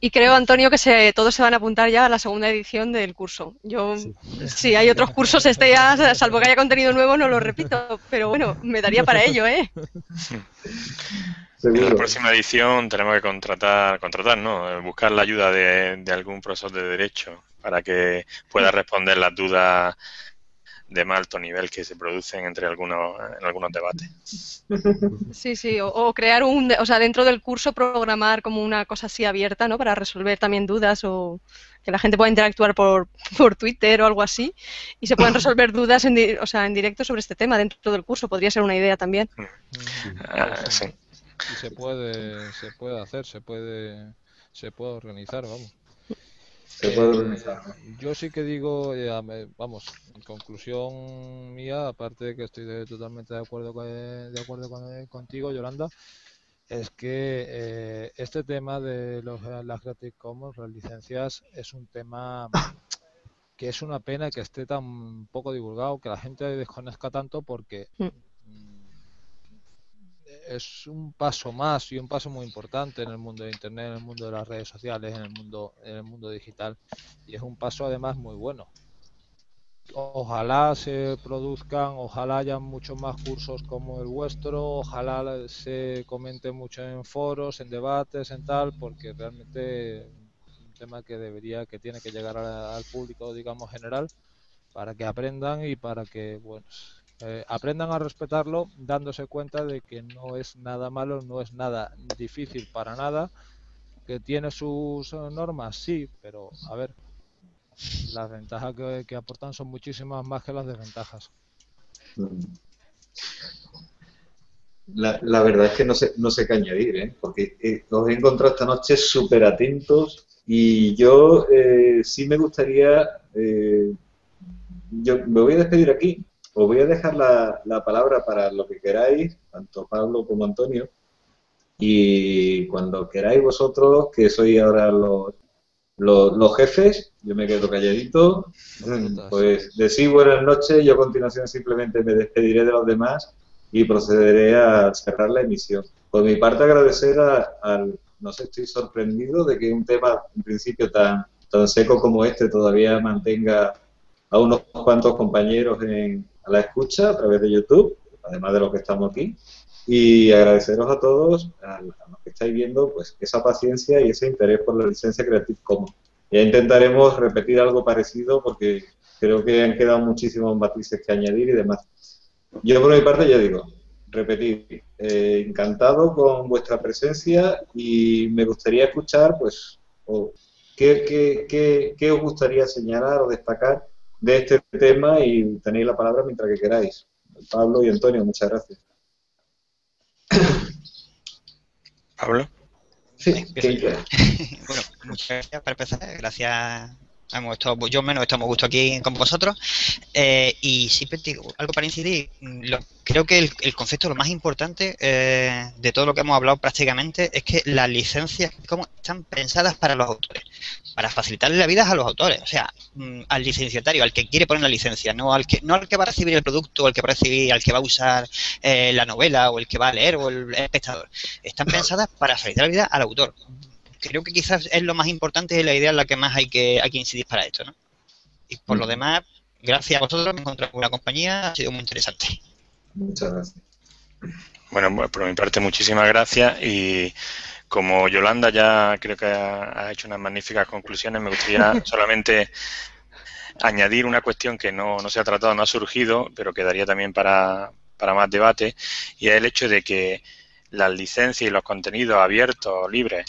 Y creo, Antonio, que se, todos se van a apuntar ya a la segunda edición del curso. Yo, sí. Si hay otros cursos, este ya, salvo que haya contenido nuevo, no lo repito, pero bueno, me daría para ello, ¿eh? En la próxima edición tenemos que contratar, contratar, ¿no? Buscar la ayuda de, de algún profesor de Derecho para que pueda responder las dudas de más alto nivel que se producen entre algunos, en algunos debates. Sí, sí, o, o crear un, o sea, dentro del curso programar como una cosa así abierta, ¿no? Para resolver también dudas o que la gente pueda interactuar por, por Twitter o algo así y se puedan resolver dudas en, di o sea, en directo sobre este tema dentro del curso, podría ser una idea también. Ah, sí. Y se puede, se puede hacer, se puede, se puede organizar, vamos. Eh, yo sí que digo, eh, vamos, en conclusión mía, aparte de que estoy de, totalmente de acuerdo, con, de acuerdo con, contigo, Yolanda, es que eh, este tema de los, las Creative Commons, las licencias, es un tema que es una pena que esté tan poco divulgado, que la gente desconozca tanto, porque es un paso más y un paso muy importante en el mundo de Internet, en el mundo de las redes sociales, en el mundo, en el mundo digital, y es un paso además muy bueno. Ojalá se produzcan, ojalá haya muchos más cursos como el vuestro, ojalá se comente mucho en foros, en debates, en tal, porque realmente es un tema que debería, que tiene que llegar a, al público, digamos, general, para que aprendan y para que, bueno, Eh, aprendan a respetarlo, dándose cuenta de que no es nada malo, no es nada difícil para nada, que tiene sus normas, sí, pero a ver, las ventajas que, que aportan son muchísimas más que las desventajas. La, la verdad es que no sé, no sé qué añadir, ¿eh? Porque los he encontrado esta noche súper atentos y yo eh, sí me gustaría, eh, yo me voy a despedir aquí. Os voy a dejar la, la palabra para lo que queráis, tanto Pablo como Antonio, y cuando queráis vosotros, que sois ahora los, los, los jefes, yo me quedo calladito, pues decís buenas noches, yo a continuación simplemente me despediré de los demás y procederé a cerrar la emisión. Por mi parte agradecer al, no sé, estoy sorprendido de que un tema en principio tan, tan seco como este todavía mantenga a unos cuantos compañeros en la escucha a través de YouTube, además de los que estamos aquí, y agradeceros a todos, a los que estáis viendo, pues esa paciencia y ese interés por la licencia Creative Commons. Ya intentaremos repetir algo parecido porque Creo que han quedado muchísimos matices que añadir y demás. Yo por mi parte ya digo, repetir, eh, encantado con vuestra presencia y me gustaría escuchar, pues, oh, ¿qué, qué, qué, qué os gustaría señalar o destacar de este tema, y tenéis la palabra mientras que queráis. Pablo y Antonio, muchas gracias. ¿Pablo? Sí, ¿quién quiera? Bueno, muchas gracias para empezar. Gracias. Hemos estado, yo menos estamos a gusto aquí con vosotros, eh, y siempre digo algo para incidir. Lo, creo que el, el concepto lo más importante eh, de todo lo que hemos hablado prácticamente es que las licencias como están pensadas para los autores, para facilitarle la vida a los autores, o sea, al licenciatario, al que quiere poner la licencia, no al que no al que va a recibir el producto, al que va a recibir, al que va a usar eh, la novela o el que va a leer o el espectador. Están pensadas para facilitar la vida al autor. Creo que quizás es lo más importante y la idea en la que más hay que, hay que incidir para esto, ¿no? Y por lo demás, gracias a vosotros, me he encontrado con una compañía, ha sido muy interesante. Muchas gracias. Bueno, por mi parte, muchísimas gracias, y como Yolanda ya creo que ha, ha hecho unas magníficas conclusiones, me gustaría solamente añadir una cuestión que no, no se ha tratado, no ha surgido, pero quedaría también para, para más debate, y es el hecho de que las licencias y los contenidos abiertos, libres,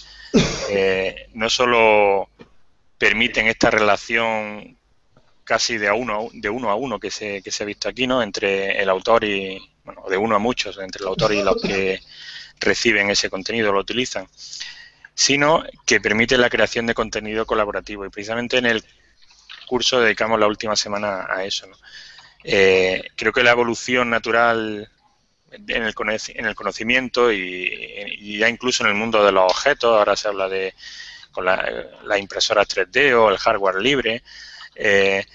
eh, no solo permiten esta relación casi de a uno, de uno a uno que se, que se ha visto aquí, ¿no? Entre el autor y, bueno, de uno a muchos, entre el autor y los que reciben ese contenido, lo utilizan, sino que permite la creación de contenido colaborativo, y precisamente en el curso dedicamos la última semana a eso, ¿no? Eh, creo que la evolución natural en el, en el conocimiento y, y ya incluso en el mundo de los objetos, ahora se habla de con la, las impresoras tres D o el hardware libre, eh,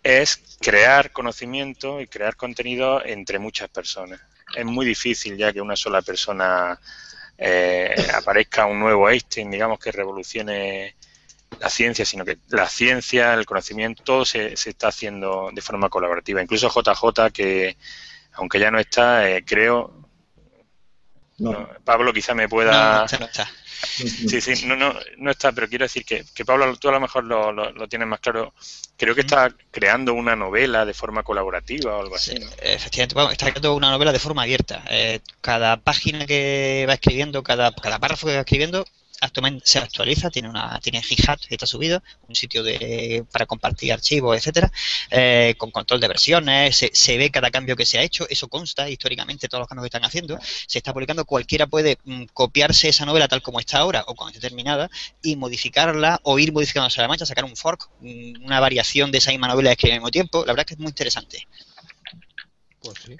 es crear conocimiento y crear contenido entre muchas personas. Es muy difícil ya que una sola persona eh, aparezca un nuevo Einstein, digamos, que revolucione la ciencia, sino que la ciencia, el conocimiento, todo se, se está haciendo de forma colaborativa. Incluso J J, que aunque ya no está, eh, creo... No. No, Pablo quizá me pueda... No, no está, no está. Sí, sí, no, no, no está, pero quiero decir que, que Pablo, tú a lo mejor lo, lo, lo tienes más claro. Creo que está creando una novela de forma colaborativa o algo así, ¿no? Sí, efectivamente, bueno, está creando una novela de forma abierta. Eh, cada página que va escribiendo, cada, cada párrafo que va escribiendo, se actualiza, tiene una tiene GitHub, está subido, un sitio de para compartir archivos, etcétera, eh, con control de versiones, se, se ve cada cambio que se ha hecho, eso consta históricamente, todos los cambios que están haciendo, se está publicando, cualquiera puede mm, copiarse esa novela tal como está ahora o cuando esté terminada y modificarla o ir modificándose a la marcha, sacar un fork, mm, una variación de esa misma novela escrita al mismo tiempo, la verdad es que es muy interesante. Pues sí.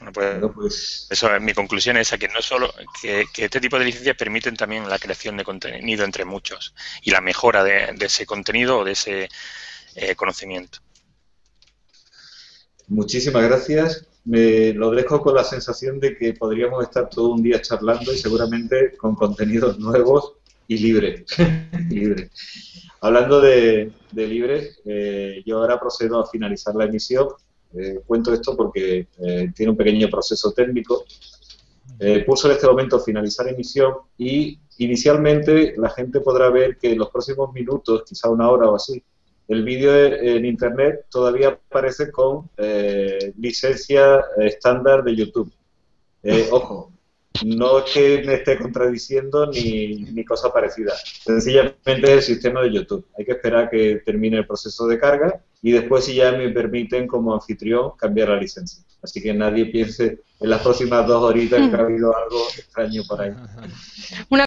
Bueno, pues, pues eso es mi conclusión, es que no solo que, que este tipo de licencias permiten también la creación de contenido entre muchos y la mejora de, de ese contenido o de ese eh, conocimiento. Muchísimas gracias. Me lo dejo con la sensación de que podríamos estar todo un día charlando y seguramente con contenidos nuevos y libres. Libre. Hablando de, de libres, eh, yo ahora procedo a finalizar la emisión. Eh, cuento esto porque eh, tiene un pequeño proceso técnico. Eh, pulso en este momento finalizar emisión y inicialmente la gente podrá ver que en los próximos minutos, quizá una hora o así, el vídeo en internet todavía aparece con eh, licencia estándar de YouTube. Eh, ojo, no es que me esté contradiciendo ni, ni cosa parecida, sencillamente es el sistema de YouTube. Hay que esperar que termine el proceso de carga y después, si ya me permiten como anfitrión, cambiar la licencia. Así que nadie piense en las próximas dos horitas que ha habido algo extraño por ahí. Una